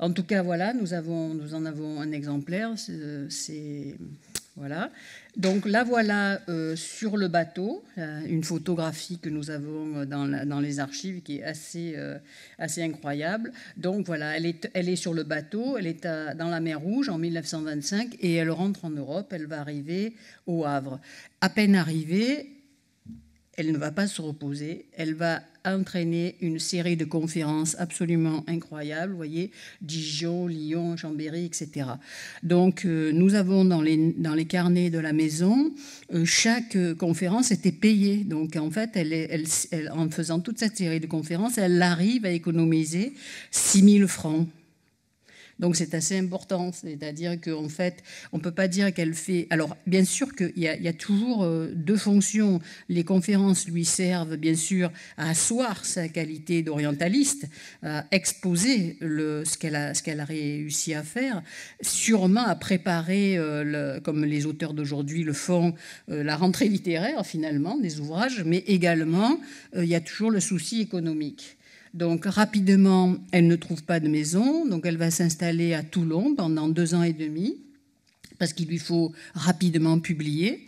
En tout cas, voilà, nous, avons, nous en avons un exemplaire. C'est, voilà. Donc, là, voilà, euh, sur le bateau, une photographie que nous avons dans, la, dans les archives qui est assez, euh, assez incroyable. Donc, voilà, elle est, elle est sur le bateau, elle est à, dans la mer Rouge en mille neuf cent vingt-cinq et elle rentre en Europe, elle va arriver au Havre. À peine arrivée, elle ne va pas se reposer, elle va entraîner une série de conférences absolument incroyables, vous voyez, Dijon, Lyon, Chambéry, et cetera. Donc, euh, nous avons dans les, dans les carnets de la maison, euh, chaque euh, conférence était payée. Donc, en fait, elle, elle, elle, en faisant toute cette série de conférences, elle arrive à économiser six mille francs. Donc, c'est assez important, c'est-à-dire qu'en fait, on ne peut pas dire qu'elle fait... Alors, bien sûr qu'il y, y a toujours deux fonctions. Les conférences lui servent, bien sûr, à asseoir sa qualité d'orientaliste, à exposer le, ce qu'elle a, qu'elle a réussi à faire, sûrement à préparer, euh, le, comme les auteurs d'aujourd'hui le font, euh, la rentrée littéraire, finalement, des ouvrages, mais également, euh, il y a toujours le souci économique. Donc, rapidement, elle ne trouve pas de maison, donc elle va s'installer à Toulon pendant deux ans et demi, parce qu'il lui faut rapidement publier.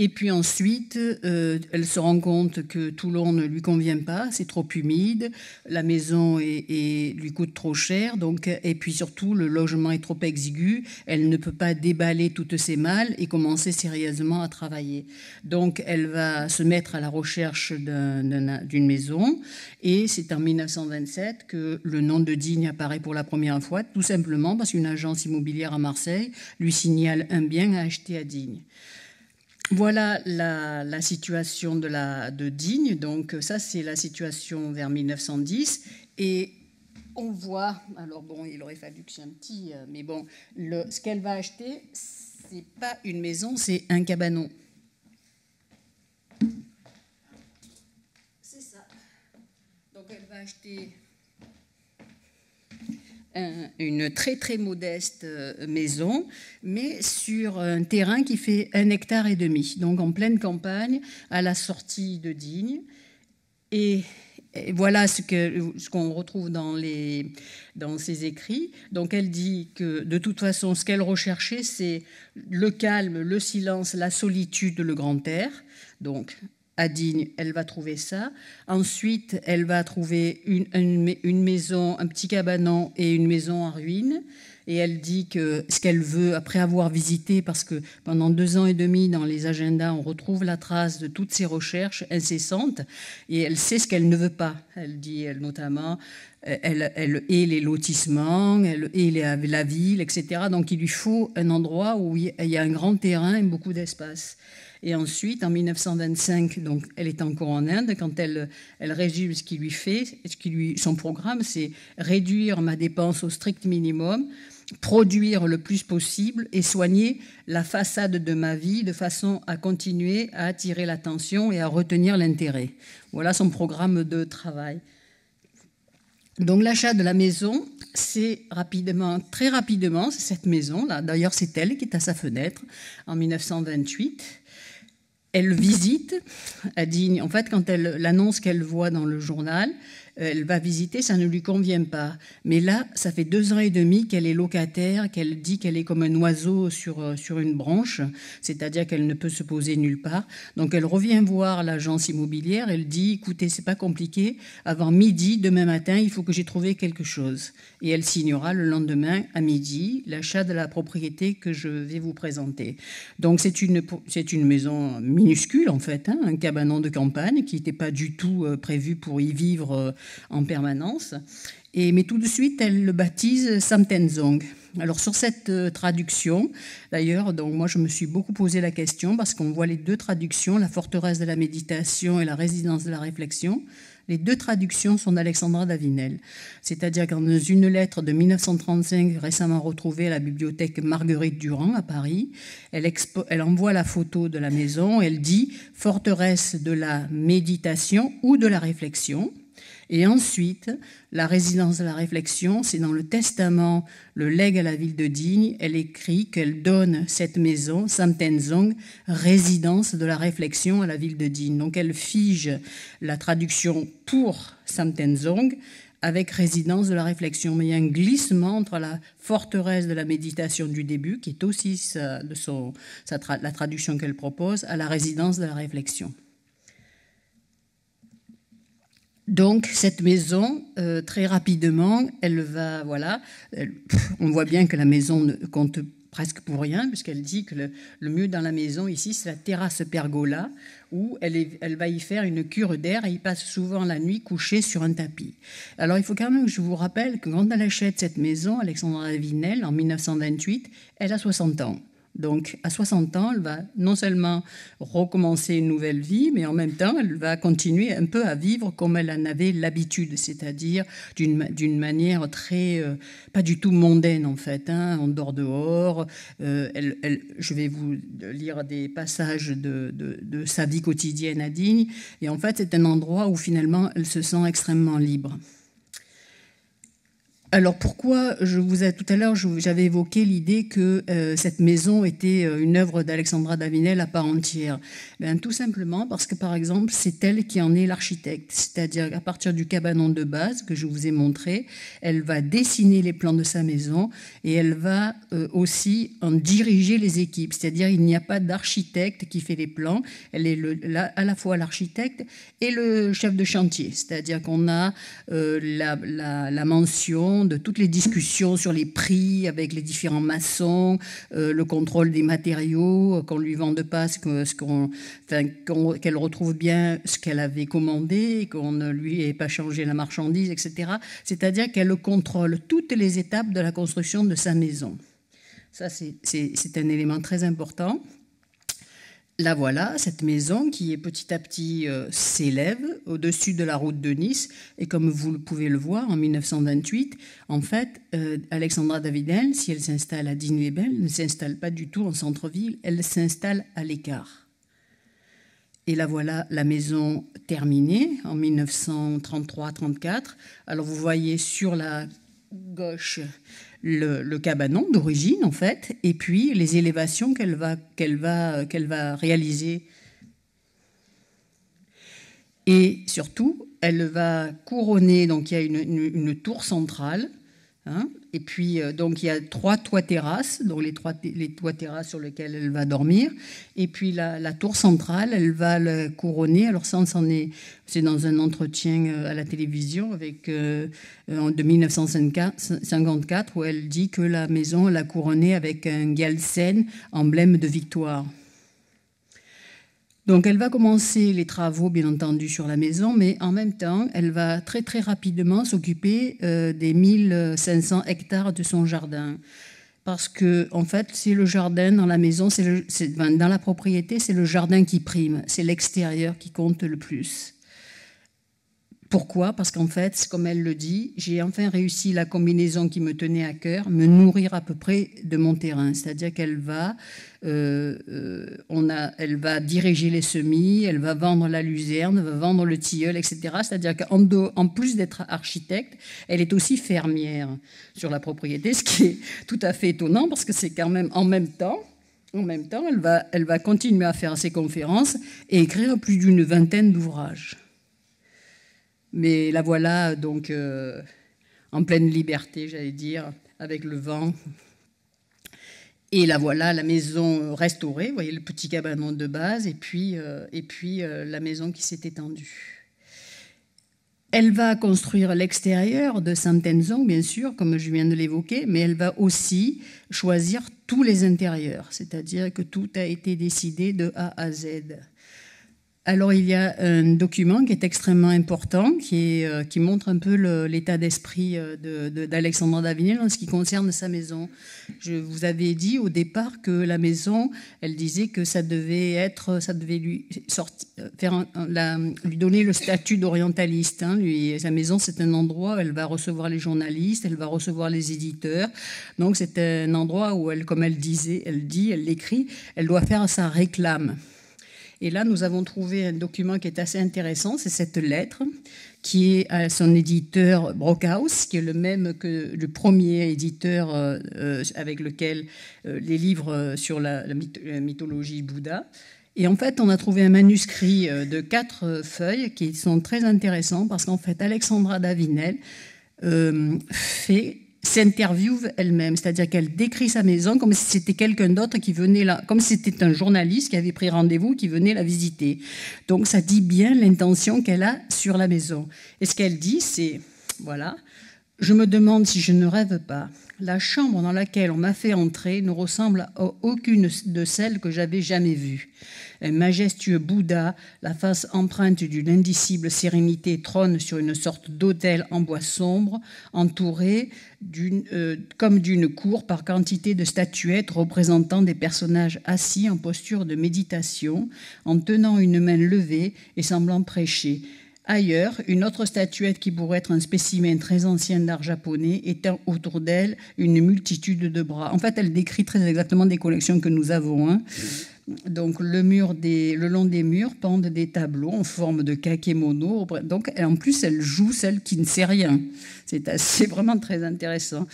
Et puis ensuite, euh, elle se rend compte que Toulon ne lui convient pas, c'est trop humide, la maison est, est, lui coûte trop cher, donc, et puis surtout, le logement est trop exigu, elle ne peut pas déballer toutes ses malles et commencer sérieusement à travailler. Donc, elle va se mettre à la recherche d'un, d'une maison, et c'est en mille neuf cent vingt-sept que le nom de Digne apparaît pour la première fois, tout simplement parce qu'une agence immobilière à Marseille lui signale un bien à acheter à Digne. Voilà la, la situation de, la, de Digne. Donc ça, c'est la situation vers mille neuf cent dix. Et on voit, alors bon, il aurait fallu que j'ai un petit... Mais bon, le, ce qu'elle va acheter, c'est pas une maison, c'est un cabanon. C'est ça. Donc elle va acheter... une très très modeste maison, mais sur un terrain qui fait un hectare et demi, donc en pleine campagne, à la sortie de Digne. Et, et voilà ce que ce qu'on retrouve dans les dans ses écrits. Donc elle dit que de toute façon, ce qu'elle recherchait, c'est le calme, le silence, la solitude, le grand air. Donc à Digne, elle va trouver ça. Ensuite, elle va trouver une, une, une maison, un petit cabanon et une maison en ruine. Et elle dit que ce qu'elle veut, après avoir visité, parce que pendant deux ans et demi, dans les agendas, on retrouve la trace de toutes ces recherches incessantes, et elle sait ce qu'elle ne veut pas. Elle dit, elle, notamment, elle, elle hait les lotissements, elle hait les, la ville, et cetera. Donc il lui faut un endroit où il y a un grand terrain et beaucoup d'espace. Et ensuite, en mille neuf cent vingt-cinq, donc, elle est encore en Inde, quand elle, elle résume ce qu'il lui fait, ce qui lui, son programme, c'est réduire ma dépense au strict minimum, produire le plus possible et soigner la façade de ma vie de façon à continuer à attirer l'attention et à retenir l'intérêt. Voilà son programme de travail. Donc l'achat de la maison, c'est rapidement, très rapidement, c'est cette maison-là. D'ailleurs, c'est elle qui est à sa fenêtre en mille neuf cent vingt-huit. Elle visite, elle dit, en fait, quand elle l'annonce qu'elle voit dans le journal, elle va visiter, ça ne lui convient pas. Mais là, ça fait deux ans et demi qu'elle est locataire, qu'elle dit qu'elle est comme un oiseau sur, sur une branche, c'est-à-dire qu'elle ne peut se poser nulle part. Donc elle revient voir l'agence immobilière, elle dit, écoutez, c'est pas compliqué, avant midi, demain matin, il faut que j'ai trouvé quelque chose. Et elle signera le lendemain à midi l'achat de la propriété que je vais vous présenter. Donc c'est une, c'est une maison minuscule, en fait, hein, un cabanon de campagne qui n'était pas du tout euh, prévu pour y vivre euh, en permanence. Et, mais tout de suite, elle le baptise Samtenzong. Alors sur cette euh, traduction, d'ailleurs, donc moi je me suis beaucoup posé la question parce qu'on voit les deux traductions, la forteresse de la méditation et la résidence de la réflexion. Les deux traductions sont d'Alexandra Davinel. C'est-à-dire qu'en une lettre de mille neuf cent trente-cinq, récemment retrouvée à la bibliothèque Marguerite Durand à Paris, elle, expo- elle envoie la photo de la maison, elle dit « forteresse de la méditation ou de la réflexion ». Et ensuite, la résidence de la réflexion, c'est dans le testament, le legs à la ville de Digne, elle écrit qu'elle donne cette maison, Samtenzong, résidence de la réflexion à la ville de Digne. Donc elle fige la traduction pour Samtenzong avec résidence de la réflexion. Mais il y a un glissement entre la forteresse de la méditation du début, qui est aussi sa, de son, sa tra- la traduction qu'elle propose, à la résidence de la réflexion. Donc cette maison, euh, très rapidement, elle va, voilà, elle, pff, on voit bien que la maison ne compte presque pour rien, puisqu'elle dit que le, le mieux dans la maison ici, c'est la terrasse pergola, où elle, est, elle va y faire une cure d'air et y passe souvent la nuit couchée sur un tapis. Alors il faut quand même que je vous rappelle que quand elle achète cette maison, Alexandra Davinel, en mille neuf cent vingt-huit, elle a soixante ans. Donc, à soixante ans, elle va non seulement recommencer une nouvelle vie, mais en même temps, elle va continuer un peu à vivre comme elle en avait l'habitude, c'est-à-dire d'une, d'une manière très, euh, pas du tout mondaine en fait, hein, on dort dehors, euh, elle, elle, je vais vous lire des passages de, de, de sa vie quotidienne à Digne, et en fait, c'est un endroit où finalement, elle se sent extrêmement libre. Alors pourquoi, je vous ai, tout à l'heure, je, j'avais évoqué l'idée que euh, cette maison était une œuvre d'Alexandra Davinel à part entière. Ben, tout simplement parce que, par exemple, c'est elle qui en est l'architecte. C'est-à-dire à partir du cabanon de base que je vous ai montré, elle va dessiner les plans de sa maison et elle va euh, aussi en diriger les équipes. C'est-à-dire il n'y a pas d'architecte qui fait les plans. Elle est le, la, à la fois l'architecte et le chef de chantier. C'est-à-dire qu'on a euh, la, la, la mention de toutes les discussions sur les prix avec les différents maçons, euh, le contrôle des matériaux, euh, qu'on ne lui vende pas ce, que, ce qu'on, enfin, qu'on, qu'elle retrouve bien ce qu'elle avait commandé, qu'on ne lui ait pas changé la marchandise, et cetera. C'est-à-dire qu'elle contrôle toutes les étapes de la construction de sa maison. Ça, c'est, c'est, c'est un élément très important. La voilà, cette maison qui est petit à petit euh, s'élève au-dessus de la route de Nice. Et comme vous pouvez le voir, en mille neuf cent vingt-huit, en fait, euh, Alexandra Davinel, si elle s'installe à Digne-les-Bains, ne s'installe pas du tout en centre-ville, elle s'installe à l'écart. Et la voilà, la maison terminée en mille neuf cent trente-trois trente-quatre. Alors vous voyez sur la gauche Le, le cabanon d'origine, en fait, et puis les élévations qu'elle va, qu'elle va, qu'elle va réaliser. Et surtout, elle va couronner, donc il y a une, une, une tour centrale, hein, et puis donc il y a trois toits terrasses, donc les trois les toits terrasses sur lesquels elle va dormir, et puis la, la tour centrale, elle va la couronner. Alors ça, on s'en est, c'est dans un entretien à la télévision avec euh, de mille neuf cent cinquante-quatre où elle dit que la maison l'a couronnée avec un galsen, emblème de victoire. Donc elle va commencer les travaux, bien entendu, sur la maison, mais en même temps, elle va très très rapidement s'occuper euh, des mille cinq cents hectares de son jardin. Parce que, en fait, c'est le jardin dans la maison, c'est le, c'est, ben, dans la propriété, c'est le jardin qui prime, c'est l'extérieur qui compte le plus. Pourquoi? Parce qu'en fait, comme elle le dit, j'ai enfin réussi la combinaison qui me tenait à cœur, me nourrir à peu près de mon terrain. C'est-à-dire qu'elle va, euh, euh, on a, elle va diriger les semis, elle va vendre la luzerne, va vendre le tilleul, et cetera. C'est-à-dire qu'en en plus d'être architecte, elle est aussi fermière sur la propriété, ce qui est tout à fait étonnant parce que c'est quand même en même temps. En même temps, elle va, elle va continuer à faire ses conférences et écrire plus d'une vingtaine d'ouvrages. Mais la voilà donc euh, en pleine liberté, j'allais dire, avec le vent. Et la voilà, la maison restaurée, vous voyez le petit cabanon de base, et puis, euh, et puis euh, la maison qui s'est étendue. Elle va construire l'extérieur de Saint-Enzon, bien sûr, comme je viens de l'évoquer, mais elle va aussi choisir tous les intérieurs, c'est-à-dire que tout a été décidé de A à Z. Alors, il y a un document qui est extrêmement important, qui, est, qui montre un peu l'état d'esprit de, de, d'Alexandre d'Avinel en ce qui concerne sa maison. Je vous avais dit au départ que la maison, elle disait que ça devait, être, ça devait lui, sorti, faire, la, lui donner le statut d'orientaliste. Hein. Lui, sa maison, c'est un endroit où elle va recevoir les journalistes, elle va recevoir les éditeurs. Donc, c'est un endroit où, elle, comme elle disait, elle dit, elle l'écrit, elle doit faire sa réclame. Et là, nous avons trouvé un document qui est assez intéressant, c'est cette lettre qui est à son éditeur Brockhaus, qui est le même que le premier éditeur euh, avec lequel euh, les livres sur la, la, myth la mythologie Bouddha. Et en fait, on a trouvé un manuscrit de quatre feuilles qui sont très intéressants parce qu'en fait, Alexandra d'Avinel euh, fait... s'interviewe elle-même, c'est-à-dire qu'elle décrit sa maison comme si c'était quelqu'un d'autre qui venait là, comme si c'était un journaliste qui avait pris rendez-vous, qui venait la visiter. Donc ça dit bien l'intention qu'elle a sur la maison. Et ce qu'elle dit, c'est, voilà, je me demande si je ne rêve pas. La chambre dans laquelle on m'a fait entrer ne ressemble à aucune de celles que j'avais jamais vues. Un majestueux Bouddha, la face empreinte d'une indicible sérénité, trône sur une sorte d'autel en bois sombre, entouré d'une, euh, comme d'une cour par quantité de statuettes représentant des personnages assis en posture de méditation, en tenant une main levée et semblant prêcher. Ailleurs, une autre statuette qui pourrait être un spécimen très ancien d'art japonais étant autour d'elle une multitude de bras. En fait, elle décrit très exactement des collections que nous avons. Hein. Donc, le, mur des, le long des murs pendent des tableaux en forme de kakemono. Donc, en plus, elle joue celle qui ne sait rien. C'est vraiment très intéressant.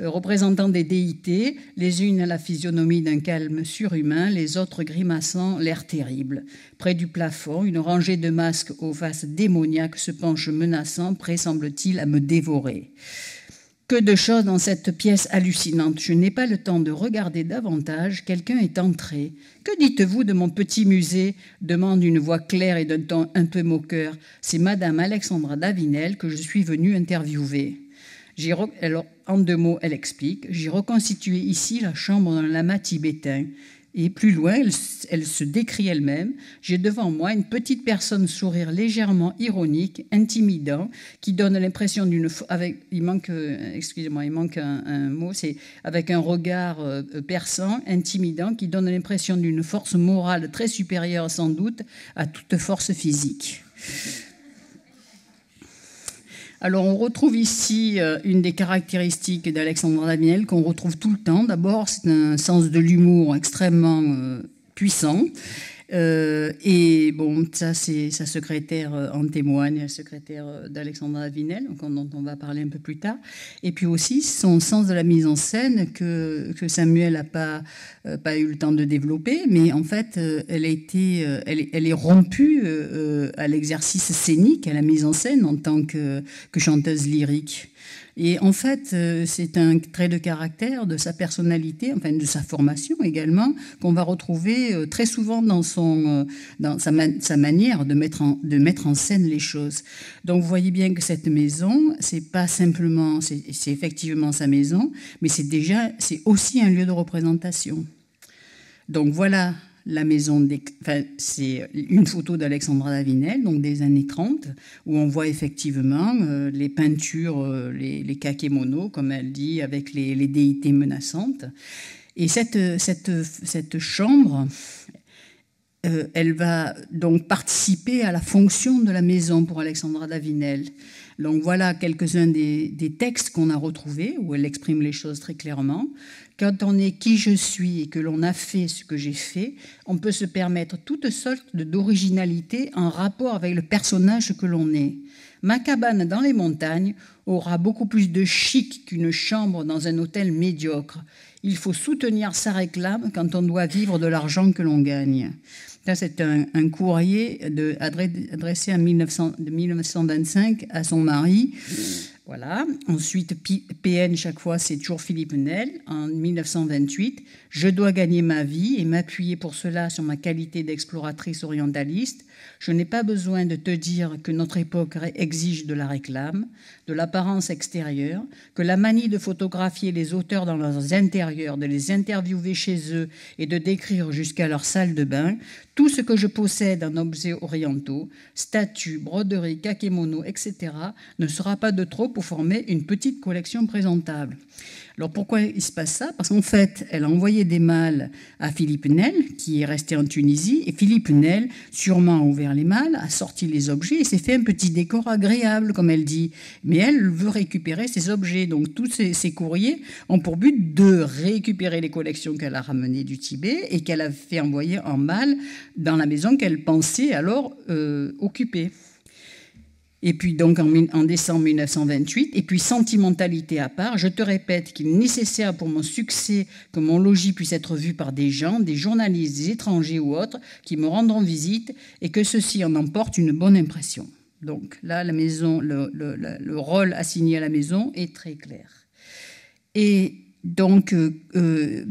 Euh, représentant des déités, les unes à la physionomie d'un calme surhumain, les autres grimaçant l'air terrible. Près du plafond, une rangée de masques aux faces démoniaques se penche menaçant, prêt, semble-t-il, à me dévorer. Que de choses dans cette pièce hallucinante. Je n'ai pas le temps de regarder davantage. Quelqu'un est entré. Que dites-vous de mon petit musée? Demande une voix claire et d'un ton un peu moqueur. C'est Madame Alexandra d'Avinel que je suis venue interviewer. J'ai re... Alors, en deux mots, elle explique. J'ai reconstitué ici la chambre d'un lama tibétain. Et plus loin, elle, elle se décrit elle-même. J'ai devant moi une petite personne sourire légèrement ironique, intimidant, qui donne l'impression d'une... Il manque, excusez-moi, il manque un, un mot, c'est avec un regard euh, perçant, intimidant, qui donne l'impression d'une force morale très supérieure sans doute à toute force physique. Alors, on retrouve ici une des caractéristiques d'Alexandre d'Avinel qu'on retrouve tout le temps. D'abord, c'est un sens de l'humour extrêmement euh, puissant. Euh, et bon, ça, c'est sa secrétaire en témoigne, la secrétaire d'Alexandre d'Avinel, dont on va parler un peu plus tard. Et puis aussi, son sens de la mise en scène que, que Samuel n'a pas, euh, pas eu le temps de développer. Mais en fait, euh, elle, a été, euh, elle, elle est rompue euh, à l'exercice scénique, à la mise en scène en tant que, que chanteuse lyrique. Et en fait, c'est un trait de caractère de sa personnalité, enfin de sa formation également, qu'on va retrouver très souvent dans, son, dans sa, man, sa manière de mettre, en, de mettre en scène les choses. Donc vous voyez bien que cette maison, c'est pas simplement, c'est effectivement sa maison, mais c'est déjà, c'est aussi un lieu de représentation. Donc voilà. La maison des... Enfin, c'est une photo d'Alexandra d'Avinel, donc des années trente, où on voit effectivement euh, les peintures, euh, les, les kakemonos, comme elle dit, avec les, les déités menaçantes. Et cette, cette, cette chambre Euh, elle va donc participer à la fonction de la maison pour Alexandra Davinel. Donc voilà quelques-uns des, des textes qu'on a retrouvés, où elle exprime les choses très clairement. Quand on est qui je suis et que l'on a fait ce que j'ai fait, on peut se permettre toutes sortes d'originalités en rapport avec le personnage que l'on est. Ma cabane dans les montagnes aura beaucoup plus de chic qu'une chambre dans un hôtel médiocre. Il faut soutenir sa réclame quand on doit vivre de l'argent que l'on gagne. Là, c'est un, un courrier de, adressé en mille neuf cents, de mille neuf cent vingt-cinq à son mari. Voilà. Ensuite, P N, chaque fois, c'est toujours Philippe Nel, en mille neuf cent vingt-huit. « Je dois gagner ma vie et m'appuyer pour cela sur ma qualité d'exploratrice orientaliste. Je n'ai pas besoin de te dire que notre époque exige de la réclame, de l'apparence extérieure, que la manie de photographier les auteurs dans leurs intérieurs, de les interviewer chez eux et de décrire jusqu'à leur salle de bain, tout ce que je possède en objets orientaux, statues, broderies, kakémonos, et cetera, ne sera pas de trop pour former une petite collection présentable. » Alors pourquoi il se passe ça? Parce qu'en fait, elle a envoyé des malles à Philippe Nel, qui est resté en Tunisie, et Philippe Nel, sûrement, a ouvert les malles, a sorti les objets et s'est fait un petit décor agréable, comme elle dit. Mais elle veut récupérer ces objets. Donc tous ces, ces courriers ont pour but de récupérer les collections qu'elle a ramenées du Tibet et qu'elle a fait envoyer en malles dans la maison qu'elle pensait alors euh, occuper. Et puis donc en, en décembre mille neuf cent vingt-huit, et puis sentimentalité à part, je te répète qu'il est nécessaire pour mon succès que mon logis puisse être vu par des gens, des journalistes, des étrangers ou autres, qui me rendront visite et que ceci en emporte une bonne impression. Donc là, la maison, le, le, le rôle assigné à la maison est très clair. Et donc... Euh, euh,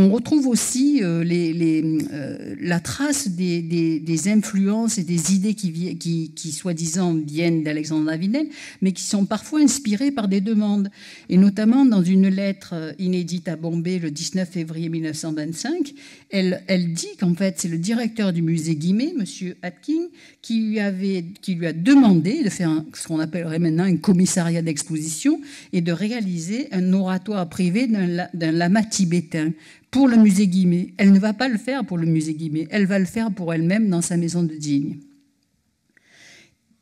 On retrouve aussi euh, les, les, euh, la trace des, des, des influences et des idées qui, qui, qui soi-disant, viennent d'Alexandra Davinel, mais qui sont parfois inspirées par des demandes. Et notamment, dans une lettre inédite à Bombay, le dix-neuf février mille neuf cent vingt-cinq, elle, elle dit qu'en fait, c'est le directeur du musée Guimet, M. Atkin, qui lui, avait, qui lui a demandé de faire un, ce qu'on appellerait maintenant un commissariat d'exposition et de réaliser un oratoire privé d'un, d'un lama tibétain pour le musée Guimet. Elle ne va pas le faire pour le musée Guimet, elle va le faire pour elle-même dans sa maison de Digne.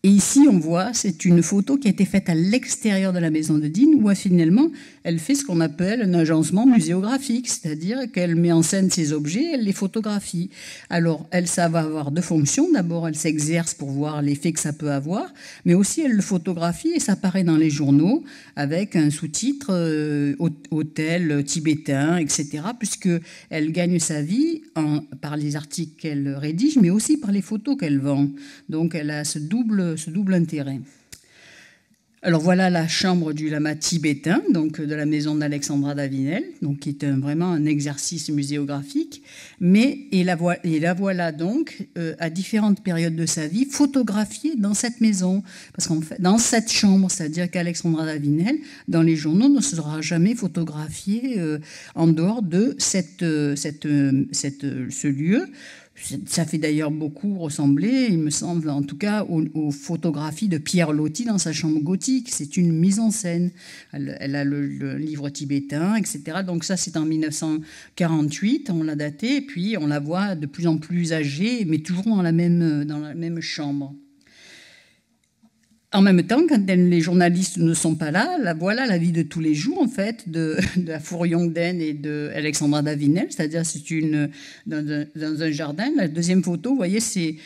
Et ici, on voit, c'est une photo qui a été faite à l'extérieur de la maison de Digne, où finalement, elle fait ce qu'on appelle un agencement muséographique, c'est-à-dire qu'elle met en scène ses objets, elle les photographie. Alors, elle, ça va avoir deux fonctions. D'abord, elle s'exerce pour voir l'effet que ça peut avoir, mais aussi, elle le photographie et ça paraît dans les journaux avec un sous-titre euh, « Hôtel tibétain », et cetera, puisqu'elle gagne sa vie en, par les articles qu'elle rédige, mais aussi par les photos qu'elle vend. Donc, elle a ce double... ce double intérêt. Alors voilà la chambre du lama tibétain, donc de la maison d'Alexandra Davinel, donc qui est un, vraiment un exercice muséographique, mais et la, vo et la voilà donc euh, à différentes périodes de sa vie photographiée dans cette maison, parce qu'en fait dans cette chambre, c'est-à-dire qu'Alexandra Davinel dans les journaux ne sera jamais photographiée euh, en dehors de cette, euh, cette, euh, cette, euh, ce lieu. Ça fait d'ailleurs beaucoup ressembler, il me semble, en tout cas, aux, aux photographies de Pierre Loti dans sa chambre gothique. C'est une mise en scène. Elle, elle a le, le livre tibétain, et cetera. Donc ça, c'est en mille neuf cent quarante-huit, on l'a daté, et puis on la voit de plus en plus âgée, mais toujours dans la même, dans la même chambre. En même temps, quand les journalistes ne sont pas là, la voilà la vie de tous les jours, en fait, de, de la Fourriongdaine et d'Alexandra Davinel, c'est-à-dire c'est une dans, dans un jardin. La deuxième photo, vous voyez, c'est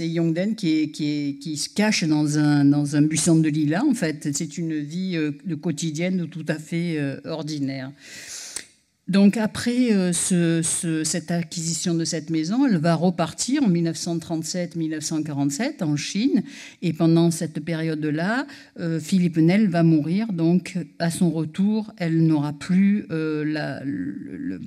Yongden qui, est, qui, est, qui se cache dans un, dans un buisson de lilas, en fait. C'est une vie de quotidienne tout à fait ordinaire. Donc après euh, ce, ce, cette acquisition de cette maison, elle va repartir en mille neuf cent trente-sept mille neuf cent quarante-sept en Chine. Et pendant cette période-là, euh, Philippe Nel va mourir. Donc à son retour, elle n'aura plus euh, la... Le, le,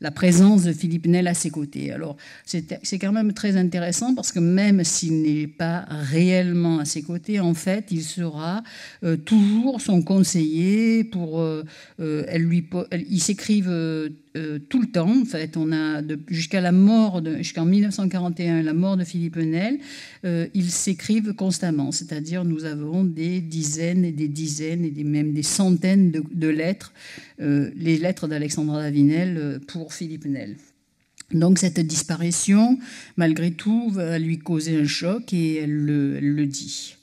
la présence de Philippe Nel à ses côtés. Alors, c'est quand même très intéressant parce que même s'il n'est pas réellement à ses côtés, en fait, il sera euh, toujours son conseiller pour... Euh, euh, elle lui, elle, ils s'écrivent euh, euh, tout le temps, en fait. On a jusqu'à la mort, jusqu'en mille neuf cent quarante et un, la mort de Philippe Nel, euh, ils s'écrivent constamment. C'est-à-dire, nous avons des dizaines et des dizaines et des, même des centaines de, de lettres, euh, les lettres d'Alexandra Davinel pour Philippe Nel. Donc cette disparition, malgré tout, va lui causer un choc et elle le, elle le dit.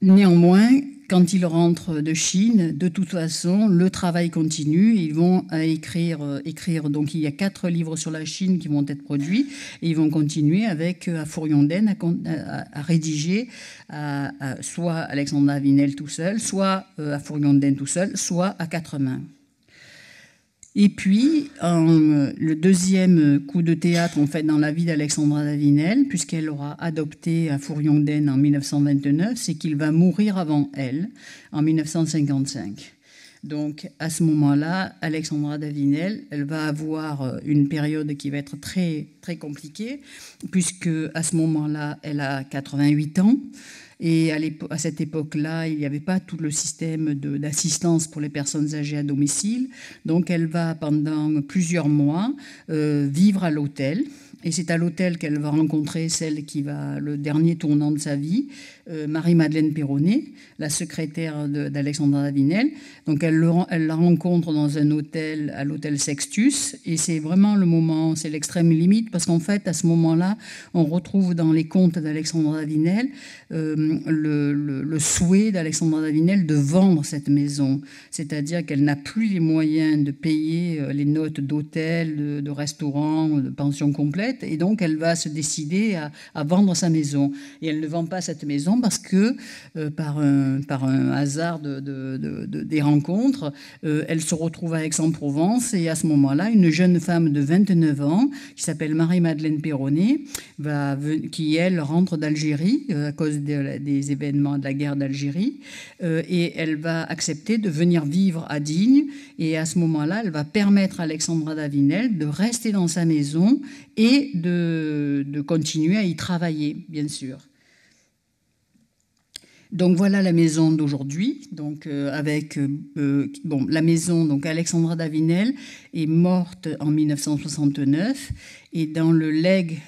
Néanmoins, quand ils rentrent de Chine, de toute façon, le travail continue. Ils vont écrire, écrire. Donc il y a quatre livres sur la Chine qui vont être produits et ils vont continuer avec à Fouriondaine à, à, à rédiger, à, à, soit Alexandre Avinel tout seul, soit à Fouriondaine tout seul, soit à quatre mains. Et puis, en, le deuxième coup de théâtre, en fait, dans la vie d'Alexandra d'Avinel, puisqu'elle aura adopté à Fouriondaine en mille neuf cent vingt-neuf, c'est qu'il va mourir avant elle, en mille neuf cent cinquante-cinq. Donc, à ce moment-là, Alexandra d'Avinel, elle va avoir une période qui va être très, très compliquée, puisque à ce moment-là, elle a quatre-vingt-huit ans. Et à, à cette époque-là, il n'y avait pas tout le système d'assistance pour les personnes âgées à domicile. Donc elle va, pendant plusieurs mois, euh, vivre à l'hôtel. Et c'est à l'hôtel qu'elle va rencontrer celle qui va, le dernier tournant de sa vie, euh, Marie-Madeleine Perronnet, la secrétaire d'Alexandra d'Avinel. Donc elle, le, elle la rencontre dans un hôtel, à l'hôtel Sextus. Et c'est vraiment le moment, c'est l'extrême limite, parce qu'en fait, à ce moment-là, on retrouve dans les contes d'Alexandra d'Avinel euh, le, le, le souhait d'Alexandra d'Avinel de vendre cette maison. C'est-à-dire qu'elle n'a plus les moyens de payer les notes d'hôtel, de, de restaurant, de pension complète. Et donc, elle va se décider à, à vendre sa maison. Et elle ne vend pas cette maison parce que, euh, par, un, par un hasard de, de, de, de, des rencontres, euh, elle se retrouve à Aix-en-Provence. Et à ce moment-là, une jeune femme de vingt-neuf ans, qui s'appelle Marie-Madeleine Perronnet, va, qui, elle, rentre d'Algérie euh, à cause de, des événements de la guerre d'Algérie. Euh, et elle va accepter de venir vivre à Digne. Et à ce moment-là, elle va permettre à Alexandra d'Avinel de rester dans sa maison et et de, de continuer à y travailler, bien sûr. Donc voilà la maison d'aujourd'hui, donc euh, avec euh, bon, la maison, donc Alexandra d'Avinel est morte en mille neuf cent soixante-neuf, et dans le legs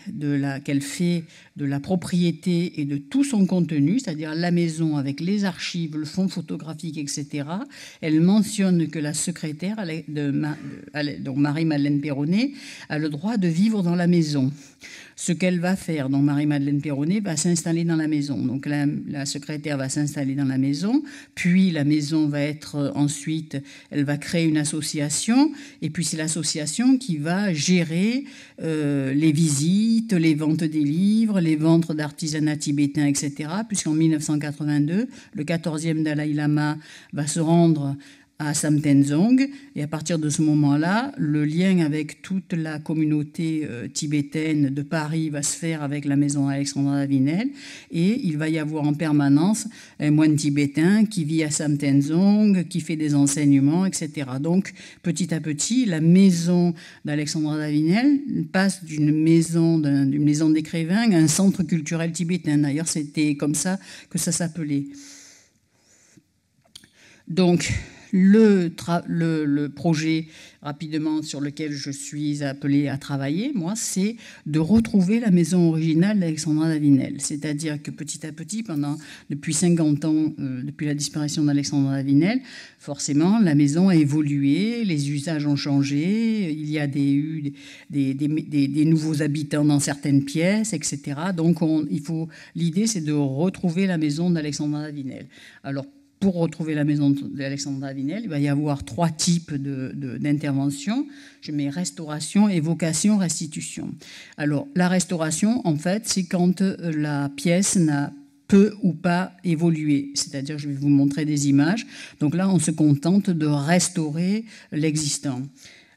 qu'elle fait de la propriété et de tout son contenu, c'est-à-dire la maison avec les archives, le fonds photographique, et cetera, elle mentionne que la secrétaire, de, de, donc Marie-Madeleine Perronnet, a le droit de vivre dans la maison. Ce qu'elle va faire, donc Marie-Madeleine Perronnet va s'installer dans la maison. Donc la, la secrétaire va s'installer dans la maison, puis la maison va être ensuite, elle va créer une association, et puis c'est l'association qui va gérer euh, les visites, les ventes des livres, les ventes d'artisanat tibétain, et cetera, puisqu'en mille neuf cent quatre-vingt-deux, le quatorzième Dalaï Lama va se rendre à Samtenzong, et à partir de ce moment-là, le lien avec toute la communauté euh, tibétaine de Paris va se faire avec la maison Alexandra d'Avinel, et il va y avoir en permanence un moine tibétain qui vit à Samtenzong, qui fait des enseignements, et cetera. Donc, petit à petit, la maison d'Alexandra d'Avinel passe d'une maison d'une maison d'écrivain à un centre culturel tibétain. D'ailleurs, c'était comme ça que ça s'appelait. Donc, Le, le, le projet rapidement sur lequel je suis appelée à travailler, moi, c'est de retrouver la maison originale d'Alexandra d'Avinel. C'est-à-dire que petit à petit, pendant, depuis cinquante ans, euh, depuis la disparition d'Alexandra d'Avinel, forcément, la maison a évolué, les usages ont changé, il y a des, eu des, des, des, des nouveaux habitants dans certaines pièces, et cetera. Donc, on, il faut, l'idée, c'est de retrouver la maison d'Alexandra d'Avinel. Alors, pour retrouver la maison d'Alexandre d'Avinel, il va y avoir trois types d'interventions. Je mets restauration, évocation, restitution. Alors, la restauration, en fait, c'est quand la pièce n'a peu ou pas évolué. C'est-à-dire, je vais vous montrer des images. Donc là, on se contente de restaurer l'existant.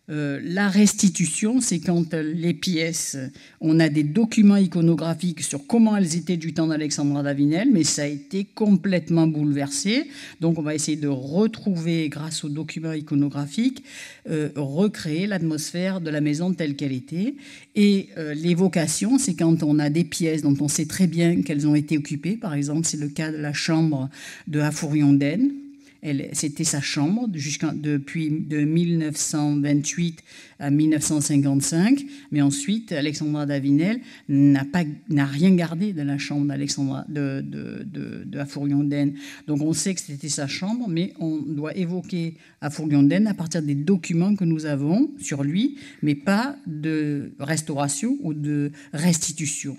Euh, la restitution, c'est quand les pièces, on a des documents iconographiques sur comment elles étaient du temps d'Alexandra d'Avinel, mais ça a été complètement bouleversé. Donc on va essayer de retrouver, grâce aux documents iconographiques, euh, recréer l'atmosphère de la maison telle qu'elle était. Et euh, l'évocation, c'est quand on a des pièces dont on sait très bien qu'elles ont été occupées. Par exemple, c'est le cas de la chambre de Fouriondaine. C'était sa chambre depuis de mille neuf cent vingt-huit à mille neuf cent cinquante-cinq. Mais ensuite, Alexandra Davinel n'a pas, n'a rien gardé de la chambre d'Alexandra de, de, de, de Afour-Yondenne. Donc on sait que c'était sa chambre, mais on doit évoquer Afour-Yondenne à partir des documents que nous avons sur lui, mais pas de restauration ou de restitution.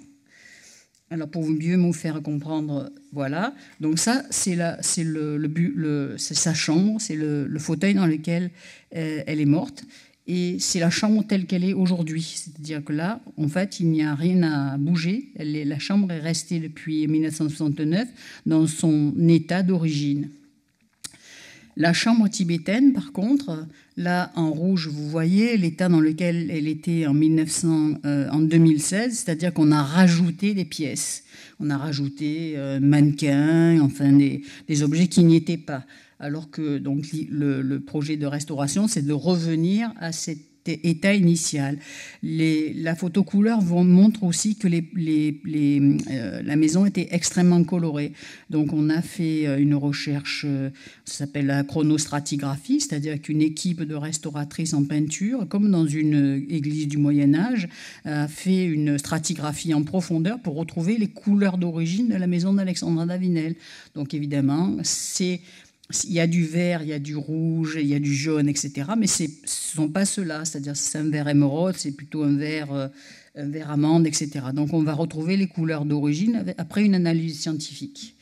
Alors, pour mieux vous faire comprendre, voilà. Donc ça, c'est le, le le, sa chambre, c'est le, le fauteuil dans lequel euh, elle est morte. Et c'est la chambre telle qu'elle est aujourd'hui. C'est-à-dire que là, en fait, il n'y a rien à bouger. Elle est, la chambre est restée depuis mille neuf cent soixante-neuf dans son état d'origine. La chambre tibétaine, par contre, là, en rouge, vous voyez l'état dans lequel elle était en, mille neuf cents, euh, en deux mille seize, c'est-à-dire qu'on a rajouté des pièces. On a rajouté euh, mannequins, enfin des, des objets qui n'y étaient pas. Alors que donc, le, le projet de restauration, c'est de revenir à cette état initial. Les, la photo couleur montre aussi que les, les, les, euh, la maison était extrêmement colorée. Donc on a fait une recherche, euh, ça s'appelle la chronostratigraphie, c'est-à-dire qu'une équipe de restauratrices en peinture, comme dans une église du Moyen-Âge, a fait une stratigraphie en profondeur pour retrouver les couleurs d'origine de la maison d'Alexandra Davinel. Donc évidemment, c'est... Il y a du vert, il y a du rouge, il y a du jaune, et cetera. Mais ce ne sont pas ceux-là, c'est-à-dire c'est un vert émeraude, c'est plutôt un vert, un vert amande, et cetera. Donc on va retrouver les couleurs d'origine après une analyse scientifique.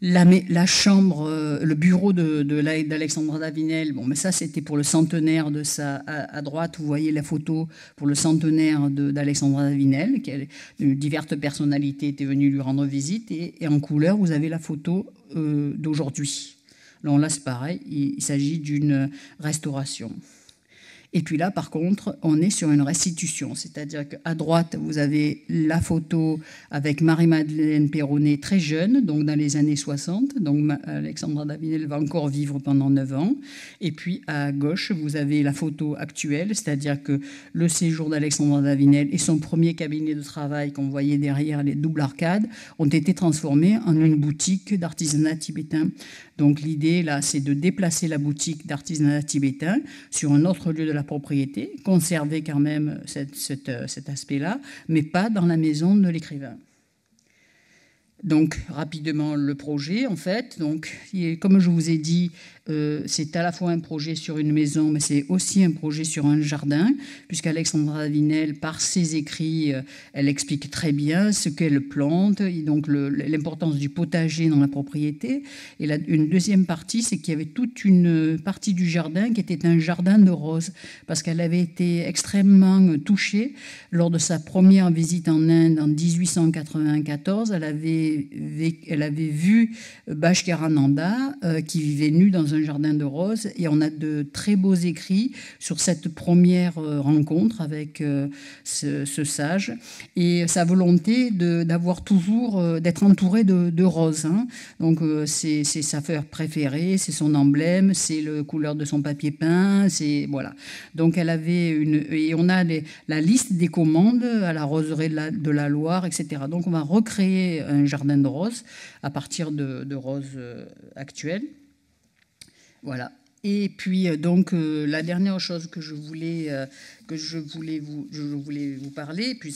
La, la chambre, le bureau de, de, de, d'Alexandra Davinel, bon, mais ça c'était pour le centenaire de sa... À, à droite, vous voyez la photo pour le centenaire d'Alexandra Davinel, diverses personnalités étaient venues lui rendre visite, et, et en couleur, vous avez la photo euh, d'aujourd'hui. Alors là, c'est pareil, il s'agit d'une restauration. Et puis là, par contre, on est sur une restitution. C'est-à-dire qu'à droite, vous avez la photo avec Marie-Madeleine Perronnet, très jeune, donc dans les années soixante. Donc Alexandra Davinel va encore vivre pendant neuf ans. Et puis à gauche, vous avez la photo actuelle, c'est-à-dire que le séjour d'Alexandra Davinel et son premier cabinet de travail qu'on voyait derrière les doubles arcades ont été transformés en une boutique d'artisanat tibétain. Donc l'idée, là, c'est de déplacer la boutique d'artisanat tibétain sur un autre lieu de la la propriété, conserver quand même cette, cette, cet aspect-là, mais pas dans la maison de l'écrivain. Donc, rapidement, le projet, en fait. Donc, comme je vous ai dit, euh, c'est à la fois un projet sur une maison, mais c'est aussi un projet sur un jardin, puisqu'Alexandra Davinel, par ses écrits, euh, elle explique très bien ce qu'elle plante, et donc l'importance du potager dans la propriété. Et la, une deuxième partie, c'est qu'il y avait toute une partie du jardin qui était un jardin de roses, parce qu'elle avait été extrêmement touchée. Lors de sa première visite en Inde, en mille huit cent quatre-vingt-quatorze, elle avait elle avait vu Bhaskarananda euh, qui vivait nu dans un jardin de roses, et on a de très beaux écrits sur cette première rencontre avec euh, ce, ce sage et sa volonté d'avoir toujours euh, d'être entouré de, de roses, hein. Donc euh, c'est sa fleur préférée, c'est son emblème, c'est la couleur de son papier peint, c'est voilà. Donc elle avait une, et on a les, la liste des commandes à la roserie de la, de la Loire, etc. Donc on va recréer un jardin de roses à partir de, de roses actuelles. Voilà. Et puis donc euh, la dernière chose que je voulais euh, que je voulais vous je voulais vous parler, puis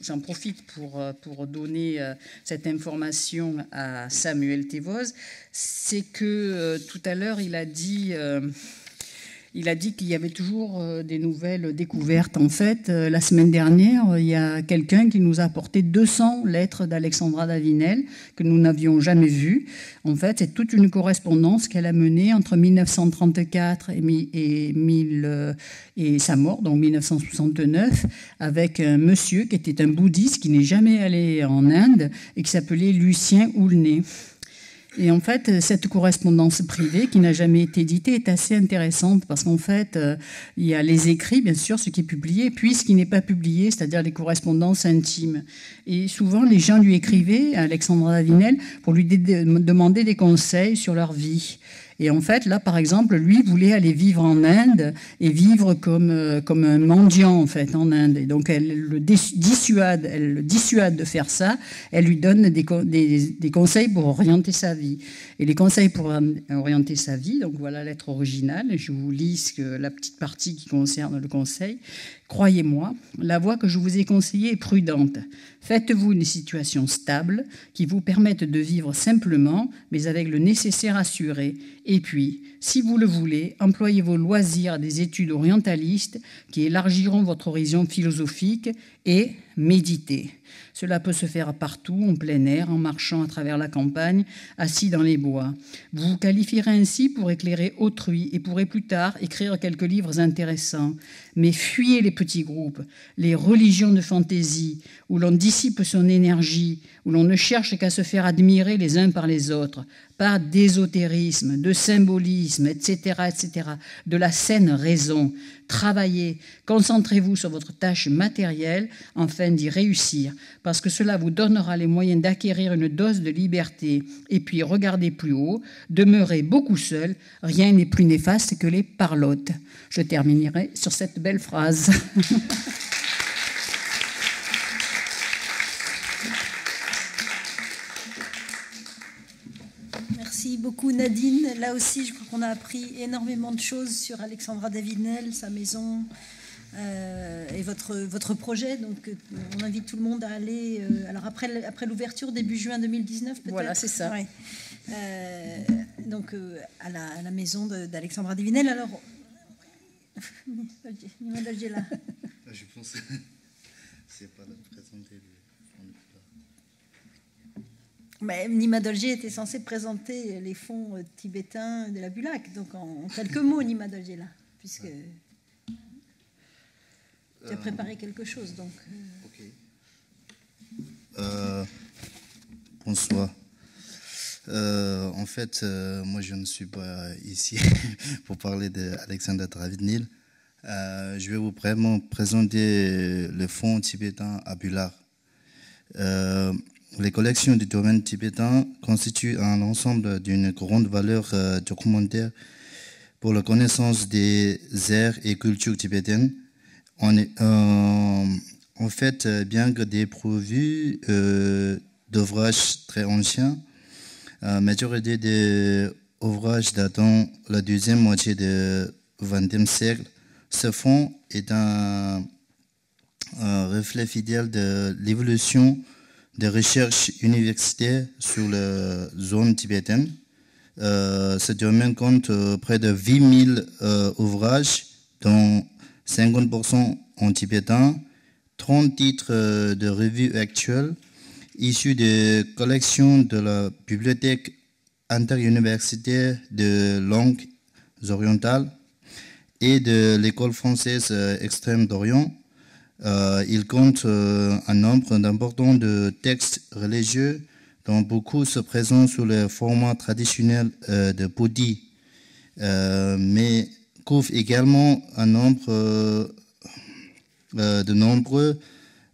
j'en profite pour pour donner euh, cette information à Samuel Tévoz, c'est que euh, tout à l'heure il a dit euh, Il a dit qu'il y avait toujours des nouvelles découvertes. En fait, la semaine dernière, il y a quelqu'un qui nous a apporté deux cents lettres d'Alexandra Davinel que nous n'avions jamais vues. En fait, c'est toute une correspondance qu'elle a menée entre mille neuf cent trente-quatre et, mille, et sa mort, donc mille neuf cent soixante-neuf, avec un monsieur qui était un bouddhiste qui n'est jamais allé en Inde et qui s'appelait Lucien Houlnay. Et en fait, cette correspondance privée qui n'a jamais été éditée est assez intéressante parce qu'en fait, euh, il y a les écrits, bien sûr, ce qui est publié, puis ce qui n'est pas publié, c'est-à-dire les correspondances intimes. Et souvent, les gens lui écrivaient, à Alexandra Davinel, pour lui demander des conseils sur leur vie. Et en fait, là, par exemple, lui voulait aller vivre en Inde et vivre comme, euh, comme un mendiant, en fait, en Inde. Et donc, elle le dissuade, elle le dissuade de faire ça. Elle lui donne des, des, des conseils pour orienter sa vie. Et les conseils pour orienter sa vie, donc voilà la lettre originale. Je vous lis ce que, la petite partie qui concerne le conseil. « Croyez-moi, la voie que je vous ai conseillée est prudente. Faites-vous une situation stable qui vous permette de vivre simplement, mais avec le nécessaire assuré. Et puis, si vous le voulez, employez vos loisirs à des études orientalistes qui élargiront votre horizon philosophique et méditez. Cela peut se faire partout, en plein air, en marchant à travers la campagne, assis dans les bois. Vous vous qualifierez ainsi pour éclairer autrui et pourrez plus tard écrire quelques livres intéressants. Mais fuyez les petits groupes, les religions de fantaisie, où l'on dissipe son énergie, où l'on ne cherche qu'à se faire admirer les uns par les autres, par d'ésotérisme, de symbolisme, et cetera, et cetera, de la saine raison. Travaillez, concentrez-vous sur votre tâche matérielle afin d'y réussir, parce que cela vous donnera les moyens d'acquérir une dose de liberté. Et puis, regardez plus haut, demeurez beaucoup seul, rien n'est plus néfaste que les parlottes. » Je terminerai sur cette belle phrase. Merci beaucoup Nadine. Là aussi, je crois qu'on a appris énormément de choses sur Alexandra David-Nel, sa maison euh, et votre, votre projet. Donc, on invite tout le monde à aller. Euh, alors, après, après l'ouverture, début juin deux mille dix-neuf, peut-être. Voilà, c'est ça. Ouais. Euh, donc, euh, à, la, à la maison d'Alexandra David-Nel. Alors, je pense que c'est pas la présenter. Mais Nima Dolgé était censée présenter les fonds tibétains de la Bulac, donc en, en quelques mots, Nima Dolgé, là, puisque ouais. tu as préparé euh, quelque chose, donc. Ok. Euh, bonsoir. Euh, en fait, euh, moi, je ne suis pas ici pour parler d'Alexandra David-Nel. Euh, je vais vous vraiment présenter le fonds tibétain à Bulac. Euh, Les collections du domaine tibétain constituent un ensemble d'une grande valeur euh, documentaire pour la connaissance des arts et cultures tibétaines. On est, euh, en fait, bien que dépourvus euh, d'ouvrages très anciens, la euh, majorité des ouvrages datant la deuxième moitié du vingtième siècle, ce fonds est un, un reflet fidèle de l'évolution de recherche universitaire sur la zone tibétaine. Euh, ce domaine compte euh, près de huit mille euh, ouvrages, dont cinquante pour cent en tibétain, trente titres euh, de revues actuelles, issus des collections de la bibliothèque interuniversitaire de langues orientales et de l'école française euh, extrême d'Orient. Euh, il compte euh, un nombre important de textes religieux dont beaucoup se présentent sous le format traditionnel euh, de Bodhi, euh, mais couvre également un nombre euh, euh, de nombreux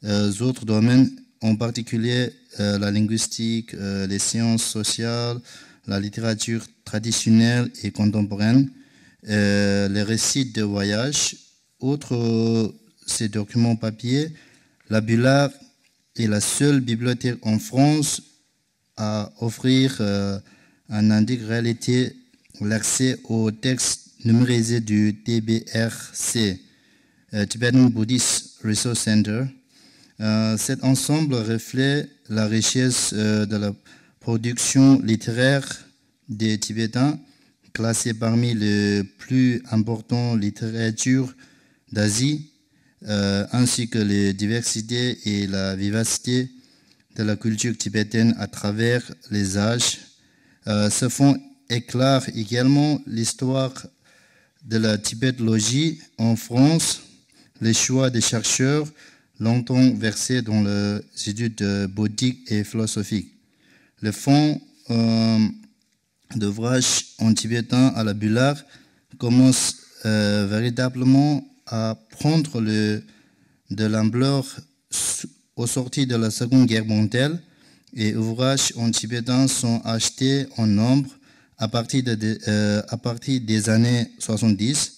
euh, autres domaines, en particulier euh, la linguistique, euh, les sciences sociales, la littérature traditionnelle et contemporaine, euh, les récits de voyage, autres euh, ces documents papier, la Bulac est la seule bibliothèque en France à offrir euh, en intégralité l'accès aux textes numérisés du T B R C, euh, Tibetan Buddhist Resource Center. Euh, cet ensemble reflète la richesse euh, de la production littéraire des Tibétains, classée parmi les plus importantes littératures d'Asie, Euh, ainsi que les diversités et la vivacité de la culture tibétaine à travers les âges. Euh, ce fonds éclaire également l'histoire de la tibétologie en France, les choix des chercheurs longtemps versés dans les études bouddhiques et philosophiques. Le fonds euh, d'ouvrages en tibétain à la Bulac commence euh, véritablement à prendre le, de l'ampleur aux sorties de la Seconde Guerre mondiale, et ouvrages en tibétain sont achetés en nombre à partir, de, de, euh, à partir des années soixante-dix,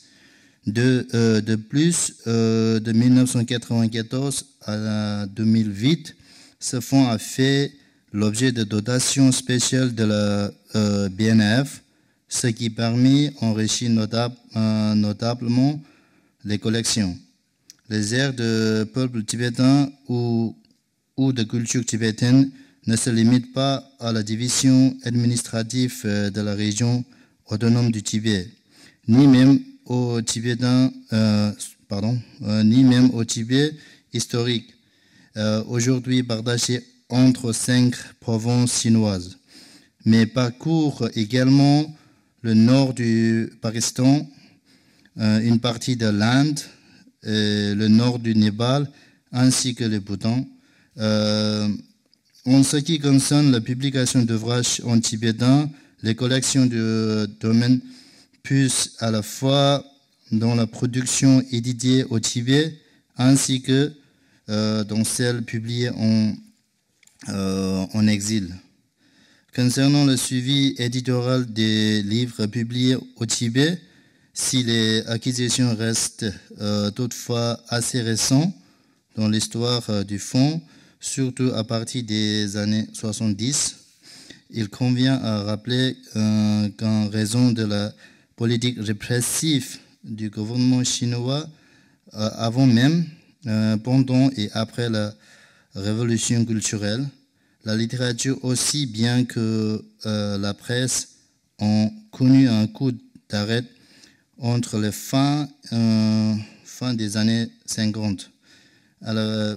de, euh, de plus euh, de mille neuf cent quatre-vingt-quatorze à deux mille huit, ce fonds a fait l'objet de dotations spéciales de la euh, B N F, ce qui permet d'enrichir notable, euh, notablement les collections. Les aires de peuple tibétain ou, ou de culture tibétaine ne se limitent pas à la division administrative de la région autonome du Tibet, ni même au Tibétain, euh, pardon, euh, ni même au Tibet historique, euh, aujourd'hui partagé entre cinq provinces chinoises, mais parcourt également le nord du Pakistan, euh, une partie de l'Inde, le nord du Népal, ainsi que le Bhoutan. Euh, en ce qui concerne la publication d'ouvrages en tibétain, les collections du domaine puissent à la fois dans la production éditée au Tibet, ainsi que euh, dans celle publiée en Euh, en exil. Concernant le suivi éditorial des livres publiés au Tibet, si les acquisitions restent euh, toutefois assez récentes dans l'histoire euh, du fonds, surtout à partir des années soixante-dix, il convient à rappeler euh, qu'en raison de la politique répressive du gouvernement chinois, euh, avant même, euh, pendant et après la révolution culturelle, la littérature aussi bien que euh, la presse ont connu un coup d'arrêt entre les fins euh, fin des années cinquante la,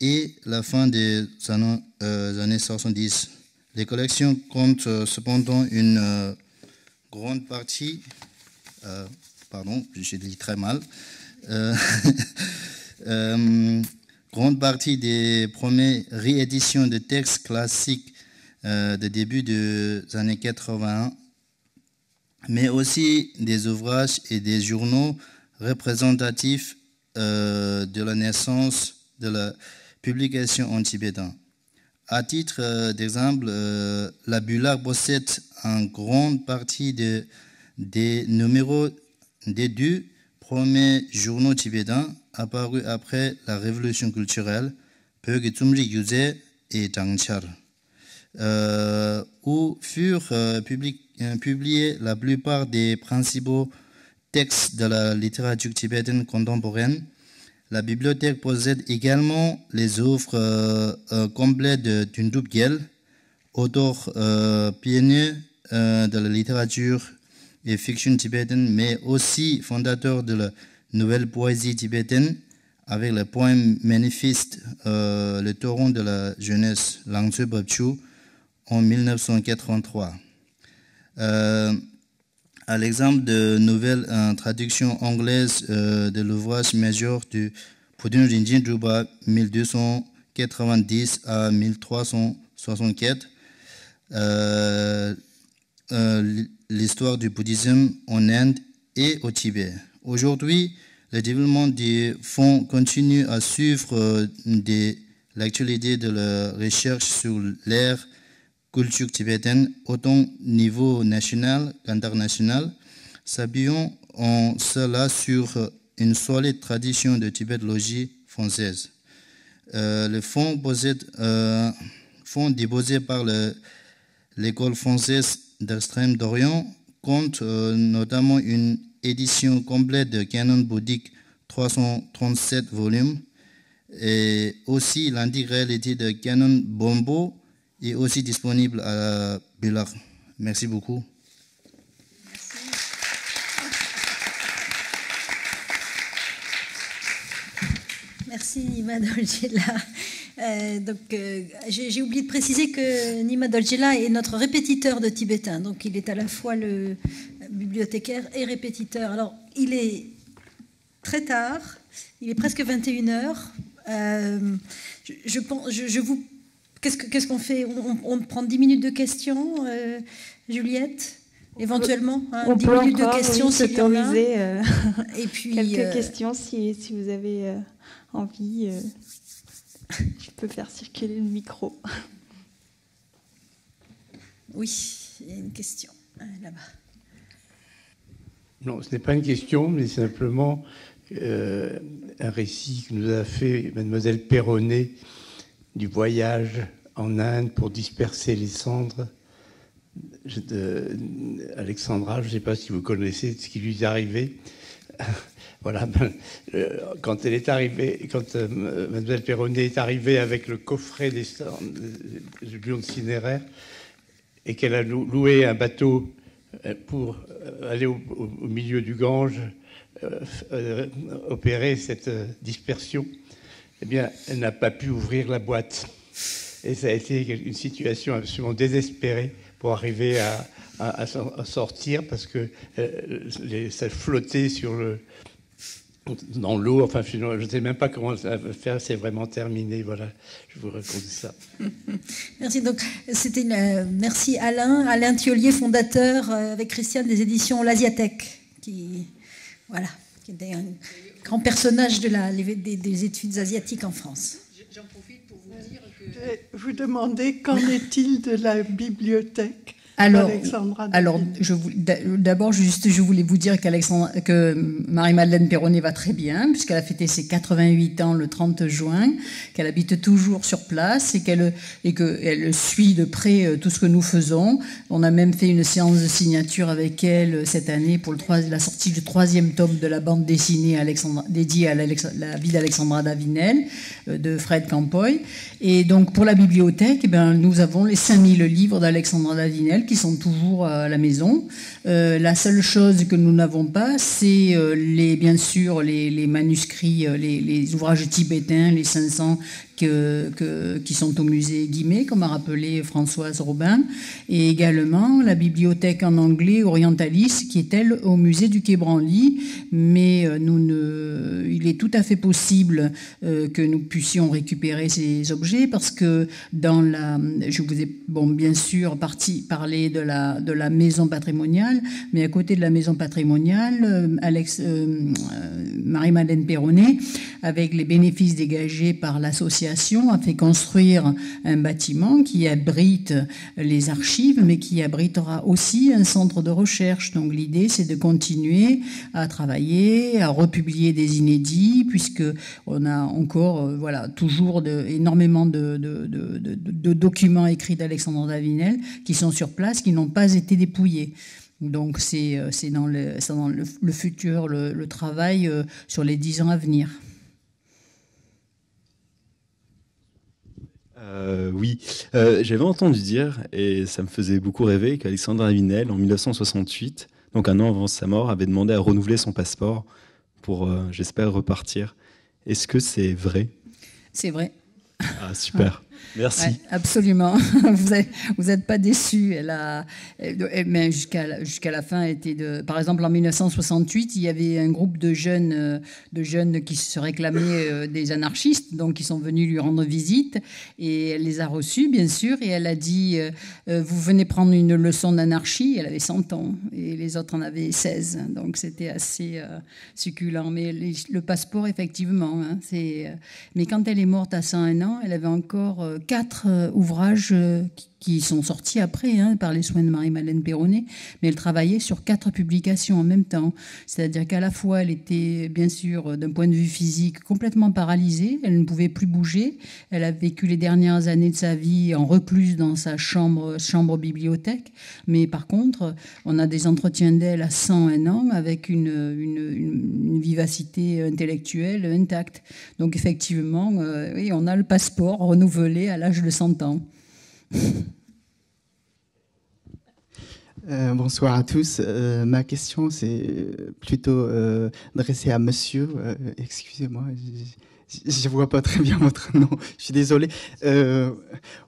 et la fin des années, euh, années soixante-dix. Les collections comptent cependant une euh, grande partie, euh, pardon, je dis très mal, euh, euh, grande partie des premières rééditions de textes classiques euh, de début des années quatre-vingt-un, mais aussi des ouvrages et des journaux représentatifs euh, de la naissance de la publication en tibétain. À titre euh, d'exemple, euh, la Bulla possède en grande partie de, des numéros des deux premiers journaux tibétains apparu après la révolution culturelle, Pöge Tsumri Gyuze et Tangchar, euh, où furent euh, publi euh, publiés la plupart des principaux textes de la littérature tibétaine contemporaine. La bibliothèque possède également les œuvres euh, euh, complètes de Tundup Gyel, auteur euh, pionnier euh, de la littérature et fiction tibétaine, mais aussi fondateur de la nouvelle poésie tibétaine avec le poème manifeste euh, Le torrent de la jeunesse, Langtse Böbchü, en mille neuf cent quatre-vingt-trois. Euh, à l'exemple de nouvelles euh, traductions anglaises euh, de l'ouvrage majeur du Pudun Rinjin Drupa mille deux cent quatre-vingt-dix à mille trois cent soixante-quatre, euh, euh, l'histoire du bouddhisme en Inde et au Tibet. Aujourd'hui, le développement des fonds continue à suivre euh, l'actualité de la recherche sur l'ère culture tibétaine, autant au niveau national qu'international, s'appuyant en cela sur une solide tradition de tibétologie française. Euh, le fonds possède, euh, fonds déposé par l'école française d'Extrême d'Orient compte euh, notamment une édition complète de Canon bouddhique, trois cent trente-sept volumes, et aussi l'intégralité de Canon Bombo est aussi disponible à Bulla. Merci beaucoup. Merci. Merci Nima Dolgella. Euh, donc, euh, j'ai oublié de préciser que Nima Dolgella est notre répétiteur de tibétain, donc il est à la fois le bibliothécaire et répétiteur. Alors, il est très tard, il est presque vingt et une heures. Euh, je, je, je, je vous... Qu'est-ce qu'on qu'est-ce qu'on fait? on, on, on prend dix minutes de questions, euh, Juliette, éventuellement hein, on dix minutes encore, de questions, oui, si on a. Euh, et puis quelques euh, questions, si, si vous avez euh, envie. Euh, je peux faire circuler le micro. Oui, il y a une question. là-bas. Non, ce n'est pas une question, mais simplement euh, un récit que nous a fait Mademoiselle Perronnet du voyage en Inde pour disperser les cendres d'Alexandra. Je ne sais pas si vous connaissez ce qui lui est arrivé. Voilà, quand elle est arrivée, quand Mademoiselle Perronnet est arrivée avec le coffret des cendres du lion cinéraire et qu'elle a loué un bateau pour aller au, au milieu du Gange euh, opérer cette dispersion, eh bien, elle n'a pas pu ouvrir la boîte. Et ça a été une situation absolument désespérée pour arriver à, à, à sortir, parce que euh, ça flottait sur le, dans l'eau. Enfin, je ne sais même pas comment ça va faire, c'est vraiment terminé. Voilà, je vous raconte ça. Merci. Donc, c'était une, merci Alain, Alain Thiollier, fondateur euh, avec Christiane des éditions L'Asiatech, qui, voilà, qui était un grand personnage de la, les, des, des études asiatiques en France. J'en profite pour vous dire que... Vous demandez qu'en est-il de la bibliothèque ? Alors, alors d'abord, juste, je voulais vous dire que Marie-Madeleine Perronnet va très bien, puisqu'elle a fêté ses quatre-vingt-huit ans le trente juin, qu'elle habite toujours sur place et qu'elle et que elle suit de près tout ce que nous faisons. On a même fait une séance de signature avec elle cette année pour le trois, la sortie du troisième tome de la bande dessinée Alexandra, dédiée à la vie d'Alexandra Davinel de Fred Campoy. Et donc, pour la bibliothèque, eh bien, nous avons les cinq mille livres d'Alexandra Davinel qui sont toujours à la maison. Euh, la seule chose que nous n'avons pas, c'est euh, les, bien sûr les, les manuscrits, les, les ouvrages tibétains, les cinq cents que, que, qui sont au musée Guimet, comme a rappelé Françoise Robin, et également la bibliothèque en anglais Orientalis, qui est elle au musée du Quai Branly. Mais euh, nous ne, il est tout à fait possible euh, que nous puissions récupérer ces objets, parce que dans la, je vous ai bon bien sûr parti parler de la, de la maison patrimoniale, mais à côté de la maison patrimoniale, euh, Alex, euh, Marie-Madeleine Perronnet, avec les bénéfices dégagés par l'association, a fait construire un bâtiment qui abrite les archives, mais qui abritera aussi un centre de recherche. Donc l'idée, c'est de continuer à travailler, à republier des inédits, puisque on a encore, euh, voilà, toujours de, énormément de, de, de, de, de documents écrits d'Alexandre Davinel qui sont sur place, qui n'ont pas été dépouillés. Donc c'est dans, le, dans le, le futur, le, le travail sur les dix ans à venir. Euh, oui, euh, j'avais entendu dire, et ça me faisait beaucoup rêver, qu'Alexandre Davinel, en mille neuf cent soixante-huit, donc un an avant sa mort, avait demandé à renouveler son passeport pour, euh, j'espère, repartir. Est-ce que c'est vrai? C'est vrai. Ah, super. Merci. Ouais, absolument. Vous n'êtes vous êtes pas déçus. Elle a, elle, mais jusqu'à jusqu'à la fin, était de. Par exemple, en mille neuf cent soixante-huit, il y avait un groupe de jeunes, de jeunes qui se réclamaient des anarchistes, donc ils sont venus lui rendre visite, et elle les a reçus, bien sûr, et elle a dit euh, vous venez prendre une leçon d'anarchie. Elle avait cent ans, et les autres en avaient seize, donc c'était assez euh, succulent. Mais les, le passeport, effectivement, hein, c'est. Euh, mais quand elle est morte à cent un ans, elle avait encore euh, quatre euh, ouvrages euh, qui sont sortis après, hein, par les soins de Marie-Madeleine Perronnet, mais elle travaillait sur quatre publications en même temps. C'est-à-dire qu'à la fois, elle était, bien sûr, d'un point de vue physique, complètement paralysée. Elle ne pouvait plus bouger. Elle a vécu les dernières années de sa vie en recluse dans sa chambre, chambre bibliothèque. Mais par contre, on a des entretiens d'elle à cent un ans avec une, une, une vivacité intellectuelle intacte. Donc effectivement, euh, oui, on a le passeport renouvelé à l'âge de cent ans. Euh, bonsoir à tous. Euh, ma question, c'est plutôt euh, adressée à monsieur. Euh, excusez-moi, je ne vois pas très bien votre nom. Je suis désolé. Euh,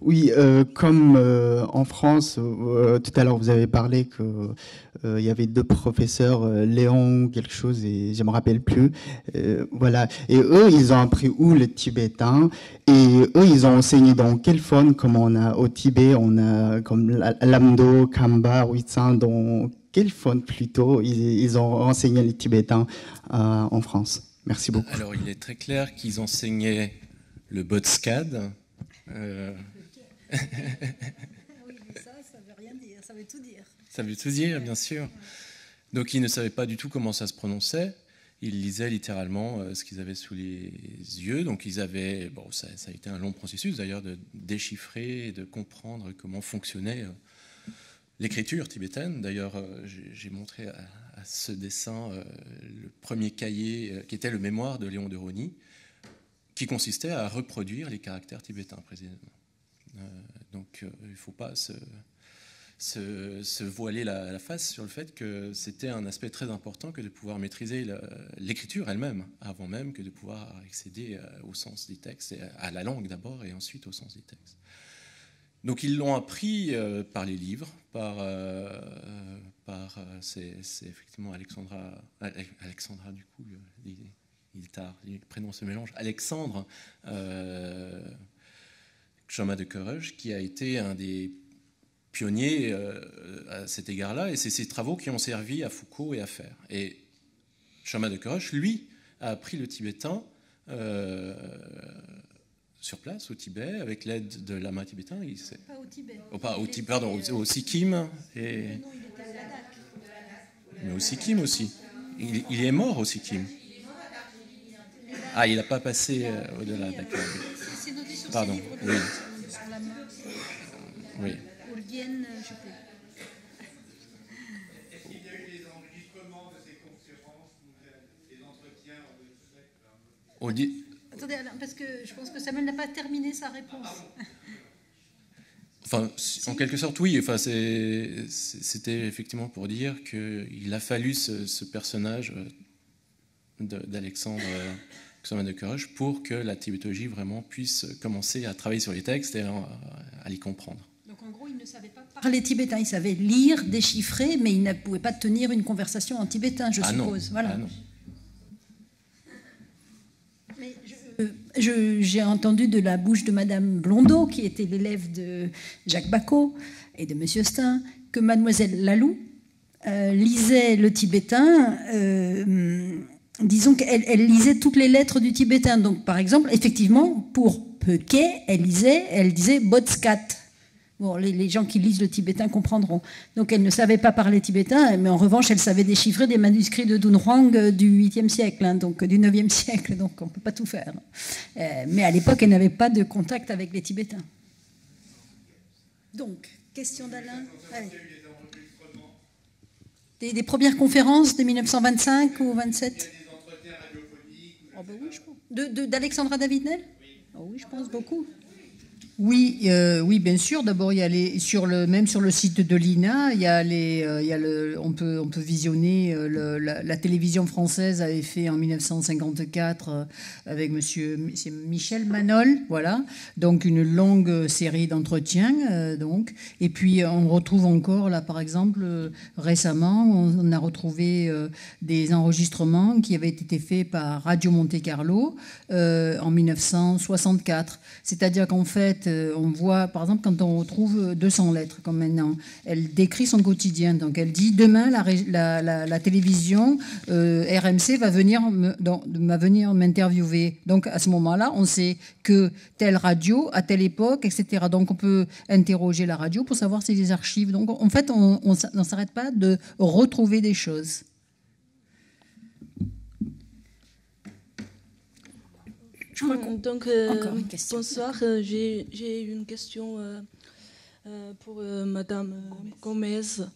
oui, euh, comme euh, en France, euh, tout à l'heure, vous avez parlé que euh, y avait deux professeurs, euh, Léon quelque chose, et je ne me rappelle plus. Euh, voilà. Et eux, ils ont appris où le tibétain? Et eux, ils ont enseigné dans quelle faune, comme on a au Tibet, on a comme Lamdo, Kamba, Huitzen, dans quelle faune plutôt ils, ils ont enseigné les tibétains euh, en France? Merci beaucoup. Alors, il est très clair qu'ils enseignaient le botskad. Euh... Oui, mais ça, ça veut rien dire, ça veut tout dire. ça veut tout dire, bien sûr. Donc, ils ne savaient pas du tout comment ça se prononçait. Ils lisaient littéralement ce qu'ils avaient sous les yeux. Donc, ils avaient, bon, ça, ça a été un long processus, d'ailleurs, de déchiffrer et de comprendre comment fonctionnait l'écriture tibétaine. D'ailleurs, j'ai montré à, à ce dessin le premier cahier, qui était le mémoire de Léon de Rosny, qui consistait à reproduire les caractères tibétains, précisément. Euh, donc, euh, il ne faut pas se, se, se voiler la, la face sur le fait que c'était un aspect très important que de pouvoir maîtriser l'écriture elle-même, avant même que de pouvoir accéder à, au sens des textes, et à, à la langue d'abord, et ensuite au sens des textes. Donc, ils l'ont appris euh, par les livres, par, euh, par euh, c'est effectivement Alexandra, Alexandra du coup, euh, il est tard, les prénoms se mélangent, Alexandre euh, Choma de Courage, qui a été un des pionniers euh, à cet égard-là, et c'est ses travaux qui ont servi à Foucault et à Faire. Et Choma de Courage, lui, a appris le tibétain euh, sur place, au Tibet, avec l'aide de lama tibétain. Il pas au Tibet. Oh, pas, au Tibet pardon, au, au Sikkim. Et... Non, il était à la Ladakh. Mais au Sikkim aussi. Il, il est mort au Sikkim. Ah, il n'a pas passé euh, au-delà, d'accord. Pardon, oui. Oui. Est-ce qu'il y a eu des enregistrements de ces conférences, des entretiens en deux semaines ? Attendez, parce que je pense que Samuel n'a pas terminé sa réponse. Enfin, en quelque sorte, oui. Enfin, c'était effectivement pour dire qu'il a fallu ce, ce personnage d'Alexandre Ksoma de Kouroj pour que la tibétologie vraiment puisse commencer à travailler sur les textes et à, à les comprendre. Donc en gros, ils ne savaient pas parler tibétain, ils savaient lire, déchiffrer, mais ils ne pouvaient pas tenir une conversation en tibétain, je ah suppose. Non. Voilà. Ah non. Mais je, j'ai entendu de la bouche de Madame Blondeau, qui était l'élève de Jacques Bacot et de Monsieur Stein, que Mademoiselle Laloux euh, lisait le tibétain. Euh, Disons qu'elle elle lisait toutes les lettres du tibétain. Donc, par exemple, effectivement, pour Peuquet, elle lisait, elle disait Botskat. Bon, les, les gens qui lisent le tibétain comprendront. Donc, elle ne savait pas parler tibétain, mais en revanche, elle savait déchiffrer des manuscrits de Dunhuang du huitième siècle, hein, donc du neuvième siècle. Donc, on ne peut pas tout faire. Euh, mais à l'époque, elle n'avait pas de contact avec les Tibétains. Donc, question d'Alain. Des, des premières conférences de mille neuf cent vingt-cinq ou vingt-sept. Oh ben oui, je pense. D'Alexandra David-Nel ? Oui. Oh oui, je pense beaucoup. Oui, euh, oui, bien sûr. D'abord, il y a les sur le même sur le site de l'I N A, il y a les, euh, il y a le, on peut on peut visionner euh, le, la, la télévision française avait fait en mille neuf cent cinquante-quatre euh, avec Monsieur Michel Manol, voilà. Donc une longue série d'entretiens, euh, donc. Et puis on retrouve encore là, par exemple, euh, récemment, on, on a retrouvé euh, des enregistrements qui avaient été faits par Radio Monte-Carlo euh, en mille neuf cent soixante-quatre. C'est-à-dire qu'en fait on voit, par exemple, quand on retrouve deux cents lettres, comme maintenant, elle décrit son quotidien. Donc, elle dit, demain, la, la, la, la télévision euh, R M C va venir m'interviewer. Donc, à ce moment-là, on sait que telle radio, à telle époque, et cetera. Donc, on peut interroger la radio pour savoir si les archives... Donc, en fait, on ne s'arrête pas de retrouver des choses. Donc, euh, bonsoir, euh, j'ai une question euh, euh, pour euh, Madame Gomez. Gomez.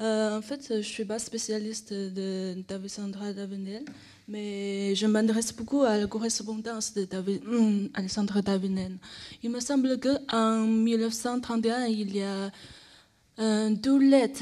Euh, en fait, je ne suis pas spécialiste d'Alexandra David-Nel, mais je m'adresse beaucoup à la correspondance d'Alexandra David-Nel. Il me semble qu'en mille neuf cent trente et un, il y a euh, deux lettres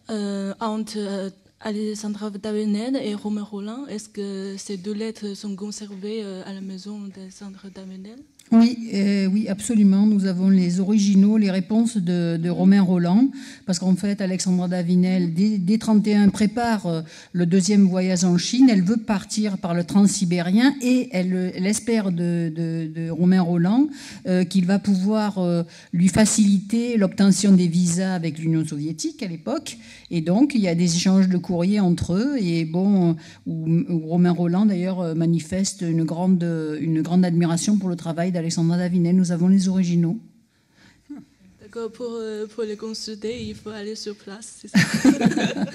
euh, entre... Euh, Alexandra David-Nel et Romain Rolland, est-ce que ces deux lettres sont conservées à la maison d'Alexandra David-Nel ? Oui, euh, oui, absolument. Nous avons les originaux, les réponses de, de Romain Rolland, parce qu'en fait, Alexandra David-Nel, dès, dès trente et un, prépare euh, le deuxième voyage en Chine. Elle veut partir par le transsibérien et elle, elle espère de, de, de Romain Rolland euh, qu'il va pouvoir euh, lui faciliter l'obtention des visas avec l'Union soviétique à l'époque. Et donc, il y a des échanges de courriers entre eux. Et bon, où, où Romain Rolland, d'ailleurs, manifeste une grande, une grande admiration pour le travail d'Alexandra David-Nel. Nous avons les originaux. Donc pour, pour les consulter, il faut aller sur place, c'est ça?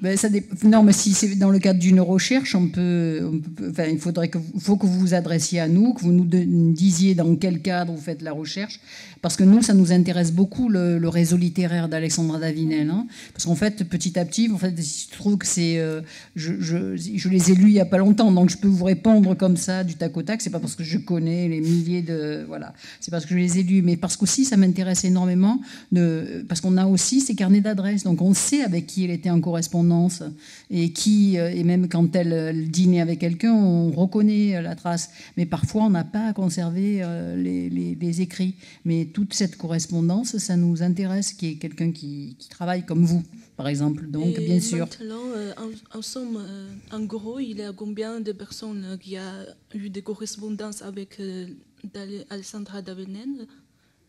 Ben, ça dé... Non, mais si c'est dans le cadre d'une recherche, on peut, on peut... Enfin, il faudrait que vous... faut que vous vous adressiez à nous, que vous nous disiez dans quel cadre vous faites la recherche, parce que nous, ça nous intéresse beaucoup le, le réseau littéraire d'Alexandra Davinel, hein, parce qu'en fait, petit à petit, en fait, je trouve que c'est, euh, je, je, je les ai lus il y a pas longtemps, donc je peux vous répondre comme ça du tac au tac. C'est pas parce que je connais les milliers de, voilà, c'est parce que je les ai lus, mais parce qu'aussi ça m'intéresse énormément, de, parce qu'on a aussi ces carnets d'adresses, donc on sait avec qui elle était en correspondance. Et qui, et même quand elle dînait avec quelqu'un, on reconnaît la trace. Mais parfois, on n'a pas conservé les, les, les écrits. Mais toute cette correspondance, ça nous intéresse, qu'il y ait quelqu'un qui, qui travaille comme vous, par exemple. Donc, et bien sûr. Maintenant, euh, en, en somme, euh, en gros, il y a combien de personnes qui ont eu des correspondances avec euh, Alexandra Davinel?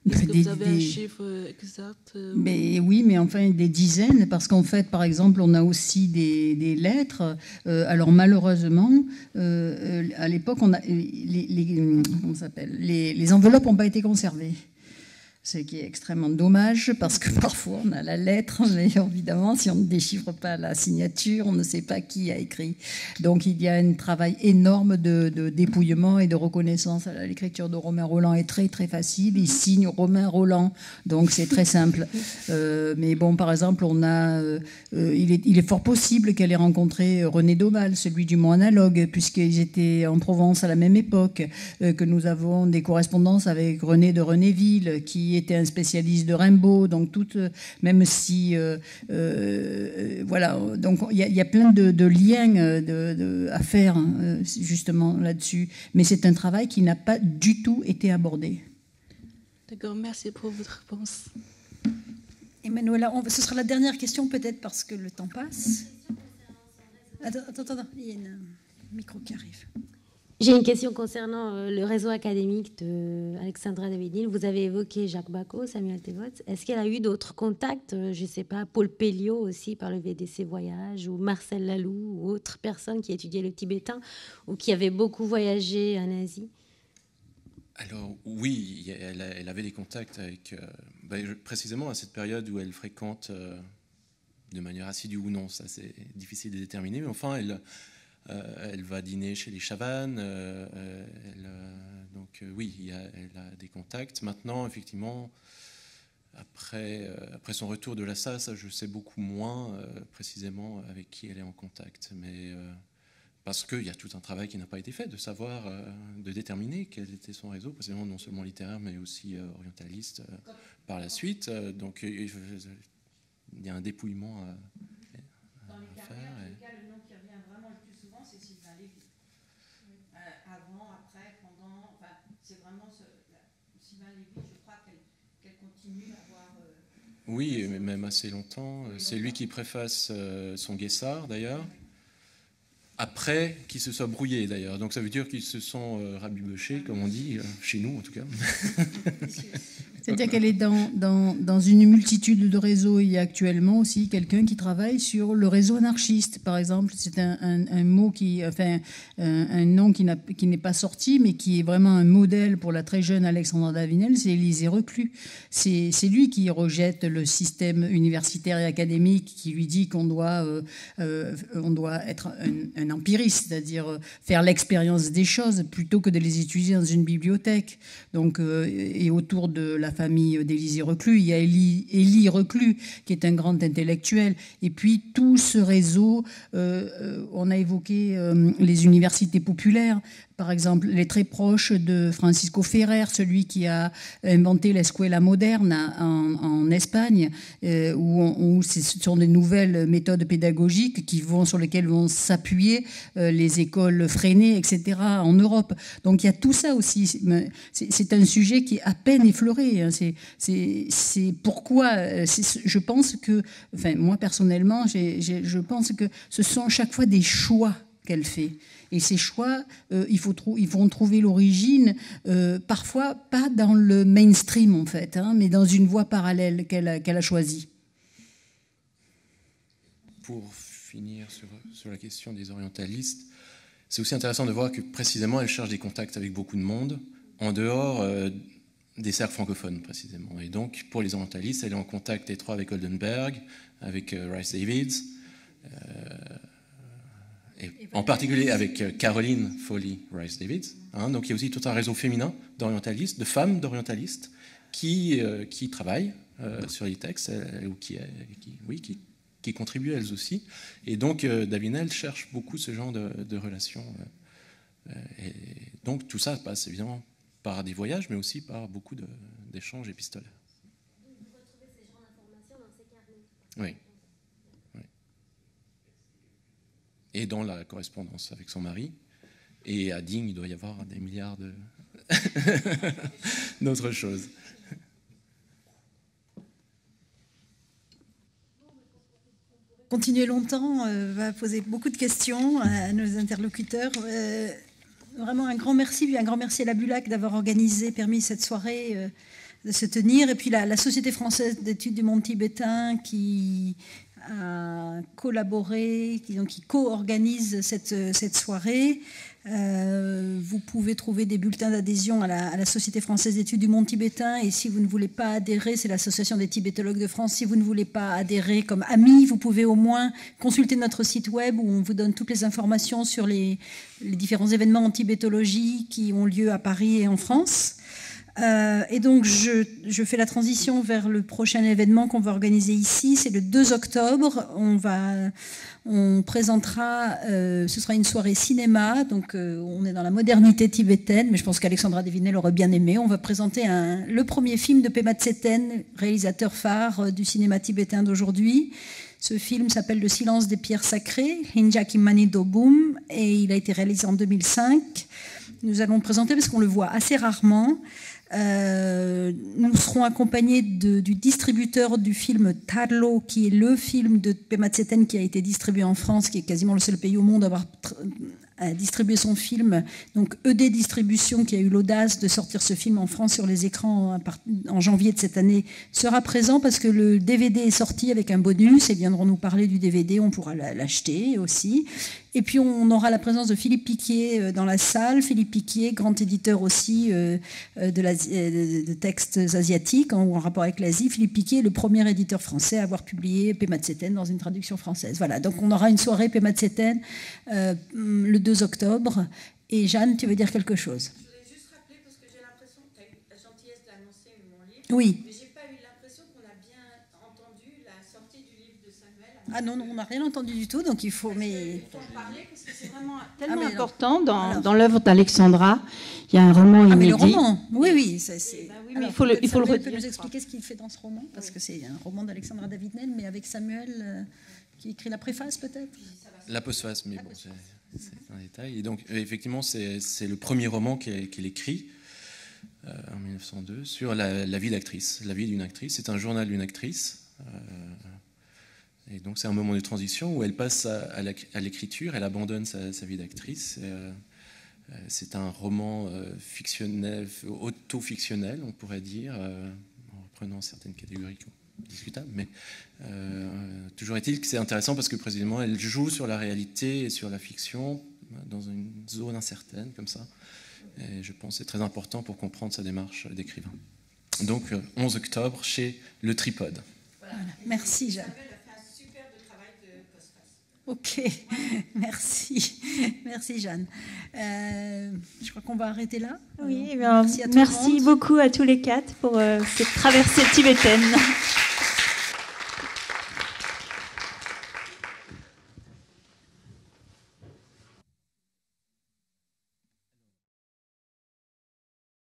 Est-ce que vous avez un chiffre exact? Mais oui, mais enfin des dizaines, parce qu'en fait, par exemple, on a aussi des, des lettres. Euh, alors malheureusement, euh, à l'époque, on a les, les, comment ça s'appelle, les, les enveloppes n'ont pas été conservées. Ce qui est extrêmement dommage, parce que parfois on a la lettre, mais évidemment si on ne déchiffre pas la signature, on ne sait pas qui a écrit. Donc il y a un travail énorme de, de dépouillement et de reconnaissance. L'écriture de Romain Rolland est très très facile, il signe Romain Rolland, donc c'est très simple. euh, mais bon, par exemple, on a, euh, il, est, il est fort possible qu'elle ait rencontré René Daumal, celui du mot analogue, puisqu'ils étaient en Provence à la même époque, euh, que nous avons des correspondances avec René de Renéville, qui est était un spécialiste de Rimbaud, donc toute, même si euh, euh, voilà, donc il y, y a plein de, de liens de, de, à faire justement là-dessus, mais c'est un travail qui n'a pas du tout été abordé. D'accord, merci pour votre réponse. Emmanuela, on, ce sera la dernière question peut-être parce que le temps passe. Attends, attends, attends, il y a une, un micro qui arrive. J'ai une question concernant le réseau académique d'Alexandra Davinel. Vous avez évoqué Jacques Bacot, Samuel Thévots. Est-ce qu'elle a eu d'autres contacts? Je ne sais pas, Paul Pelliot aussi par le V D C Voyage, ou Marcel Laloux, ou autres personnes qui étudiaient le tibétain ou qui avaient beaucoup voyagé en Asie? Alors oui, elle, elle avait des contacts avec... Euh, ben, précisément à cette période où elle fréquente euh, de manière assidue ou non, ça c'est difficile de déterminer, mais enfin elle... Euh, elle va dîner chez les Chavannes, euh, elle, euh, donc euh, oui, il y a, elle a des contacts. Maintenant, effectivement, après, euh, après son retour de l'Assas, je sais beaucoup moins euh, précisément avec qui elle est en contact, mais euh, parce qu'il y a tout un travail qui n'a pas été fait de savoir, euh, de déterminer quel était son réseau, précisément non seulement littéraire, mais aussi euh, orientaliste euh, par la suite. Euh, donc il euh, euh, y a un dépouillement à, à faire. Et... Oui, mais même assez longtemps. C'est lui qui préface son Guessard, d'ailleurs. Après qu'il se soit brouillé, d'ailleurs. Donc ça veut dire qu'ils se sont rabibochés, comme on dit, chez nous, en tout cas. C'est-à-dire qu'elle est dans, dans, dans une multitude de réseaux. Il y a actuellement aussi quelqu'un qui travaille sur le réseau anarchiste, par exemple. C'est un, un, un mot qui, enfin, un, un nom qui, n'a, qui n'est pas sorti, mais qui est vraiment un modèle pour la très jeune Alexandra Davinel, c'est Élisée Reclus. C'est, c'est lui qui rejette le système universitaire et académique, qui lui dit qu'on doit, euh, euh, on doit être un, un empiriste, c'est-à-dire faire l'expérience des choses plutôt que de les étudier dans une bibliothèque. Donc, euh, et autour de la famille d'Élisée Reclus, il y a Élie, Élie Reclus qui est un grand intellectuel, et puis tout ce réseau, euh, on a évoqué euh, les universités populaires, par exemple, les très proches de Francisco Ferrer, celui qui a inventé l'Escuela Moderna en, en Espagne, euh, où, on, où ce sont des nouvelles méthodes pédagogiques qui vont, sur lesquelles vont s'appuyer euh, les écoles freinées, et cetera, en Europe. Donc il y a tout ça aussi. C'est, c'est un sujet qui est à peine effleuré. Hein. C'est, c'est, c'est pourquoi c'est, je pense que, enfin, moi personnellement, j'ai, j'ai, je pense que ce sont chaque fois des choix qu'elle fait. Et ces choix, euh, il faut trou- ils vont trouver l'origine, euh, parfois pas dans le mainstream en fait, hein, mais dans une voie parallèle qu'elle a, qu'elle a choisie. Pour finir sur, sur la question des orientalistes, c'est aussi intéressant de voir que précisément elle cherche des contacts avec beaucoup de monde, en dehors euh, des cercles francophones précisément. Et donc pour les orientalistes, elle est en contact étroit avec Oldenburg, avec euh, Rhys Davids, euh, et, et en particulier avec Caroline Foley Rhys Davids. Hein, donc il y a aussi tout un réseau féminin d'orientalistes, de femmes d'orientalistes, qui, euh, qui travaillent euh, sur les textes, euh, ou qui, euh, qui, oui, qui, qui contribuent elles aussi. Et donc euh, Davinel cherche beaucoup ce genre de, de relations. Euh, et donc tout ça passe évidemment par des voyages, mais aussi par beaucoup d'échanges épistolaires. Vous retrouvez ces genres d'informations dans ces carnets ? Oui. Et dans la correspondance avec son mari. Et à Digne, il doit y avoir des milliards d'autres de... choses. Continuer longtemps euh, va poser beaucoup de questions à nos interlocuteurs. Euh, vraiment un grand merci, un grand merci à la Bulac d'avoir organisé, permis cette soirée euh, de se tenir. Et puis la, la Société française d'études du monde tibétain qui... à collaborer, qui, qui co-organise cette, cette soirée. Euh, vous pouvez trouver des bulletins d'adhésion à, à la Société française d'études du monde tibétain, et si vous ne voulez pas adhérer, c'est l'Association des tibétologues de France, si vous ne voulez pas adhérer comme amis, vous pouvez au moins consulter notre site web où on vous donne toutes les informations sur les, les différents événements en tibétologie qui ont lieu à Paris et en France. Euh, et donc je, je fais la transition vers le prochain événement qu'on va organiser ici, c'est le deux octobre, on, va, on présentera, euh, ce sera une soirée cinéma, donc euh, on est dans la modernité tibétaine, mais je pense qu'Alexandra Devinel aurait bien aimé, on va présenter un, le premier film de Pema Tséten, réalisateur phare du cinéma tibétain d'aujourd'hui. Ce film s'appelle Le silence des pierres sacrées, Hinjaki Mani Dobum, et il a été réalisé en deux mille cinq, nous allons le présenter parce qu'on le voit assez rarement. Euh, nous serons accompagnés de, du distributeur du film Tarlo, qui est le film de Pema Tséten qui a été distribué en France, qui est quasiment le seul pays au monde à avoir à distribuer son film, donc E D Distribution qui a eu l'audace de sortir ce film en France sur les écrans en, en janvier de cette année sera présent parce que le D V D est sorti avec un bonus et viendront nous parler du D V D, on pourra l'acheter aussi. Et puis on aura la présence de Philippe Piquier dans la salle, Philippe Piquier, grand éditeur aussi de, l'Asie, de textes asiatiques en, en rapport avec l'Asie. Philippe Piquier est le premier éditeur français à avoir publié Pema Tséten dans une traduction française. Voilà, donc on aura une soirée Pema Tséten euh, le deux octobre. Et Jeanne, tu veux dire quelque chose? Je voulais juste rappeler, parce que j'ai l'impression que tu as eu la gentillesse d'annoncer mon livre. Oui. Mais j'ai pas eu l'impression qu'on a bien entendu la sortie du livre de Samuel. Ah non, non, on n'a rien entendu du tout, donc il faut... Parce mais... que, il faut en parler, parce que c'est vraiment tellement ah, important. Dans, alors... dans l'œuvre d'Alexandra, il y a un roman inédit. Ah mais le roman, oui, oui. Ça, bah oui, mais alors, il faut le, il faut le redire. Tu peux nous expliquer ce qu'il fait dans ce roman? Parce oui. que c'est un roman d'Alexandra Davinel, mais avec Samuel, euh, qui écrit la préface peut-être? La postface, mais la bon, c'est... C'est un détail. Et donc, effectivement, c'est le premier roman qu'elle qu'elle écrit euh, en mille neuf cent deux sur la, la vie d'actrice. La vie d'une actrice. C'est un journal d'une actrice. Euh, et donc, c'est un moment de transition où elle passe à, à l'écriture. Elle abandonne sa, sa vie d'actrice. Euh, c'est un roman euh, fictionnel, auto-fictionnel, on pourrait dire, euh, en reprenant certaines catégories discutable, mais euh, toujours est-il que c'est intéressant parce que précisément elle joue sur la réalité et sur la fiction dans une zone incertaine comme ça, et je pense que c'est très important pour comprendre sa démarche d'écrivain. Donc onze octobre chez Le Tripode. Voilà. Merci Jeanne. Ok, merci, merci Jeanne. Euh, je crois qu'on va arrêter là. Oui, eh bien, merci, à tout merci beaucoup à tous les quatre pour euh, cette traversée tibétaine.